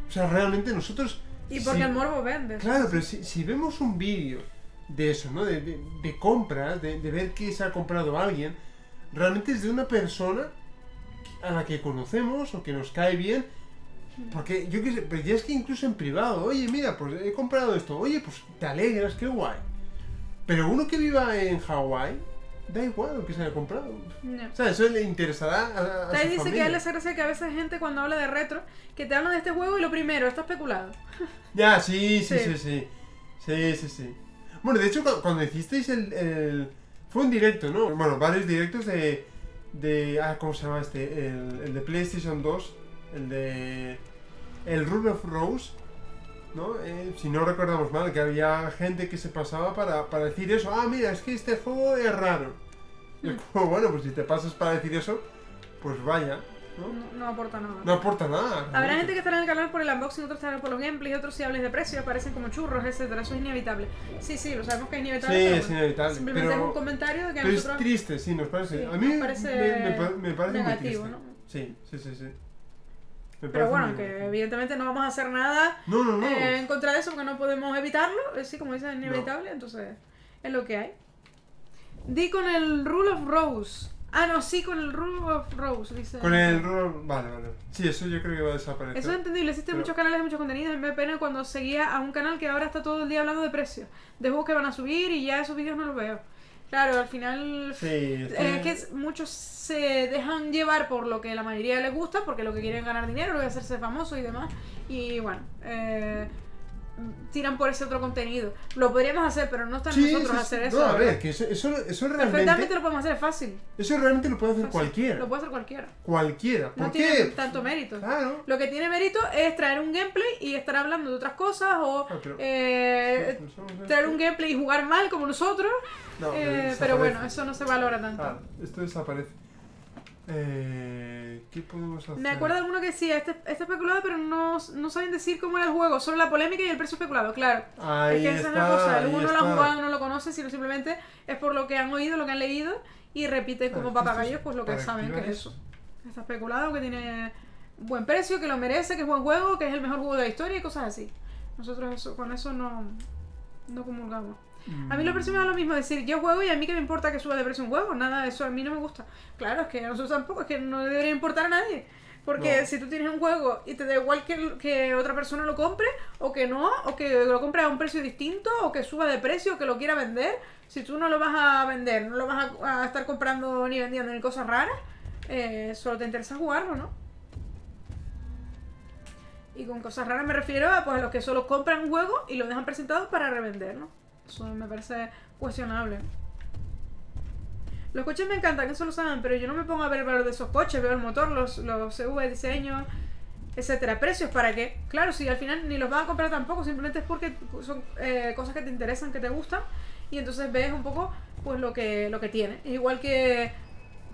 O sea, realmente nosotros. Y porque el morbo vende. Claro, pero si vemos un vídeo de eso, ¿no? De compras, de ver qué se ha comprado alguien, realmente es de una persona a la que conocemos o que nos cae bien. Porque yo qué sé, pero ya es que incluso en privado, oye, mira, pues he comprado esto, oye, pues te alegras, qué guay. Pero uno que viva en Hawái, da igual lo que se haya comprado. No. O sea, eso le interesará a Tai dice familia. Que a él le hace gracia que a veces gente cuando habla de retro, que te hablan de este juego y lo primero, está especulado. Ya, sí. Bueno, de hecho, cuando hicisteis el fue un directo, ¿no? Bueno, varios directos de ¿cómo se llama este? El de PlayStation 2. El de... el Rule of Rose, ¿no? Si no recordamos mal, que había gente que se pasaba para decir eso. Ah, mira, es que este juego es raro. Y como, bueno, pues si te pasas para decir eso, pues vaya, ¿no? No aporta nada. No aporta nada. Habrá gente que estará en el canal por el unboxing, otros estarán por los gameplays, otros si hables de precio aparecen como churros, etcétera. Eso es inevitable. Sí, lo sabemos que es inevitable. Sí, es inevitable. Simplemente es un comentario de que a nosotros... Pero es triste, sí, nos parece. Sí, a mí me parece negativo, ¿no? Sí. Pero bueno, que evidentemente no vamos a hacer nada en contra de eso, porque no podemos evitarlo. Sí, como dices, es inevitable, entonces es lo que hay. Di con el Rule of Rose. Ah, no, sí, con el Rule of Rose, dice. Con el Rule of... Vale. Sí, eso yo creo que va a desaparecer. Eso es entendible, existen muchos canales, muchos contenidos. Me da pena cuando seguía a un canal que ahora está todo el día hablando de precios, de juegos que van a subir y ya esos vídeos no los veo. Claro, al final es que muchos se dejan llevar por lo que la mayoría les gusta, porque lo que quieren ganar dinero, lo que hacerse famoso y demás, y bueno, tiran por ese otro contenido. Lo podríamos hacer, pero no está en nosotros hacer eso. No, a ver, que eso realmente... Perfectamente lo podemos hacer, fácil. Eso realmente lo puede hacer cualquiera. Lo puede hacer cualquiera. Cualquiera, ¿por qué? No tiene tanto mérito. Claro. Lo que tiene mérito es traer un gameplay y estar hablando de otras cosas, o traer un gameplay y jugar mal como nosotros... No, pero bueno, eso no se valora tanto. Ah, esto desaparece. ¿Qué podemos hacer? Me acuerdo de alguno que decía, este especulado, pero no saben decir cómo era el juego, solo la polémica y el precio especulado, claro. Ahí es que esa es la cosa, alguno no lo ha jugado, no lo conoce, sino simplemente es por lo que han oído, lo que han leído, y repiten como papagayos pues lo que saben que es eso. Está especulado, que tiene buen precio, que lo merece, que es buen juego, que es el mejor juego de la historia y cosas así. Nosotros con eso no comulgamos. A mí lo precio me da lo mismo, decir yo juego y a mí que me importa que suba de precio un juego, nada de eso, a mí no me gusta. Claro, es que a nosotros tampoco, es que no debería importar a nadie. Porque si tú tienes un juego y te da igual que otra persona lo compre, o que no, o que lo compre a un precio distinto, o que suba de precio, o que lo quiera vender, si tú no lo vas a vender, no lo vas a estar comprando ni vendiendo ni cosas raras, solo te interesa jugarlo, ¿no? Y con cosas raras me refiero a los que solo compran un juego y lo dejan presentado para revender, ¿no? Eso me parece cuestionable. Los coches me encantan, eso lo saben, pero yo no me pongo a ver el valor de esos coches, veo el motor, los CV, diseño, etcétera. ¿Precios para qué? Claro, si al final ni los van a comprar tampoco, simplemente es porque son cosas que te interesan, que te gustan, y entonces ves un poco pues lo que tiene. Igual que,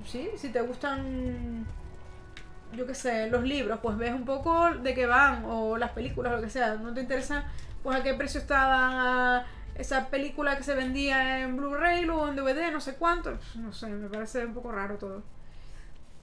sí, si te gustan, yo qué sé, los libros, pues ves un poco de qué van, o las películas, lo que sea. No te interesa, pues a qué precio estaba esa película que se vendía en Blu-ray o en DVD, no sé cuánto. No sé, me parece un poco raro todo.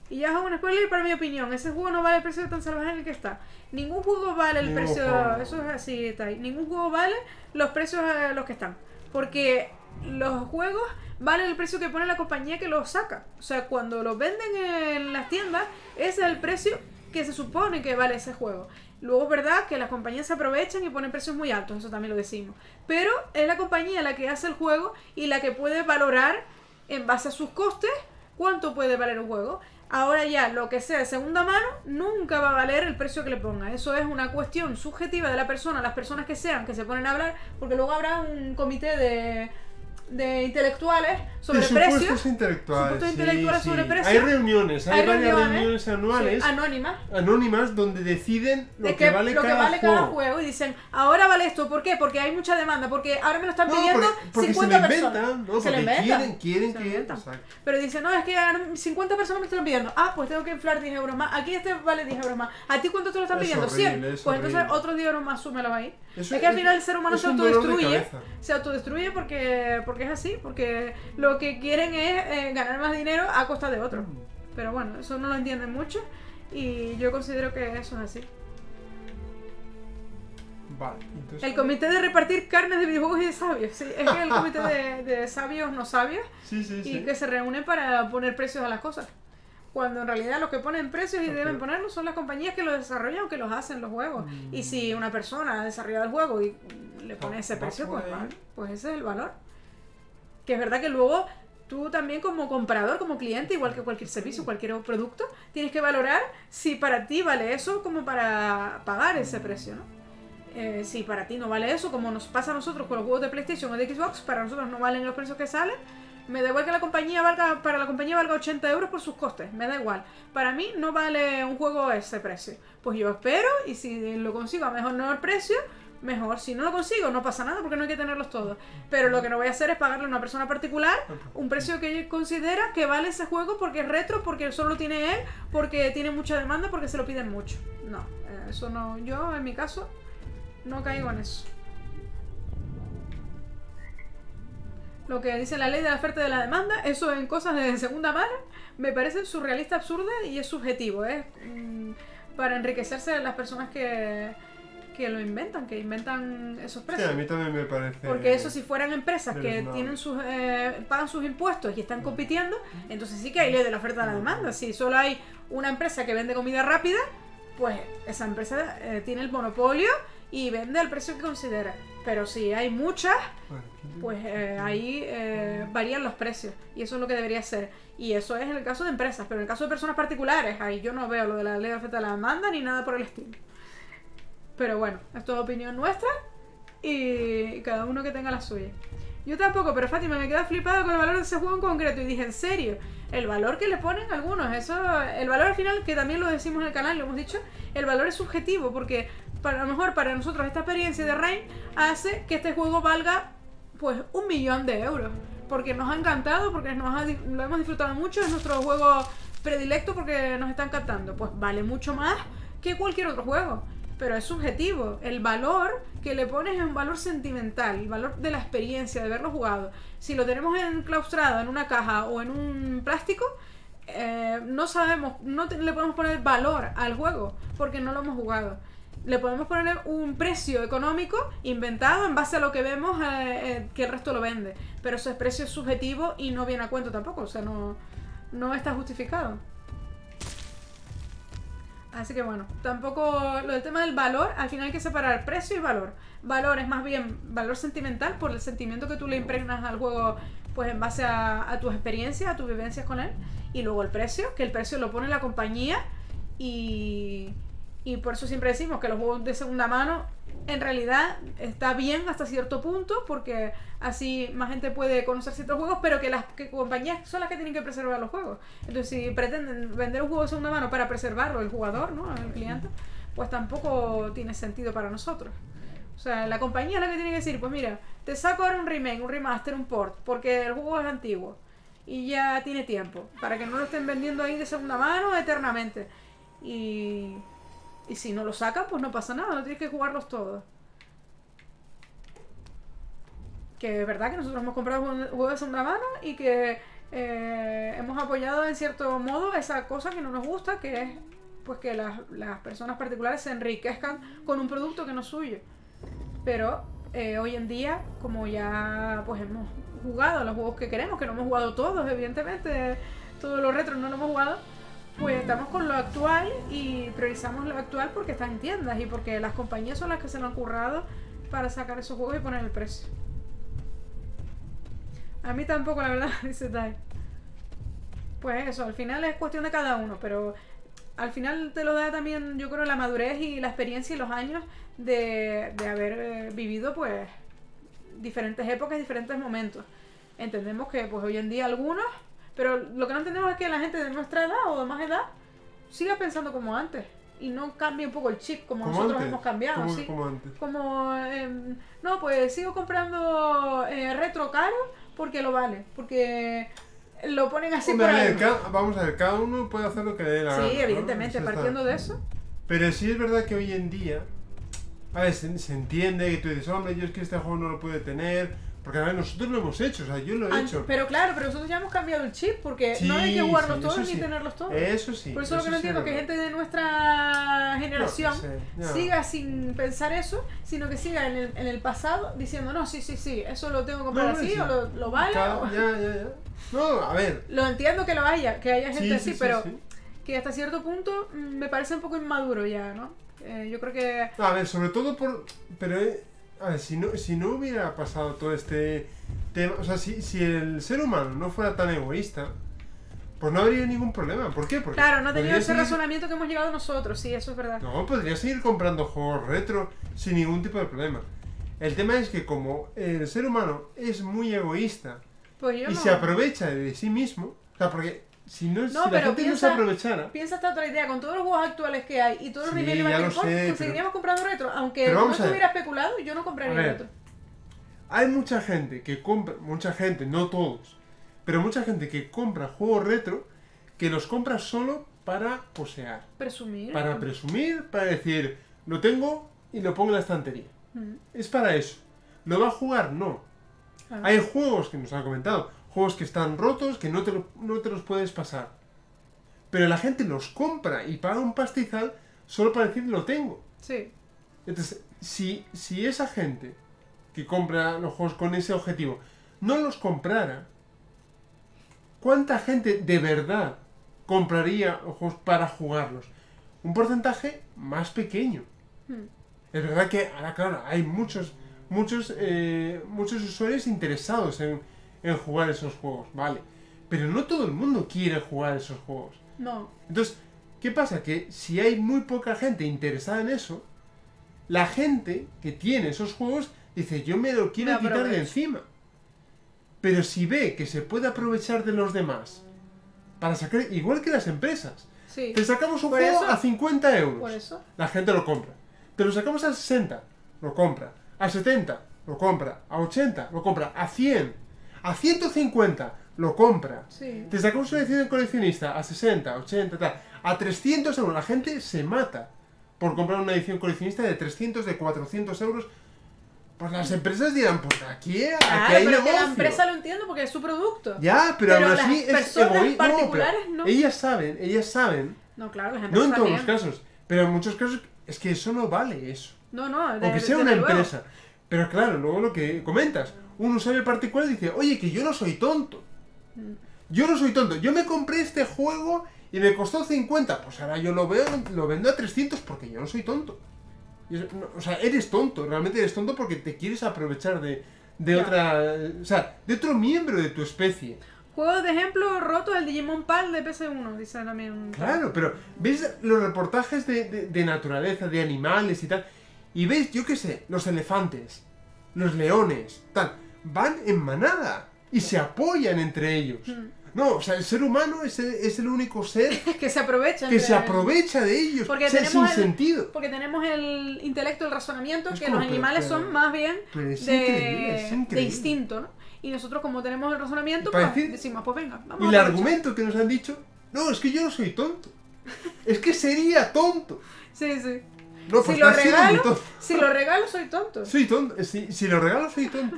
Y ya es un spoiler para mi opinión. Ese juego no vale el precio tan salvaje en el que está. Ningún juego vale el precio. Eso es así, está ahí. Ningún juego vale los precios a los que están. Porque los juegos valen el precio que pone la compañía que los saca. O sea, cuando los venden en las tiendas, ese es el precio que se supone que vale ese juego. Luego es verdad que las compañías se aprovechan y ponen precios muy altos, eso también lo decimos. Pero es la compañía la que hace el juego y la que puede valorar en base a sus costes cuánto puede valer un juego. Ahora ya, lo que sea de segunda mano nunca va a valer el precio que le ponga. Eso es una cuestión subjetiva de la persona, las personas que sean, que se ponen a hablar, porque luego habrá un comité de intelectuales sobre precios. Supuestos intelectuales, sí. Sobre precios. Hay reuniones, hay varias reuniones anuales, sí, anónimas, donde deciden lo que vale cada juego y dicen, ahora vale esto, ¿por qué? Porque hay mucha demanda, porque ahora me lo están pidiendo 50 personas. Se le inventan, quieren. Pero dicen, no, es que 50 personas me están pidiendo, ah, pues tengo que inflar 10 euros más, aquí este vale 10 euros más, ¿a ti cuánto te lo están pidiendo? 100, pues entonces otros 10 euros más, súmelo ahí. Eso es que al final el ser humano se autodestruye, porque es así, porque lo que quieren es ganar más dinero a costa de otros. Pero bueno, eso no lo entienden mucho y yo considero que eso es así. Vale, entonces... El comité de repartir carnes de videojuegos y de sabios, sí, es que el comité de sabios no sabios, sí, que se reúnen para poner precios a las cosas. Cuando en realidad los que ponen precios y deben ponerlos son las compañías que los desarrollan o que los hacen los juegos. Y si una persona ha desarrollado el juego y le pone ese precio, pues ese es el valor. Que es verdad que luego tú también como comprador, como cliente, igual que cualquier servicio, cualquier producto, tienes que valorar si para ti vale eso como para pagar ese precio, ¿no? Si para ti no vale eso, como nos pasa a nosotros con los juegos de PlayStation o de Xbox, para nosotros no valen los precios que salen, me da igual que la compañía valga, para la compañía valga 80 euros por sus costes, me da igual. Para mí no vale un juego ese precio. Pues yo espero, y si lo consigo a menor precio, mejor. Si no lo consigo, no pasa nada porque no hay que tenerlos todos. Pero lo que no voy a hacer es pagarle a una persona particular un precio que ella considera que vale ese juego porque es retro, porque solo lo tiene él, porque tiene mucha demanda, porque se lo piden mucho. No, eso no. Yo, en mi caso, no caigo en eso. Lo que dice la ley de la oferta y de la demanda, eso en cosas de segunda mano, me parece surrealista, absurda y es subjetivo. Es para enriquecerse de las personas que lo inventan, que inventan esos precios. Sí, a mí también me parece... Porque eso, si fueran empresas que tienen sus pagan sus impuestos y están compitiendo, entonces sí que hay ley de la oferta y la demanda. Si solo hay una empresa que vende comida rápida, pues esa empresa tiene el monopolio y vende al precio que considera. Pero si hay muchas, pues ahí varían los precios. Y eso es lo que debería ser. Y eso es en el caso de empresas. Pero en el caso de personas particulares, ahí yo no veo lo de la ley de oferta y la demanda ni nada por el estilo. Pero bueno, esto es opinión nuestra y cada uno que tenga la suya. Yo tampoco, pero Fátima, me queda flipada con el valor de ese juego en concreto. Y dije, en serio, el valor que le ponen algunos, eso, el valor al final, que también lo decimos en el canal, lo hemos dicho, el valor es subjetivo, porque para, a lo mejor para nosotros esta experiencia de Rime hace que este juego valga pues 1.000.000 de euros. Porque nos ha encantado, porque lo hemos disfrutado mucho, es nuestro juego predilecto porque nos está encantando. Pues vale mucho más que cualquier otro juego. Pero es subjetivo, el valor que le pones es un valor sentimental, el valor de la experiencia, de verlo jugado. Si lo tenemos enclaustrado en una caja o en un plástico, no sabemos, le podemos poner valor al juego porque no lo hemos jugado. Le podemos poner un precio económico inventado en base a lo que vemos que el resto lo vende, pero ese precio es subjetivo y no viene a cuento tampoco, o sea, no está justificado. Así que bueno, tampoco lo del tema del valor, al final hay que separar precio y valor. Valor es más bien valor sentimental por el sentimiento que tú le impregnas al juego, pues en base a tus experiencias, a tus vivencias con él. Y luego el precio, que el precio lo pone la compañía y por eso siempre decimos que los juegos de segunda mano en realidad está bien hasta cierto punto porque así más gente puede conocer ciertos juegos, pero que las compañías son las que tienen que preservar los juegos. Entonces si pretenden vender un juego de segunda mano para preservarlo el jugador, ¿no? El cliente, pues tampoco tiene sentido para nosotros. O sea, la compañía es la que tiene que decir, pues mira, te saco ahora un remake, un remaster, un port, porque el juego es antiguo y ya tiene tiempo, para que no lo estén vendiendo ahí de segunda mano eternamente. Y si no lo sacan, pues no pasa nada, no tienes que jugarlos todos. Que es verdad que nosotros hemos comprado juegos de segunda mano y que hemos apoyado en cierto modo esa cosa que no nos gusta, que es pues que las personas particulares se enriquezcan con un producto que no es suyo. Pero hoy en día, como ya pues hemos jugado los juegos que queremos, que no hemos jugado todos, evidentemente, todos los retros no los hemos jugado, pues estamos con lo actual y priorizamos lo actual porque está en tiendas y porque las compañías son las que se lo han currado para sacar esos juegos y poner el precio. A mí tampoco, la verdad, dice Tai. Pues eso, al final es cuestión de cada uno, pero al final te lo da también, yo creo, la madurez y la experiencia y los años de haber vivido pues diferentes épocas, diferentes momentos. Entendemos que pues hoy en día algunos, pero lo que no entendemos es que la gente de nuestra edad o de más edad siga pensando como antes y no cambie un poco el chip como nosotros antes hemos cambiado. ¿Cómo, sí? Como antes. Como, no, pues sigo comprando retro caro porque lo vale, porque lo ponen así por ahí. Vamos a ver, cada uno puede hacer lo que le dé la gana. Sí, evidentemente, ¿no? Partiendo de eso. Pero sí es verdad que hoy en día, a ver, se entiende que tú dices, hombre, yo es que este juego no lo puede tener, porque a ver, nosotros lo hemos hecho, o sea, yo lo he hecho. Pero claro, pero nosotros ya hemos cambiado el chip, porque sí, no hay que jugarlos todos ni tenerlos todos. Eso sí. Por eso lo que no entiendo es que gente de nuestra generación siga sin pensar eso, sino que siga en el pasado diciendo, no, sí, eso lo tengo que comprar así, o lo vale. Claro, ya. No, a ver. Lo entiendo que lo haya, que haya gente así, pero que hasta cierto punto me parece un poco inmaduro ya, ¿no? Yo creo que... A ver, sobre todo por... Pero... A ver, si no hubiera pasado todo este tema, o sea, si el ser humano no fuera tan egoísta, pues no habría ningún problema. ¿Por qué? Porque claro, no tenía ese razonamiento que hemos llegado nosotros, sí, eso es verdad. No, podría seguir comprando juegos retro sin ningún tipo de problema. El tema es que como el ser humano es muy egoísta se aprovecha de sí mismo, o sea, porque... Si la gente no se aprovechara. Piensa esta otra idea, con todos los juegos actuales que hay y todos los niveles que conseguiríamos comprando retro. Aunque no estuviera especulado, yo no compraría retro. Hay mucha gente que compra, mucha gente, no todos, pero mucha gente que compra juegos retro, que los compra solo para posear. Presumir. Para presumir, para decir, lo tengo y lo pongo en la estantería. Es para eso. ¿Lo va a jugar? No. Hay juegos que nos han comentado. Juegos que están rotos, que no te los puedes pasar. Pero la gente los compra y paga un pastizal solo para decir lo tengo. Sí. Entonces, si esa gente que compra los juegos con ese objetivo no los comprara, ¿cuánta gente de verdad compraría los juegos para jugarlos? Un porcentaje más pequeño. Es verdad que ahora, claro, hay muchos usuarios interesados en jugar esos juegos, vale, pero no todo el mundo quiere jugar esos juegos. No. Entonces, ¿qué pasa? Que si hay muy poca gente interesada en eso, la gente que tiene esos juegos dice, yo me lo quiero quitar de encima. Pero si ve que se puede aprovechar de los demás para sacar, igual que las empresas, te sacamos un juego a 50 euros, ¿por eso? La gente lo compra. Te lo sacamos a 60, lo compra. A 70, lo compra. A 80, lo compra. A 100. A 150 lo compra. Sí. Te sacamos una edición de coleccionista a 60, 80, tal. A 300 euros. La gente se mata por comprar una edición coleccionista de 300, de 400 euros. Pues las empresas dirán, pues aquí hay negocio. La empresa lo entiendo porque es su producto. Ya, pero aún así las personas particulares no. Ellas saben. No, claro, las empresas. No en todos los casos, pero en muchos casos es que eso no vale eso. No. Aunque sea una empresa. Pero claro, luego lo que comentas. Un usuario particular dice, oye, que yo no soy tonto. Yo me compré este juego y me costó 50. Pues ahora yo lo vendo a 300 porque yo no soy tonto. O sea, eres tonto, realmente eres tonto porque te quieres aprovechar de otro miembro de tu especie. Juegos de ejemplo roto del Digimon Pal de PS1, dice también. Claro, pero ves los reportajes de naturaleza, de animales y tal. Y ves, yo qué sé, los elefantes, los leones, tal. Van en manada y se apoyan entre ellos. No, o sea, el ser humano es el único ser que se aprovecha de ellos, porque o sea, tenemos sin sentido. Porque tenemos el intelecto, el razonamiento, es que los animales son más bien de instinto, ¿no? Y nosotros como tenemos el razonamiento, pues decimos, pues venga, vamos. Y el argumento que nos han dicho, no, es que yo no soy tonto, es que sería tonto. Sí, sí. No, pues si lo regalo, soy tonto. Soy tonto, si lo regalo, soy tonto.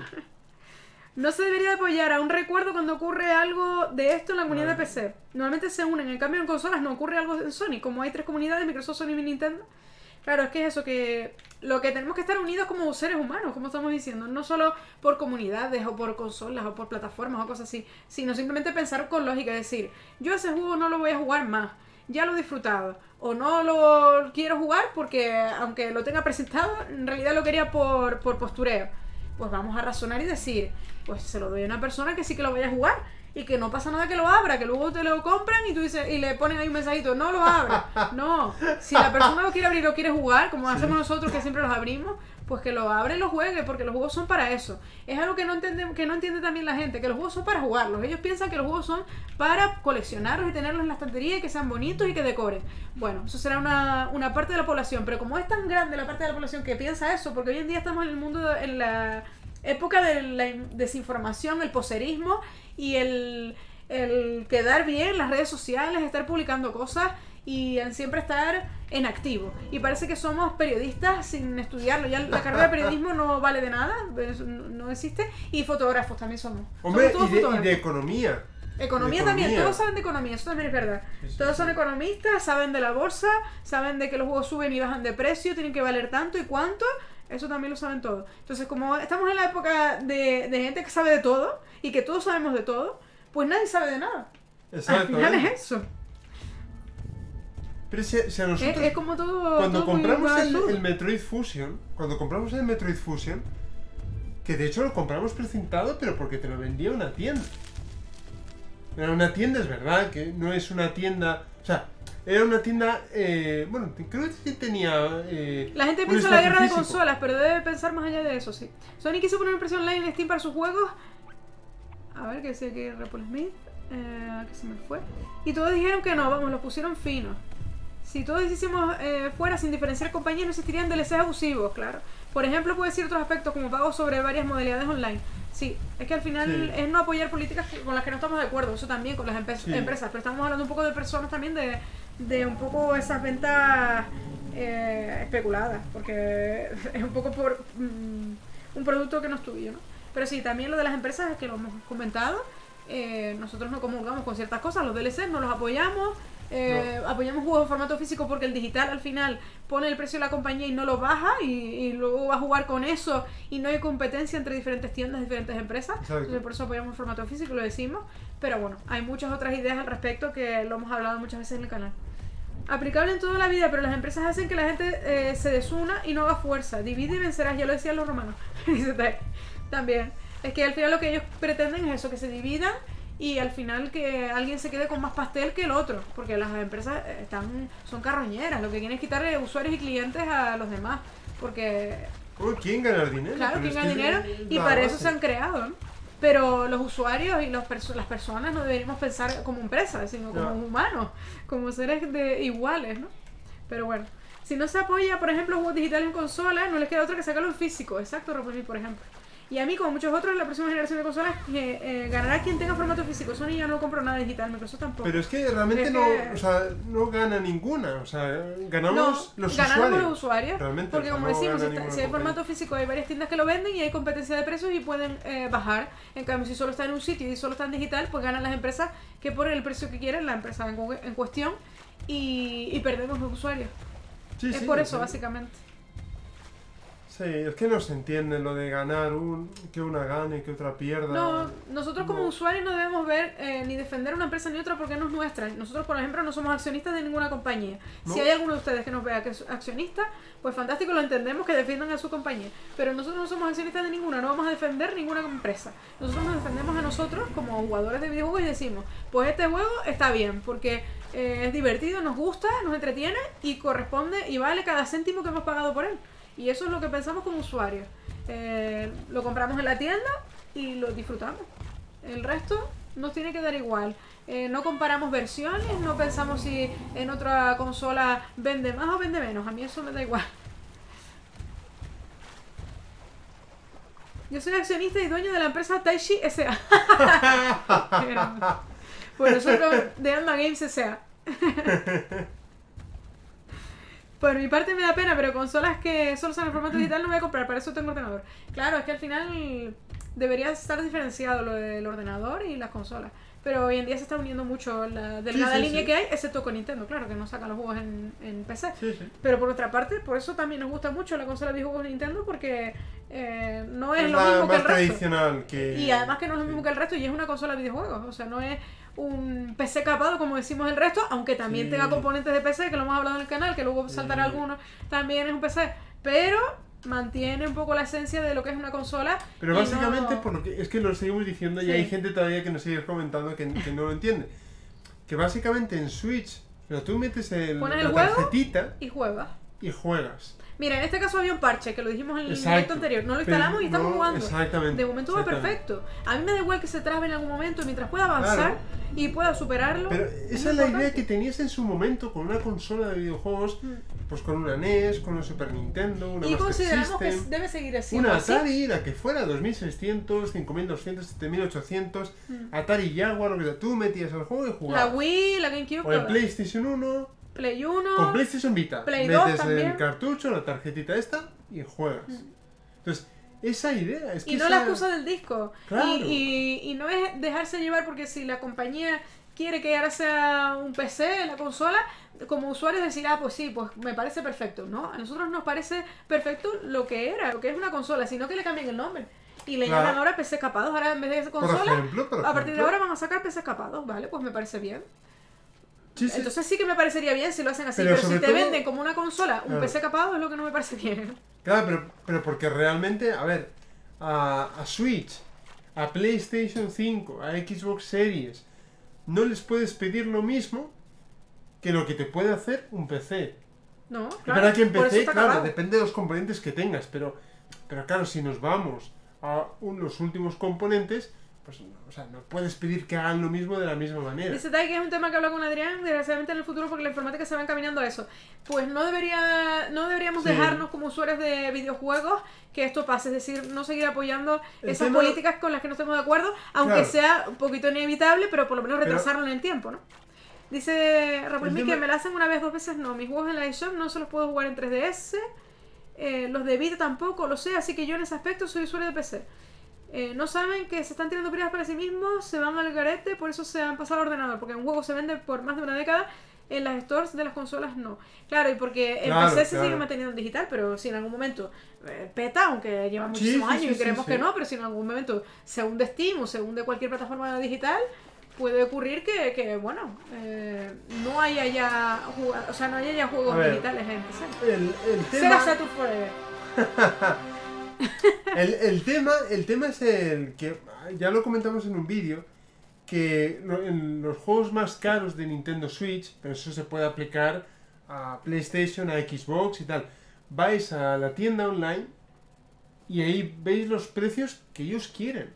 No se debería apoyar a un recuerdo cuando ocurre algo de esto en la comunidad de PC. Normalmente se unen, en cambio en consolas no ocurre algo en Sony. Como hay tres comunidades, Microsoft, Sony y Nintendo. Claro, es que es eso, que lo que tenemos que estar unidos como seres humanos, como estamos diciendo. No solo por comunidades o por consolas o por plataformas o cosas así, sino simplemente pensar con lógica. Es decir, yo ese juego no lo voy a jugar más, ya lo he disfrutado. O no lo quiero jugar porque aunque lo tenga presentado, en realidad lo quería por postureo. Pues vamos a razonar y decir, pues se lo doy a una persona que sí que lo vaya a jugar y que no pasa nada que lo abra, que luego te lo compran y tú dices, y le ponen ahí un mensajito, no lo abra. No, si la persona lo quiere abrir, lo quiere jugar, como hacemos nosotros que siempre los abrimos, pues que lo abra y lo juegue, porque los juegos son para eso. Es algo que no entiende también la gente, que los juegos son para jugarlos. Ellos piensan que los juegos son para coleccionarlos y tenerlos en la estantería y que sean bonitos y que decoren. Bueno, eso será una parte de la población, pero como es tan grande la parte de la población que piensa eso, porque hoy en día estamos en el mundo, en la época de la desinformación, el poserismo y el quedar bien en las redes sociales, estar publicando cosas y en siempre estar en activo. Y parece que somos periodistas sin estudiarlo. Ya la carrera de periodismo no vale de nada, no existe. Y fotógrafos también somos. Hombre, somos y de economía. Economía también, todos saben de economía, eso también es verdad. Sí. Todos son economistas, saben de la bolsa, saben de que los juegos suben y bajan de precio, tienen que valer tanto y cuánto. Eso también lo saben todos. Entonces, como estamos en la época de gente que sabe de todo y que todos sabemos de todo, pues nadie sabe de nada. Exacto. Al final es eso. Pero si a nosotros, es como todo, cuando todo compramos el Metroid Fusion, cuando compramos el Metroid Fusion, que de hecho lo compramos precintado, pero porque te lo vendía una tienda. Era una tienda, es verdad, que no es una tienda, o sea, era una tienda, bueno, creo que tenía... la gente piensa en la guerra de consolas, pero debe pensar más allá de eso, sí. Sony quiso poner una impresión online en Steam para sus juegos. A ver, que sé que Repolis Smith, que se me fue. Y todos dijeron que no, vamos, los pusieron finos. Si todos hiciésemos fuera sin diferenciar compañías, no existirían DLCs abusivos, claro. Por ejemplo, puede decir otros aspectos como pagos sobre varias modalidades online. Sí, es que al final es no apoyar políticas con las que no estamos de acuerdo, eso también con las empresas, pero estamos hablando un poco de personas también, de un poco esas ventas especuladas, porque es un poco por un producto que no es tuyo, ¿no? Pero sí, también lo de las empresas es que lo hemos comentado, nosotros no comulgamos con ciertas cosas, los DLCs no los apoyamos. No. Apoyamos juegos en formato físico porque el digital al final pone el precio de la compañía y no lo baja y luego va a jugar con eso y no hay competencia entre diferentes tiendas, diferentes empresas. Exacto. Entonces por eso apoyamos el formato físico, lo decimos, pero bueno, hay muchas otras ideas al respecto que lo hemos hablado muchas veces en el canal, aplicable en toda la vida, pero las empresas hacen que la gente se desuna y no haga fuerza, divide y vencerás, ya lo decían los romanos. También es que al final lo que ellos pretenden es eso, que se dividan y al final que alguien se quede con más pastel que el otro, porque las empresas son carroñeras, lo que quieren es quitarle usuarios y clientes a los demás, porque... ¿Quién gana dinero? Claro, ¿quién gana dinero? Y para eso se han creado, ¿no? Pero los usuarios y las personas no deberíamos pensar como empresas, sino como humanos, como seres iguales, ¿no? Pero bueno, si no se apoya, por ejemplo, juegos digitales en consolas, no les queda otra que sacarlo en físico, exacto, Ropley, por ejemplo. Y a mí, como muchos otros, la próxima generación de consolas ganará quien tenga formato físico. Sony ya no compra nada digital, Microsoft tampoco. Pero es que realmente es o sea, no gana ninguna. O sea, ganamos los usuarios. Realmente, porque como decimos, si hay formato físico, hay varias tiendas que lo venden y hay competencia de precios y pueden bajar. En cambio, si solo está en un sitio y solo está en digital, pues ganan las empresas que ponen el precio que quieren, la empresa en cuestión, y perdemos los usuarios. Sí, es por eso, básicamente. Sí, es que no se entiende lo de ganar, que una gane, que otra pierda. No, nosotros como usuarios no debemos ver ni defender una empresa ni otra porque no es nuestra. Nosotros, por ejemplo, no somos accionistas de ninguna compañía. No. Si hay alguno de ustedes que nos vea que es accionista, pues fantástico, lo entendemos, que defiendan a su compañía. Pero nosotros no somos accionistas de ninguna, no vamos a defender ninguna empresa. Nosotros nos defendemos a nosotros como jugadores de videojuegos y decimos, pues este juego está bien porque es divertido, nos gusta, nos entretiene y corresponde y vale cada céntimo que hemos pagado por él. Y eso es lo que pensamos como usuarios. Lo compramos en la tienda y lo disfrutamos. El resto nos tiene que dar igual. No comparamos versiones, no pensamos si en otra consola vende más o vende menos. A mí eso me da igual. Yo soy accionista y dueño de la empresa Taishi S.A. Bueno, nosotros de Alma Games S.A. Por mi parte me da pena, pero consolas que solo son en formato digital no voy a comprar, para eso tengo ordenador. Claro, es que al final debería estar diferenciado lo del ordenador y las consolas. Pero hoy en día se está uniendo mucho la delgada línea que hay, excepto con Nintendo, claro, que no sacan los juegos en PC. Sí, sí. Pero por otra parte, por eso también nos gusta mucho la consola de juegos de Nintendo, porque no es lo mismo que el resto. Y además que no es lo mismo que el resto y es una consola de videojuegos, o sea, no es un PC capado como decimos el resto, aunque también tenga componentes de PC, que lo hemos hablado en el canal, que luego saltará alguno, también es un PC, pero mantiene un poco la esencia de lo que es una consola. Pero básicamente no... porque es que lo seguimos diciendo y hay gente todavía que nos sigue comentando que no lo entiende, que básicamente en Switch, pero tú metes la tarjetita y juegas. Mira, en este caso había un parche, que lo dijimos en el momento anterior. No lo instalamos y estamos jugando. Exactamente. De momento va perfecto. A mí me da igual que se trabe en algún momento mientras pueda avanzar y pueda superarlo. Pero esa es la idea que tenías en su momento con una consola de videojuegos, pues con una NES, con una Super Nintendo, una Master System, que debe seguir así. Una Atari, la que fuera, 2600, 5200, 7800, Atari Jaguar, lo que tú metías al juego y jugabas. La Wii, la GameCube. O el PlayStation 1. Play 1, con PlayStation Vita, Play 2 metes también el cartucho, la tarjetita esta y juegas. Entonces, esa idea es que... Y no la excusa del disco. Claro. Y no es dejarse llevar, porque si la compañía quiere que ahora sea un PC, la consola, como usuarios decir, ah, pues sí, pues me parece perfecto. No, a nosotros nos parece perfecto lo que era, lo que es una consola, sino que le cambien el nombre. Y le llaman ahora PC escapados, ahora en vez de consola, a partir de ahora van a sacar PC escapados, ¿vale? Pues me parece bien. Sí, sí. Entonces sí que me parecería bien si lo hacen así, pero si te venden como una consola, un PC capado, es lo que no me parece bien. Claro, pero porque realmente, a ver, a Switch, a PlayStation 5, a Xbox Series, no les puedes pedir lo mismo que lo que te puede hacer un PC. No, claro. Para que en PC, claro, depende de los componentes que tengas, pero claro, si nos vamos a los últimos componentes... Pues no, o sea, no puedes pedir que hagan lo mismo de la misma manera. Dice Tai que es un tema que habló con Adrián, desgraciadamente en el futuro, porque la informática se va encaminando a eso. Pues no deberíamos dejarnos como usuarios de videojuegos que esto pase, es decir, no seguir apoyando esas políticas con las que no estemos de acuerdo, aunque sea un poquito inevitable, pero por lo menos retrasarlo en el tiempo, ¿no? Dice Rapolmi que me la hacen una vez, dos veces no. Mis juegos en la eShop no se los puedo jugar en 3DS, los de Vita tampoco, lo sé, así que yo en ese aspecto soy usuario de PC. No saben que se están tirando piedras para sí mismos, se van al garete, por eso se han pasado al ordenador, porque un juego se vende por más de una década, en las stores de las consolas no. Claro, y porque el PC se sigue manteniendo en digital, pero si en algún momento peta, aunque lleva muchísimos años y creemos que no, pero si en algún momento se hunde Steam o se hunde cualquier plataforma digital, puede ocurrir que bueno, no haya ya juegos digitales en PC. El tema... Sega Saturn Forever. El tema es el que ya lo comentamos en un vídeo, que en los juegos más caros de Nintendo Switch, pero eso se puede aplicar a PlayStation, a Xbox y tal, vais a la tienda online y ahí veis los precios que ellos quieren.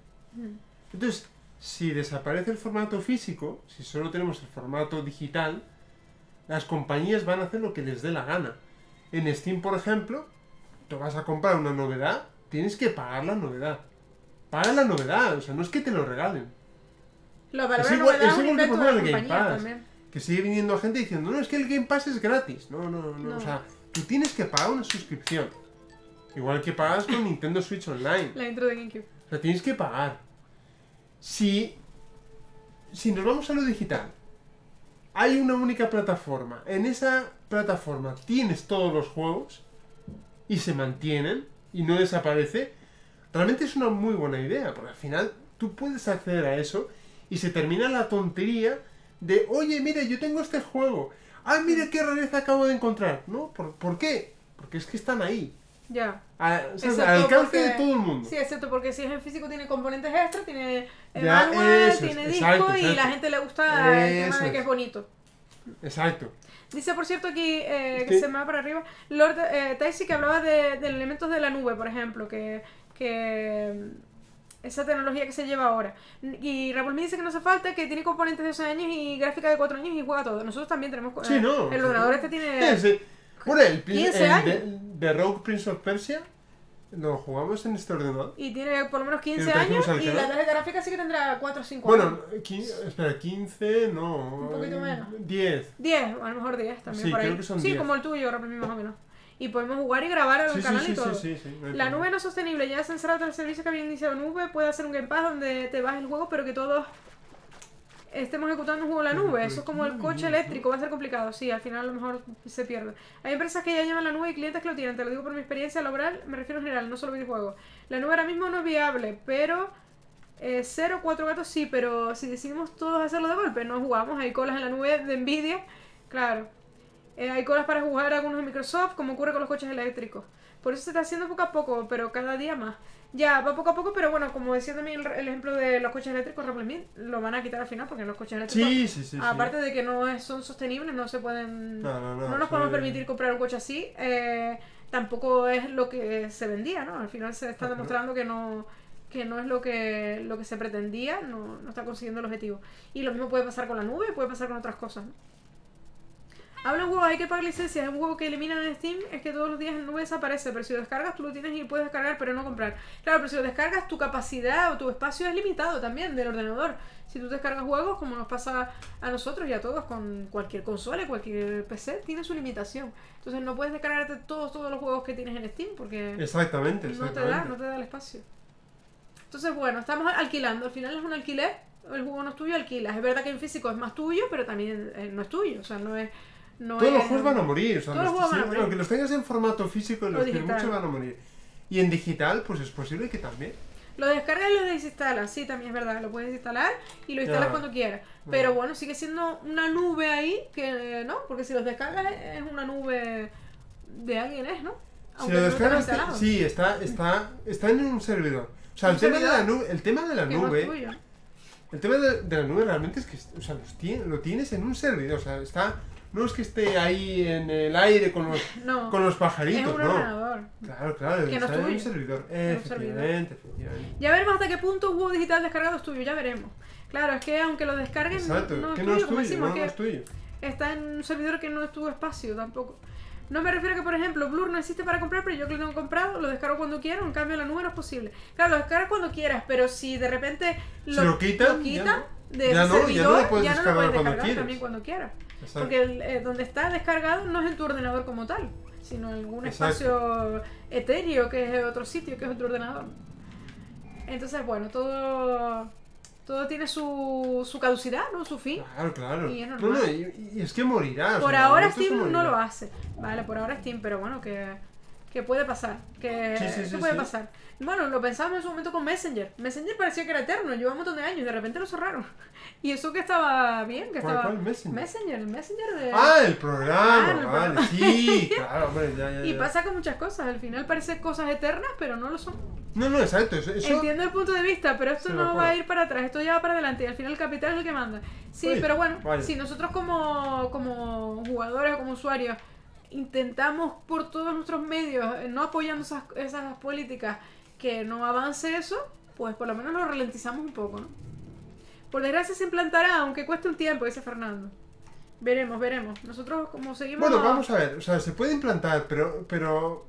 Entonces, si desaparece el formato físico, si solo tenemos el formato digital, las compañías van a hacer lo que les dé la gana. En Steam, por ejemplo, tú vas a comprar una novedad, tienes que pagar la novedad. Paga la novedad, o sea, no es que te lo regalen. Lo valor de novedad es un invento de la compañía también. Que sigue viniendo gente diciendo, no, es que el Game Pass es gratis. No. O sea, tú tienes que pagar una suscripción. Igual que pagas con Nintendo Switch Online. La intro de GameCube. O sea, tienes que pagar. Si nos vamos a lo digital, hay una única plataforma. En esa plataforma tienes todos los juegos y se mantienen, y no desaparece, realmente es una muy buena idea, porque al final tú puedes acceder a eso y se termina la tontería de, oye, mira, yo tengo este juego, ah, mira qué rareza acabo de encontrar, ¿no? ¿Por qué? Porque es que están ahí. Ya. Al alcance de todo el mundo. Sí, excepto porque si es en físico tiene componentes extra, tiene manual, tiene disco, y la gente le gusta el tema de que es bonito. Exacto. Dice, por cierto, aquí, que se me va para arriba, Lord Taisi, que hablaba de elementos de la nube, por ejemplo, que esa tecnología que se lleva ahora. Y Raúl me dice que no hace falta, que tiene componentes de 12 años y gráfica de 4 años y juega todo. Nosotros también tenemos... Sí, no. El ordenador este tiene... Sí, sí. Bueno, el 15 años. De Rogue Prince of Persia, no jugamos en este ordenador. Y tiene por lo menos 15 años y la tarjeta gráfica sí que tendrá 4 o 5 años. Bueno, 15, espera, 15, no. Un poquito menos. 10. 10, a lo mejor 10 también. Sí, por ahí. Creo que son 10. Sí, como el tuyo, Raúl, más o menos. Y podemos jugar y grabar al canal y todo. La nube no es sostenible. Ya se han cerrado el servicio que había iniciado nube. Puede hacer un Game Pass donde te bajes el juego, pero que todos estemos ejecutando un juego en la nube. Eso es como el coche eléctrico. Va a ser complicado. Sí, al final a lo mejor se pierde. Hay empresas que ya llevan la nube y clientes que lo tienen. Te lo digo por mi experiencia laboral. Me refiero en general, no solo videojuegos. La nube ahora mismo no es viable, pero... 4 gatos sí, pero si decidimos todos hacerlo de golpe, no jugamos. Hay colas en la nube de Nvidia. Claro. Hay colas para jugar algunos de Microsoft, como ocurre con los coches eléctricos. Por eso se está haciendo poco a poco, pero cada día más. Ya, va poco a poco, pero bueno, como decía también el ejemplo de los coches eléctricos, lo van a quitar al final, porque los coches eléctricos, aparte de que no son sostenibles, no se pueden... No nos podemos permitir comprar un coche así. Tampoco es lo que se vendía, ¿no? Al final se está demostrando que no es lo que se pretendía, no está consiguiendo el objetivo. Y lo mismo puede pasar con la nube, puede pasar con otras cosas, ¿no? Habla un juego, hay que pagar licencias, es un juego que eliminan en Steam, es que todos los días en nube desaparece, pero si lo descargas tú lo tienes y puedes descargar, pero no comprar. Claro, pero si lo descargas tu capacidad o tu espacio es limitado también del ordenador. Si tú descargas juegos, como nos pasa a nosotros y a todos con cualquier consola, cualquier PC, tiene su limitación. Entonces no puedes descargarte todos los juegos que tienes en Steam porque no te da el espacio. Entonces bueno, estamos alquilando, al final es un alquiler, el juego no es tuyo, alquilas. Es verdad que en físico es más tuyo, pero también no es tuyo, o sea, no es... todos los juegos van a morir, o sea, aunque los tengas en formato físico, los que muchos van a morir. Y en digital, pues es posible que también. Lo descargas y lo desinstalas, sí, también es verdad, lo puedes instalar y lo instalas cuando quieras. Pero bueno, sigue siendo una nube ahí, que no, porque si los descargas es una nube de alguien, ¿no? Aunque si lo descargas, sí, está en un servidor. O sea, el tema de la nube realmente es que, o sea, lo tienes en un servidor, o sea, está... No es que esté ahí en el aire con los pajaritos, es un ordenador. Claro, que no es tuyo. En un servidor. Efectivamente. Ya veremos hasta qué punto un juego digital descargado es tuyo, ya veremos. Claro, es que aunque lo descarguen, no es tuyo. Está en un servidor que no es tu espacio tampoco. No me refiero a que, por ejemplo, Blur no existe para comprar, pero yo que lo tengo comprado, lo descargo cuando quiero, en cambio la nube no es posible. Claro, lo descargas cuando quieras, pero si de repente lo quitan del servidor, ya no lo puedes descargar cuando quieras. Exacto. Porque donde está descargado no es en tu ordenador como tal, sino en algún espacio etéreo que es otro sitio, que es otro ordenador. Entonces, bueno, todo tiene su caducidad, ¿no? Su fin. Claro. Y es normal. No, y es que morirá. Por ahora Steam no lo hace. Vale, por ahora Steam, pero bueno, que puede pasar. Que puede pasar. Bueno, lo pensábamos en su momento con Messenger. Messenger parecía que era eterno, llevaba un montón de años y de repente lo cerraron. Y eso que estaba bien, que estaba... ¿Cuál Messenger de... Ah, el programa, vale, sí, claro, hombre, ya. Y pasa con muchas cosas, al final parecen cosas eternas, pero no lo son. No, exacto, eso... Entiendo el punto de vista, pero esto no va a ir para atrás, esto ya va para adelante y al final el capital es el que manda. Sí, oye, pero bueno, si nosotros como jugadores o como usuarios intentamos por todos nuestros medios, no apoyando esas políticas, que no avance eso, pues por lo menos lo ralentizamos un poco, ¿no? Por desgracia se implantará, aunque cueste un tiempo, dice Fernando. Veremos. Nosotros como seguimos... Bueno, vamos a ver, o sea, se puede implantar, Pero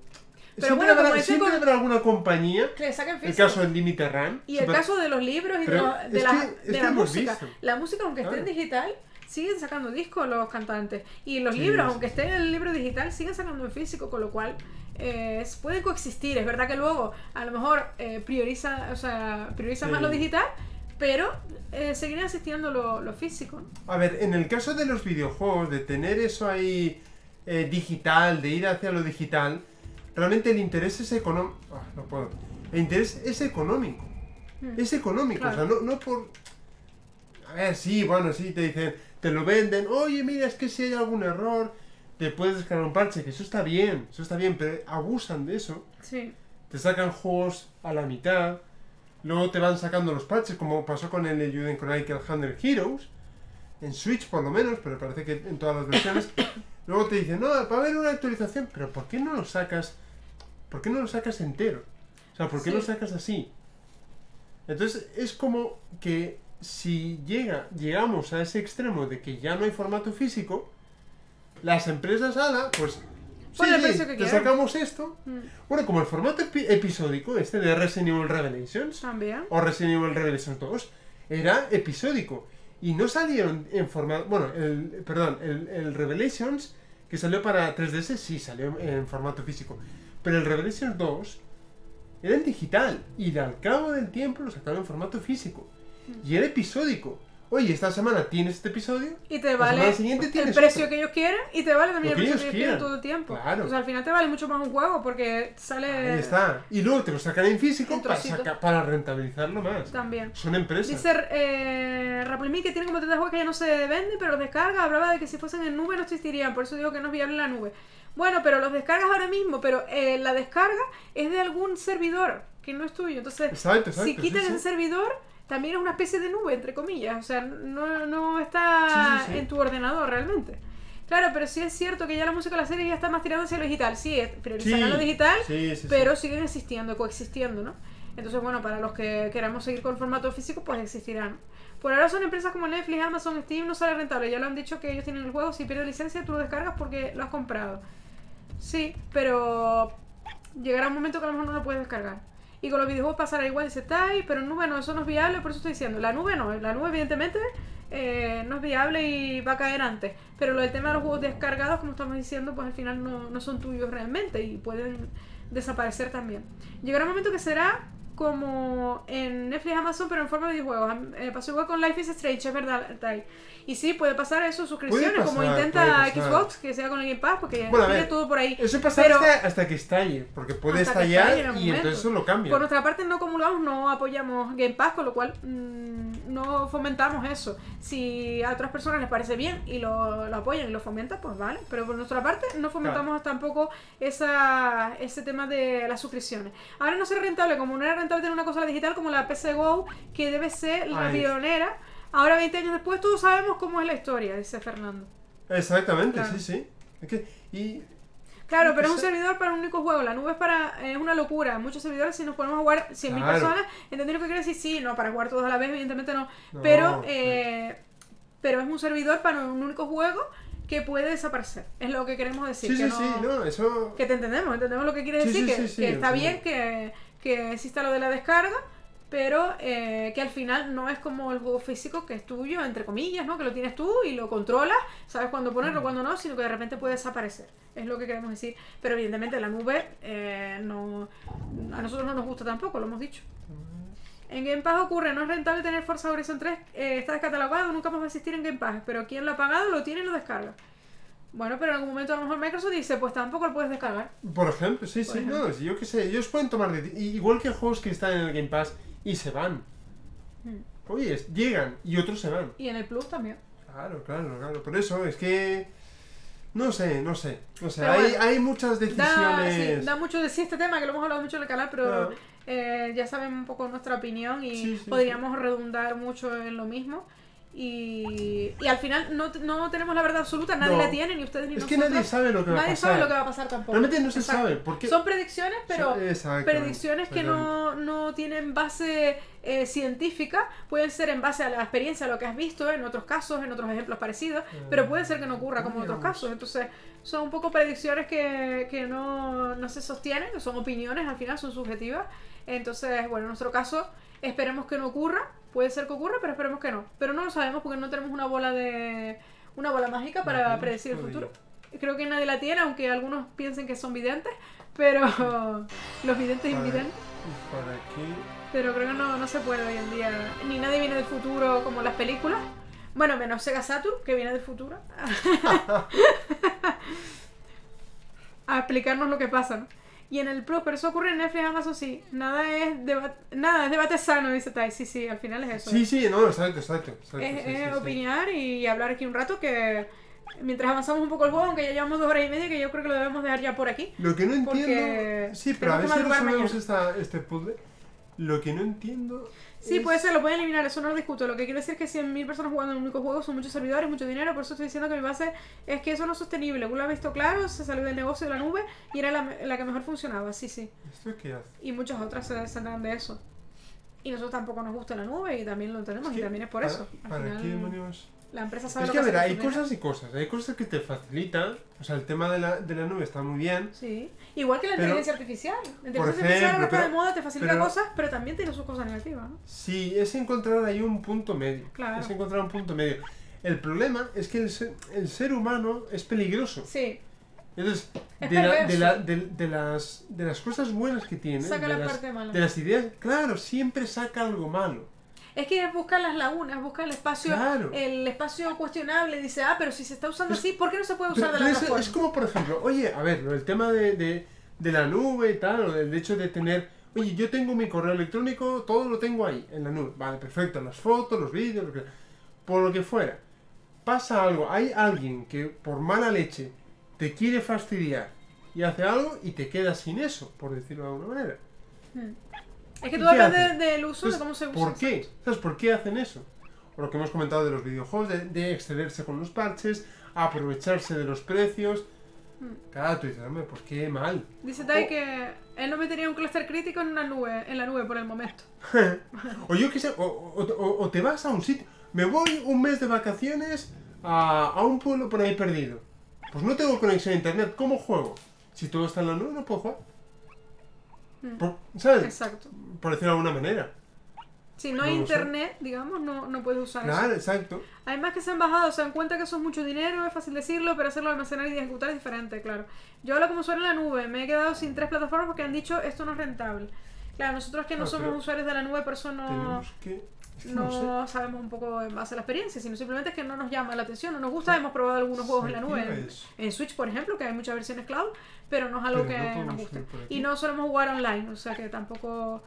siempre habrá alguna compañía que saquen físico. El caso del Limit Run. Y el caso de los libros y de la música. La música, aunque esté en digital, siguen sacando discos los cantantes. Y los libros, aunque estén en el libro digital, siguen sacando en físico, con lo cual... pueden coexistir. Es verdad que luego a lo mejor prioriza más lo digital, pero seguirá asistiendo lo físico, ¿no? A ver, en el caso de los videojuegos, de tener eso ahí digital, de ir hacia lo digital, realmente el interés es económico. El interés es económico. Es económico, claro. O sea, no por... A ver, sí, bueno, sí, te dicen, te lo venden, oye, mira, es que si hay algún error... Te puedes descargar un parche, que eso está bien, pero abusan de eso. Sí. Te sacan juegos a la mitad, luego te van sacando los parches, como pasó con el Juden Chronicle 100 Heroes, en Switch por lo menos, pero parece que en todas las versiones. Luego te dicen, no, va a haber una actualización, pero ¿por qué no lo sacas? ¿Por qué no lo sacas entero? O sea, ¿por qué lo sacas así? Entonces es como que si llegamos a ese extremo de que ya no hay formato físico, las empresas, ala, pues sí, te sacamos esto. Bueno, como el formato episódico este de Resident Evil Revelations también, o Resident Evil Revelations 2 era episódico y no salieron en formato, bueno, el Revelations que salió para 3DS sí salió en formato físico, pero el Revelations 2 era en digital y al cabo del tiempo lo sacaron en formato físico y era episódico. Oye, esta semana tienes este episodio y te vale el precio que ellos quieran y te vale también el precio que ellos quieran todo el tiempo. Claro. O sea, al final te vale mucho más un juego porque sale... Ahí está. Y luego te lo sacan en físico para rentabilizarlo más. También. Son empresas. Dice Raplimí que tienen como 30 juegos que ya no se venden, pero los descargas, hablaba de que si fuesen en nube no existirían, por eso digo que no es viable en la nube. Bueno, pero los descargas ahora mismo, pero la descarga es de algún servidor que no es tuyo. Entonces, exacto, si quitan ese servidor... También es una especie de nube, entre comillas. O sea, no está en tu ordenador realmente. Claro, pero sí es cierto que ya la música de la serie ya está más tirando hacia lo digital. Sí, priorizan lo digital, pero siguen existiendo, coexistiendo, ¿no? Entonces, bueno, para los que queramos seguir con formato físico, pues existirán. Por ahora son empresas como Netflix, Amazon, Steam, no sale rentable. Ya lo han dicho que ellos tienen el juego. Si pierdes licencia, tú lo descargas porque lo has comprado. Sí, pero llegará un momento que a lo mejor no lo puedes descargar. Y con los videojuegos pasará igual, dice Tai, pero en nube no, eso no es viable, por eso estoy diciendo. La nube evidentemente no es viable y va a caer antes. Pero lo del tema de los juegos descargados, como estamos diciendo, pues al final no son tuyos realmente y pueden desaparecer también. Llegará un momento que será como en Netflix, Amazon, pero en forma de videojuegos. Pasó igual con Life is Strange, es verdad, Tai. Y sí, puede pasar eso, suscripciones, pasar, como intenta Xbox, que sea con el Game Pass, porque bueno, tiene todo por ahí. Eso pasa hasta que estalle, porque puede estallar y entonces eso lo cambia. Por nuestra parte no acumulamos, no apoyamos Game Pass, con lo cual no fomentamos eso. Si a otras personas les parece bien y lo apoyan y lo fomentan, pues vale. Pero por nuestra parte no fomentamos tampoco ese tema de las suscripciones. Ahora no será rentable, como no era rentable tener una consola digital como la PC Go, que debe ser la pionera. Ahora, 20 años después, todos sabemos cómo es la historia, dice Fernando. Exactamente, sí. Es que, claro, pero es un servidor para un único juego. La nube es una locura. Muchos servidores, si nos ponemos a jugar 100.000 personas, ¿entendés lo que quiero decir? Sí, no, para jugar todos a la vez, evidentemente no. Pero es un servidor para un único juego que puede desaparecer. Es lo que queremos decir. Eso... Que te entendemos lo que quieres decir. Que está bien que exista lo de la descarga, pero que al final no es como el juego físico que es tuyo, entre comillas, ¿no? Que lo tienes tú y lo controlas, sabes cuándo ponerlo, cuándo no, sino que de repente puede desaparecer. Es lo que queremos decir. Pero evidentemente la nube a nosotros no nos gusta tampoco, lo hemos dicho. En Game Pass ocurre, no es rentable tener Forza Horizon 3, está descatalogado, nunca más va a existir en Game Pass, pero quien lo ha pagado lo tiene y lo descarga. Bueno, pero en algún momento a lo mejor Microsoft dice, pues tampoco lo puedes descargar. Por ejemplo, por ejemplo. No, yo qué sé, ellos pueden tomar, igual que juegos que están en el Game Pass, y se van. Oye, llegan y otros se van. Y en el Plus también. Claro. Por eso es que... No sé. O sea, bueno, hay muchas decisiones. Da mucho de sí este tema, que lo hemos hablado mucho en el canal, pero ya saben un poco nuestra opinión y podríamos redundar mucho en lo mismo. Y al final no tenemos la verdad absoluta, nadie la tiene, ni ustedes ni nosotros. Es que nadie sabe lo que va a pasar. Nadie sabe lo que va a pasar tampoco. Realmente no se sabe. Porque... Son predicciones, pero predicciones que no tienen base científica. Pueden ser en base a la experiencia, a lo que has visto en otros casos, en otros ejemplos parecidos, pero puede ser que no ocurra como en otros casos. Entonces son un poco predicciones que no se sostienen, son opiniones, al final son subjetivas. Entonces, bueno, en nuestro caso esperemos que no ocurra. Puede ser que ocurra, pero esperemos que no. Pero no lo sabemos porque no tenemos una bola mágica para predecir el futuro. Creo que nadie la tiene, aunque algunos piensen que son videntes, pero los videntes invidentes. Pero creo que no se puede hoy en día. Ni nadie viene del futuro como en las películas. Bueno, menos Sega Saturn, que viene del futuro. A explicarnos lo que pasa, ¿no? Y en el Plus, pero eso ocurre en Netflix, Amazon, sí. Nada es debate sano, dice Tai. Sí, al final es eso. Exacto. Es opinar y hablar aquí un rato, que mientras avanzamos un poco el juego, aunque ya llevamos 2 horas y media, que yo creo que lo debemos dejar ya por aquí. Lo que no entiendo... Sí, pero a ver si resolvemos este puzzle. Lo que no entiendo... Sí, puede ser, lo pueden eliminar, eso no lo discuto. Lo que quiero decir es que 100.000 personas jugando en un único juego son muchos servidores, mucho dinero, por eso estoy diciendo que mi base es que eso no es sostenible. Uno lo ha visto claro, se salió del negocio de la nube y era la que mejor funcionaba, ¿Esto qué hace? Y muchas otras se saldrán de eso. Y nosotros tampoco nos gusta la nube y también lo tenemos, es que, y también es por eso. ¿Para qué demonios? La empresa sabe lo que hace. Es que a ver, hay cosas y cosas. Hay cosas que te facilitan. O sea, el tema de la nube está muy bien. Sí. Igual que la inteligencia artificial. La inteligencia artificial ahora está de moda, te facilita cosas, pero también tiene sus cosas negativas, ¿no? Sí, es encontrar ahí un punto medio. Claro. Es encontrar un punto medio. El problema es que el ser humano es peligroso. Sí. Entonces, de las cosas buenas que tiene, saca la parte mala. De las ideas, claro, siempre saca algo malo. Es que busca las lagunas, busca el espacio, claro, el espacio cuestionable. Dice, ah, pero si se está usando así, ¿por qué no se puede usar de la otra forma? Es como, por ejemplo, oye, a ver, el tema de la nube y tal, o el hecho de tener, oye, yo tengo mi correo electrónico, todo lo tengo ahí, en la nube. Vale, perfecto, las fotos, los vídeos, lo que, por lo que fuera. Pasa algo, hay alguien que por mala leche te quiere fastidiar y hace algo y te quedas sin eso, por decirlo de alguna manera. Es que tú hablas del uso, de cómo se usa. ¿Por qué? ¿Sabes por qué hacen eso? O lo que hemos comentado de los videojuegos, de excederse con los parches, aprovecharse de los precios. Claro, tú dices, hombre, pues qué mal. Dice Tai que él no metería un clúster crítico en una nube, en la nube por el momento. O yo qué sé, o te vas a un sitio. Me voy un mes de vacaciones a un pueblo por ahí perdido. Pues no tengo conexión a internet, ¿cómo juego? Si todo está en la nube, no puedo jugar. ¿Sabes? Exacto. Por decirlo de alguna manera. Si no hay internet, digamos, no puedes usar eso. Claro, exacto. Además que se han bajado, se dan cuenta que eso es mucho dinero, es fácil decirlo, pero hacerlo, almacenar y ejecutar es diferente, claro. Yo hablo como suena en la nube, me he quedado sin 3 plataformas porque han dicho, esto no es rentable. Claro, nosotros que no somos usuarios de la nube, por eso no sabemos un poco en base a la experiencia, sino simplemente es que no nos llama la atención, no nos gusta, hemos probado algunos juegos en la nube, en Switch por ejemplo, que hay muchas versiones cloud, pero no es algo que nos guste. Y no solemos jugar online, o sea que tampoco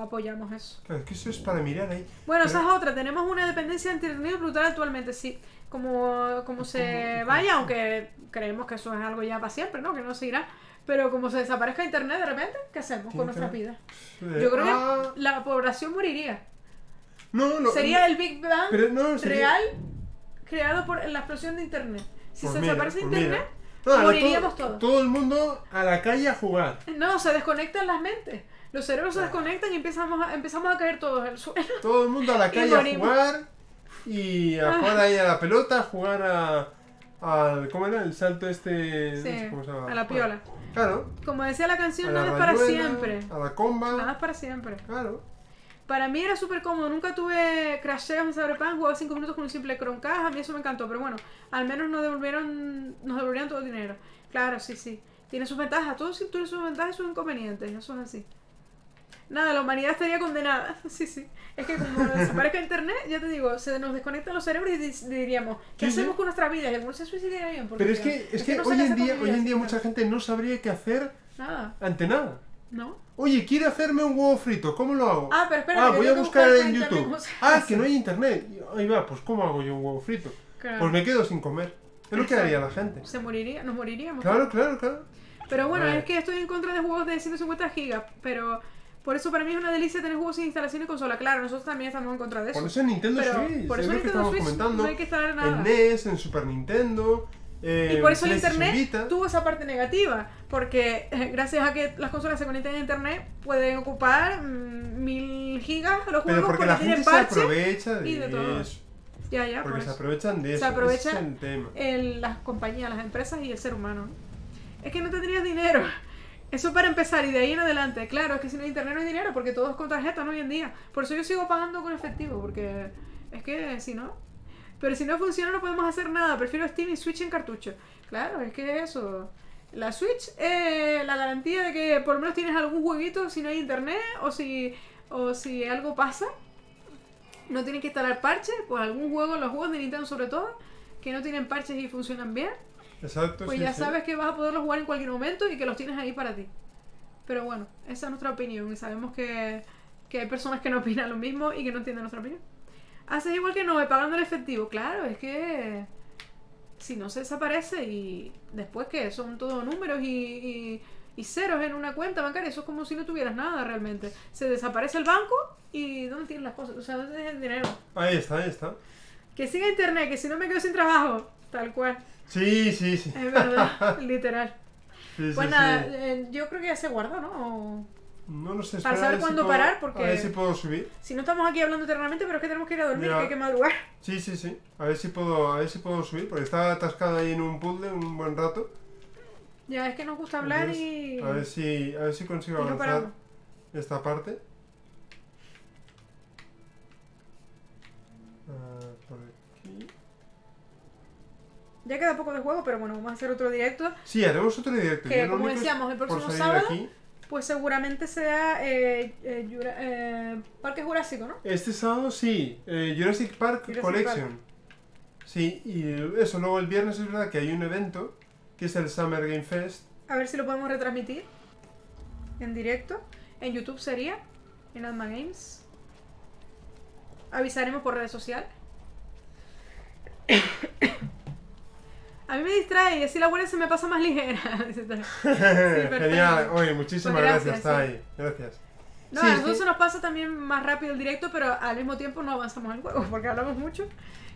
apoyamos eso. Claro, es que eso es para mirar ahí. Bueno, esa es otra, tenemos una dependencia de internet brutal actualmente, sí, como se vaya, aunque creemos que eso es algo ya para siempre, ¿no? Que no se irá. Pero como se desaparezca internet de repente, ¿qué hacemos con nuestras vidas? Yo creo que la población moriría. No. Sería el Big Bang real creado por la explosión de internet. Si se desaparece internet, moriríamos todos. Todo el mundo a la calle a jugar. No, se desconectan las mentes. Los cerebros se desconectan y empezamos a caer todos al suelo. Todo el mundo a la calle a jugar y a jugar ahí a la pelota, a jugar ¿cómo era? El salto este. Sí, no sé cómo se llama. A la piola. Claro. Como decía la canción, nada es para siempre. A la comba. Nada es para siempre. Claro. Para mí era súper cómodo. Nunca tuve crasheos en Cyberpunk. Jugaba 5 minutos con un simple Chromecast. A mí eso me encantó. Pero bueno, al menos nos devolvieron todo el dinero. Claro, sí. Tiene sus ventajas. Todo tiene sus ventajas y sus inconvenientes. Eso es así. Nada, la humanidad estaría condenada. Sí. Es que como desaparezca internet, ya te digo, se nos desconectan los cerebros y diríamos, ¿qué hacemos con nuestra vida? Y algunos se suicidarían. Pero es que hoy en día mucha gente no sabría qué hacer ante nada. ¿No? Oye, quiero hacerme un huevo frito, ¿cómo lo hago? Ah, pero espera, voy a buscar en YouTube. Que no hay internet. Ahí va, pues ¿cómo hago yo un huevo frito? Claro. Pues me quedo sin comer. Es lo que haría la gente. Se moriría, nos moriríamos. Claro. Pero bueno, es que estoy en contra de juegos de 150 gigas, pero... Por eso para mí es una delicia tener juegos sin instalación y consola. Claro, nosotros también estamos en contra de eso. Por eso en Nintendo Switch. Por eso en Nintendo Switch no hay que instalar nada. En NES, en Super Nintendo. Y por eso el internet tuvo esa parte negativa. Porque gracias a que las consolas se conectan a internet, pueden ocupar 1000 gigas los juegos. Pero porque la gente se aprovecha de eso. Ya, porque se aprovechan de eso. Se aprovechan las compañías, las empresas y el ser humano. Es que no tendrías dinero. Eso para empezar, y de ahí en adelante, claro, es que si no hay internet no hay dinero, porque todo es con tarjetas, ¿no? Hoy en día. Por eso yo sigo pagando con efectivo, porque es que si no... Pero si no funciona no podemos hacer nada, prefiero Steam y Switch en cartucho. Claro, es que eso... La Switch, la garantía de que por lo menos tienes algún jueguito si no hay internet, o si algo pasa, no tienes que instalar parches, pues algún juego, los juegos de Nintendo sobre todo, que no tienen parches y funcionan bien. Exacto, pues ya sabes que vas a poderlos jugar en cualquier momento y que los tienes ahí para ti. Pero bueno, esa es nuestra opinión. Y sabemos que hay personas que no opinan lo mismo y que no entienden nuestra opinión. Haces igual que no, pagando el efectivo. Claro, es que si no se desaparece y después que son todos números y ceros en una cuenta bancaria, eso es como si no tuvieras nada realmente. Se desaparece el banco y ¿dónde tienes las cosas? O sea, ¿dónde tienes el dinero? Ahí está. Que siga internet, que si no me quedo sin trabajo. Tal cual. Sí. Es verdad, literal. Pues nada, yo creo que ya se guardó, ¿no? No nos esperáis. Para saber cuándo parar, porque... A ver si puedo subir. Si no estamos aquí hablando eternamente, pero es que tenemos que ir a dormir, que hay que madrugar. Sí, sí, sí. A ver si puedo subir, porque estaba atascado ahí en un puzzle un buen rato. Ya, es que nos gusta hablar. Entonces, y... A ver si consigo avanzar esta parte. Por aquí. Ya queda poco de juego, pero bueno, vamos a hacer otro directo. Sí, haremos otro directo. Que como decíamos, el próximo sábado, pues seguramente sea Parque Jurásico, ¿no? Este sábado sí, Jurassic Park Collection. Sí, y eso, luego el viernes es verdad que hay un evento, que es el Summer Game Fest. A ver si lo podemos retransmitir en directo. En YouTube sería, en Adma Games. Avisaremos por redes sociales. A mí me distrae y así la buena se me pasa más ligera. Genial. Oye, muchísimas gracias. Está ahí. Gracias. No, a nosotros nos pasa también más rápido el directo, pero al mismo tiempo no avanzamos el juego porque hablamos mucho.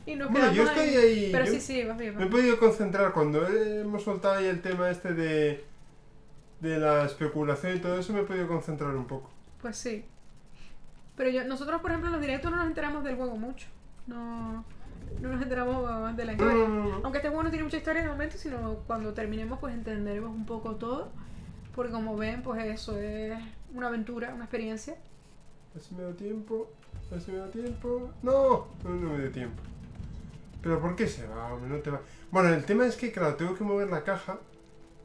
Y nos bueno, yo estoy ahí. Pero yo sí, vas bien. Me he podido concentrar cuando hemos soltado ahí el tema este de la especulación y todo eso, me he podido concentrar un poco. Pues sí. Pero nosotros, por ejemplo, en los directos no nos enteramos del juego mucho. No nos enteramos de la historia. No. Aunque este juego no tiene mucha historia de momento, sino cuando terminemos, pues entenderemos un poco todo. Porque como ven, pues eso es una aventura, una experiencia. Así me da tiempo. Así me da tiempo. ¡No! No me dio tiempo. Pero ¿por qué se va, hombre? No te va. Bueno, el tema es que, claro, tengo que mover la caja.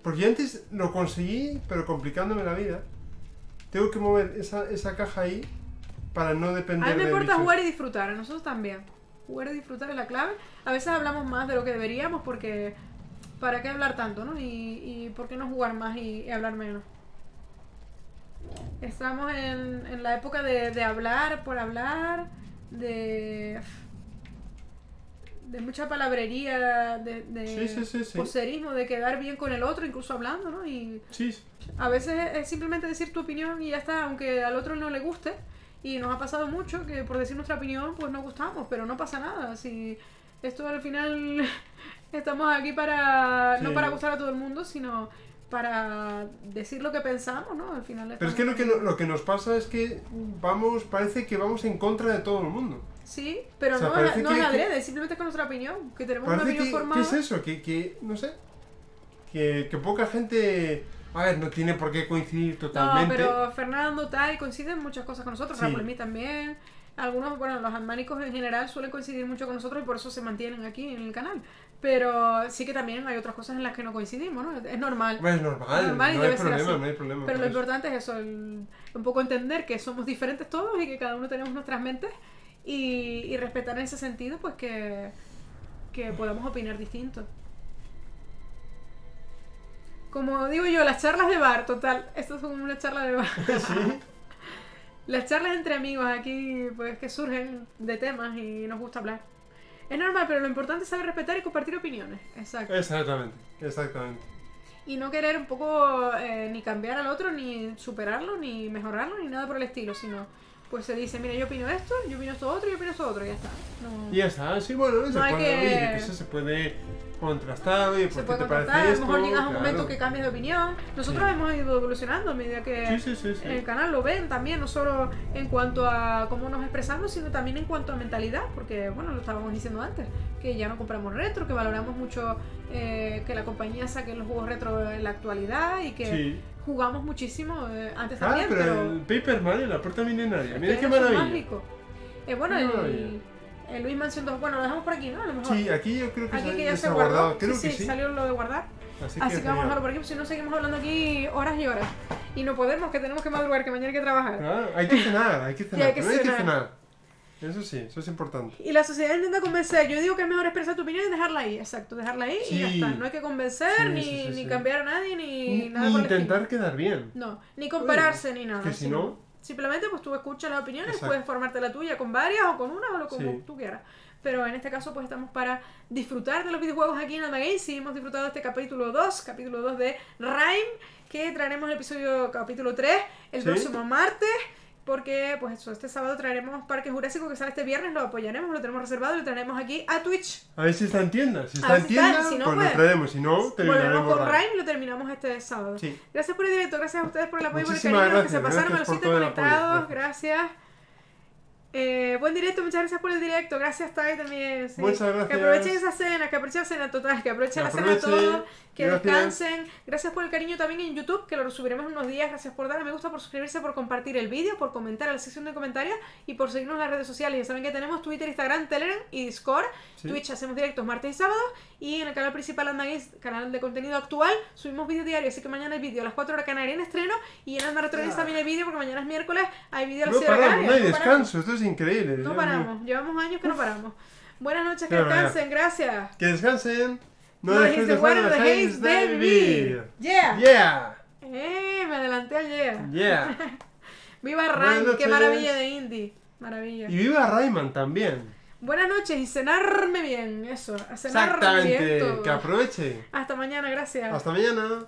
Porque yo antes lo conseguí, pero complicándome la vida. Tengo que mover esa caja ahí para no depender de... A mí me importa jugar y disfrutar, a nosotros también. Jugar y disfrutar es la clave. A veces hablamos más de lo que deberíamos porque... ¿Para qué hablar tanto, no? Y ¿por qué no jugar más y hablar menos? Estamos en la época de hablar por hablar, de mucha palabrería, de poserismo, de quedar bien con el otro, incluso hablando, ¿no? Y a veces es simplemente decir tu opinión y ya está, aunque al otro no le guste. Y nos ha pasado mucho que por decir nuestra opinión pues no gustamos, pero no pasa nada. Si esto al final estamos aquí para no para gustar a todo el mundo, sino para decir lo que pensamos, ¿no? Al final estamos... Pero es que lo que nos pasa es que vamos, parece que vamos en contra de todo el mundo. Sí, pero o sea, no es adrede, simplemente es con nuestra opinión, que tenemos una opinión formada. ¿Qué es eso? Que no sé, que poca gente... A ver, no tiene por qué coincidir totalmente. No, pero Fernando, Tai, coinciden muchas cosas con nosotros, Raúl y también. Algunos, bueno, los admánicos en general suelen coincidir mucho con nosotros y por eso se mantienen aquí en el canal. Pero sí que también hay otras cosas en las que no coincidimos, ¿no? Es normal. Pues es normal y no, debe hay problema, ser así. No hay problema. Pero lo importante es eso, un poco entender que somos diferentes todos y que cada uno tenemos nuestras mentes. Y respetar en ese sentido, pues que podamos opinar distinto. Como digo yo, las charlas de bar, total, esto es como una charla de bar. ¿Sí? Las charlas entre amigos aquí, pues que surgen de temas y nos gusta hablar. Es normal, pero lo importante es saber respetar y compartir opiniones. Exacto. Exactamente. Y no querer un poco ni cambiar al otro, ni superarlo, ni mejorarlo, ni nada por el estilo, sino... Pues se dice, mira, yo opino esto, yo opino esto otro, yo opino esto otro, y ya está. No. Y ya está, sí, bueno, eso no que... se puede contrastar, oye, ¿por qué te parece esto? A lo mejor llegas a un momento que cambies de opinión. Nosotros hemos ido evolucionando a medida que en el canal lo ven también, no solo en cuanto a cómo nos expresamos, sino también en cuanto a mentalidad, porque, bueno, lo estábamos diciendo antes, que ya no compramos retro, que valoramos mucho que la compañía saque los juegos retro en la actualidad y que... Sí. Jugamos muchísimo antes también, pero el Paper Mario la Puerta Milenaria, mira qué maravilla. Bueno, el Luis Mansion 2, bueno, lo dejamos por aquí, ¿no? A lo mejor. Sí, aquí yo creo que aquí ya se guardó. Creo que sí, salió lo de guardar. Así que vamos a dejarlo por aquí, porque si no seguimos hablando aquí horas y horas. Y no podemos, que tenemos que madrugar, que mañana hay que trabajar. Ah, hay que cenar, hay que cenar. Eso sí, eso es importante. Y la sociedad intenta convencer. Yo digo que es mejor expresar tu opinión y dejarla ahí. Exacto, dejarla ahí y ya está. No hay que convencer, ni cambiar a nadie, ni nada. Ni intentar quedar bien. No, ni compararse, ni nada. Que si no... Simplemente pues tú escuchas las opiniones, puedes formarte la tuya con varias o con una o lo como tú quieras. Pero en este caso pues estamos para disfrutar de los videojuegos aquí en Adma Games. Sí, hemos disfrutado de este capítulo 2 de Rime, que traeremos el episodio capítulo 3 el próximo martes. porque pues eso, este sábado traeremos Parque Jurásico, que sale este viernes, lo apoyaremos, lo tenemos reservado y lo traeremos aquí a Twitch. A ver si está en tienda, si está en tienda, si no, pues lo traeremos, si no, terminaremos con Rime y lo terminamos este sábado. Sí. Gracias por el directo, gracias a ustedes por el apoyo, muchísimas por el cariño, gracias, que se pasaron a los sitios conectados, gracias. Buen directo, muchas gracias por el directo. Gracias, Tai, también. Sí. Muchas gracias. Que aprovechen esa cena, que aprovechen la cena total, que aprovechen la cena todo, que descansen. Gracias por el cariño también en YouTube, que lo subiremos en unos días. Gracias por darle me gusta, por suscribirse, por compartir el vídeo, por comentar en la sección de comentarios y por seguirnos en las redes sociales. Ya saben que tenemos Twitter, Instagram, Telegram y Discord. Sí. Twitch hacemos directos martes y sábados. Y en el canal principal, Andagis, canal de contenido actual, subimos vídeo diario. Así que mañana el vídeo a las 4 horas canaria en estreno. Y en el maratones también hay vídeo, porque mañana es miércoles. Hay vídeo a las 6 horas canaria. No hay descanso, esto es increíble. No paramos, llevamos años que no paramos. Buenas noches, que descansen, gracias. Que descansen. No dejéis de jugar, no dejéis de vivir. Yeah. Yeah. Me adelanté ayer. Yeah. Viva Rayman, qué maravilla de indie. Maravilla. Y viva Rayman también. Buenas noches y cenarme bien, eso. A cenarme bien todo. Exactamente, que aprovechen. Hasta mañana, gracias. Hasta mañana.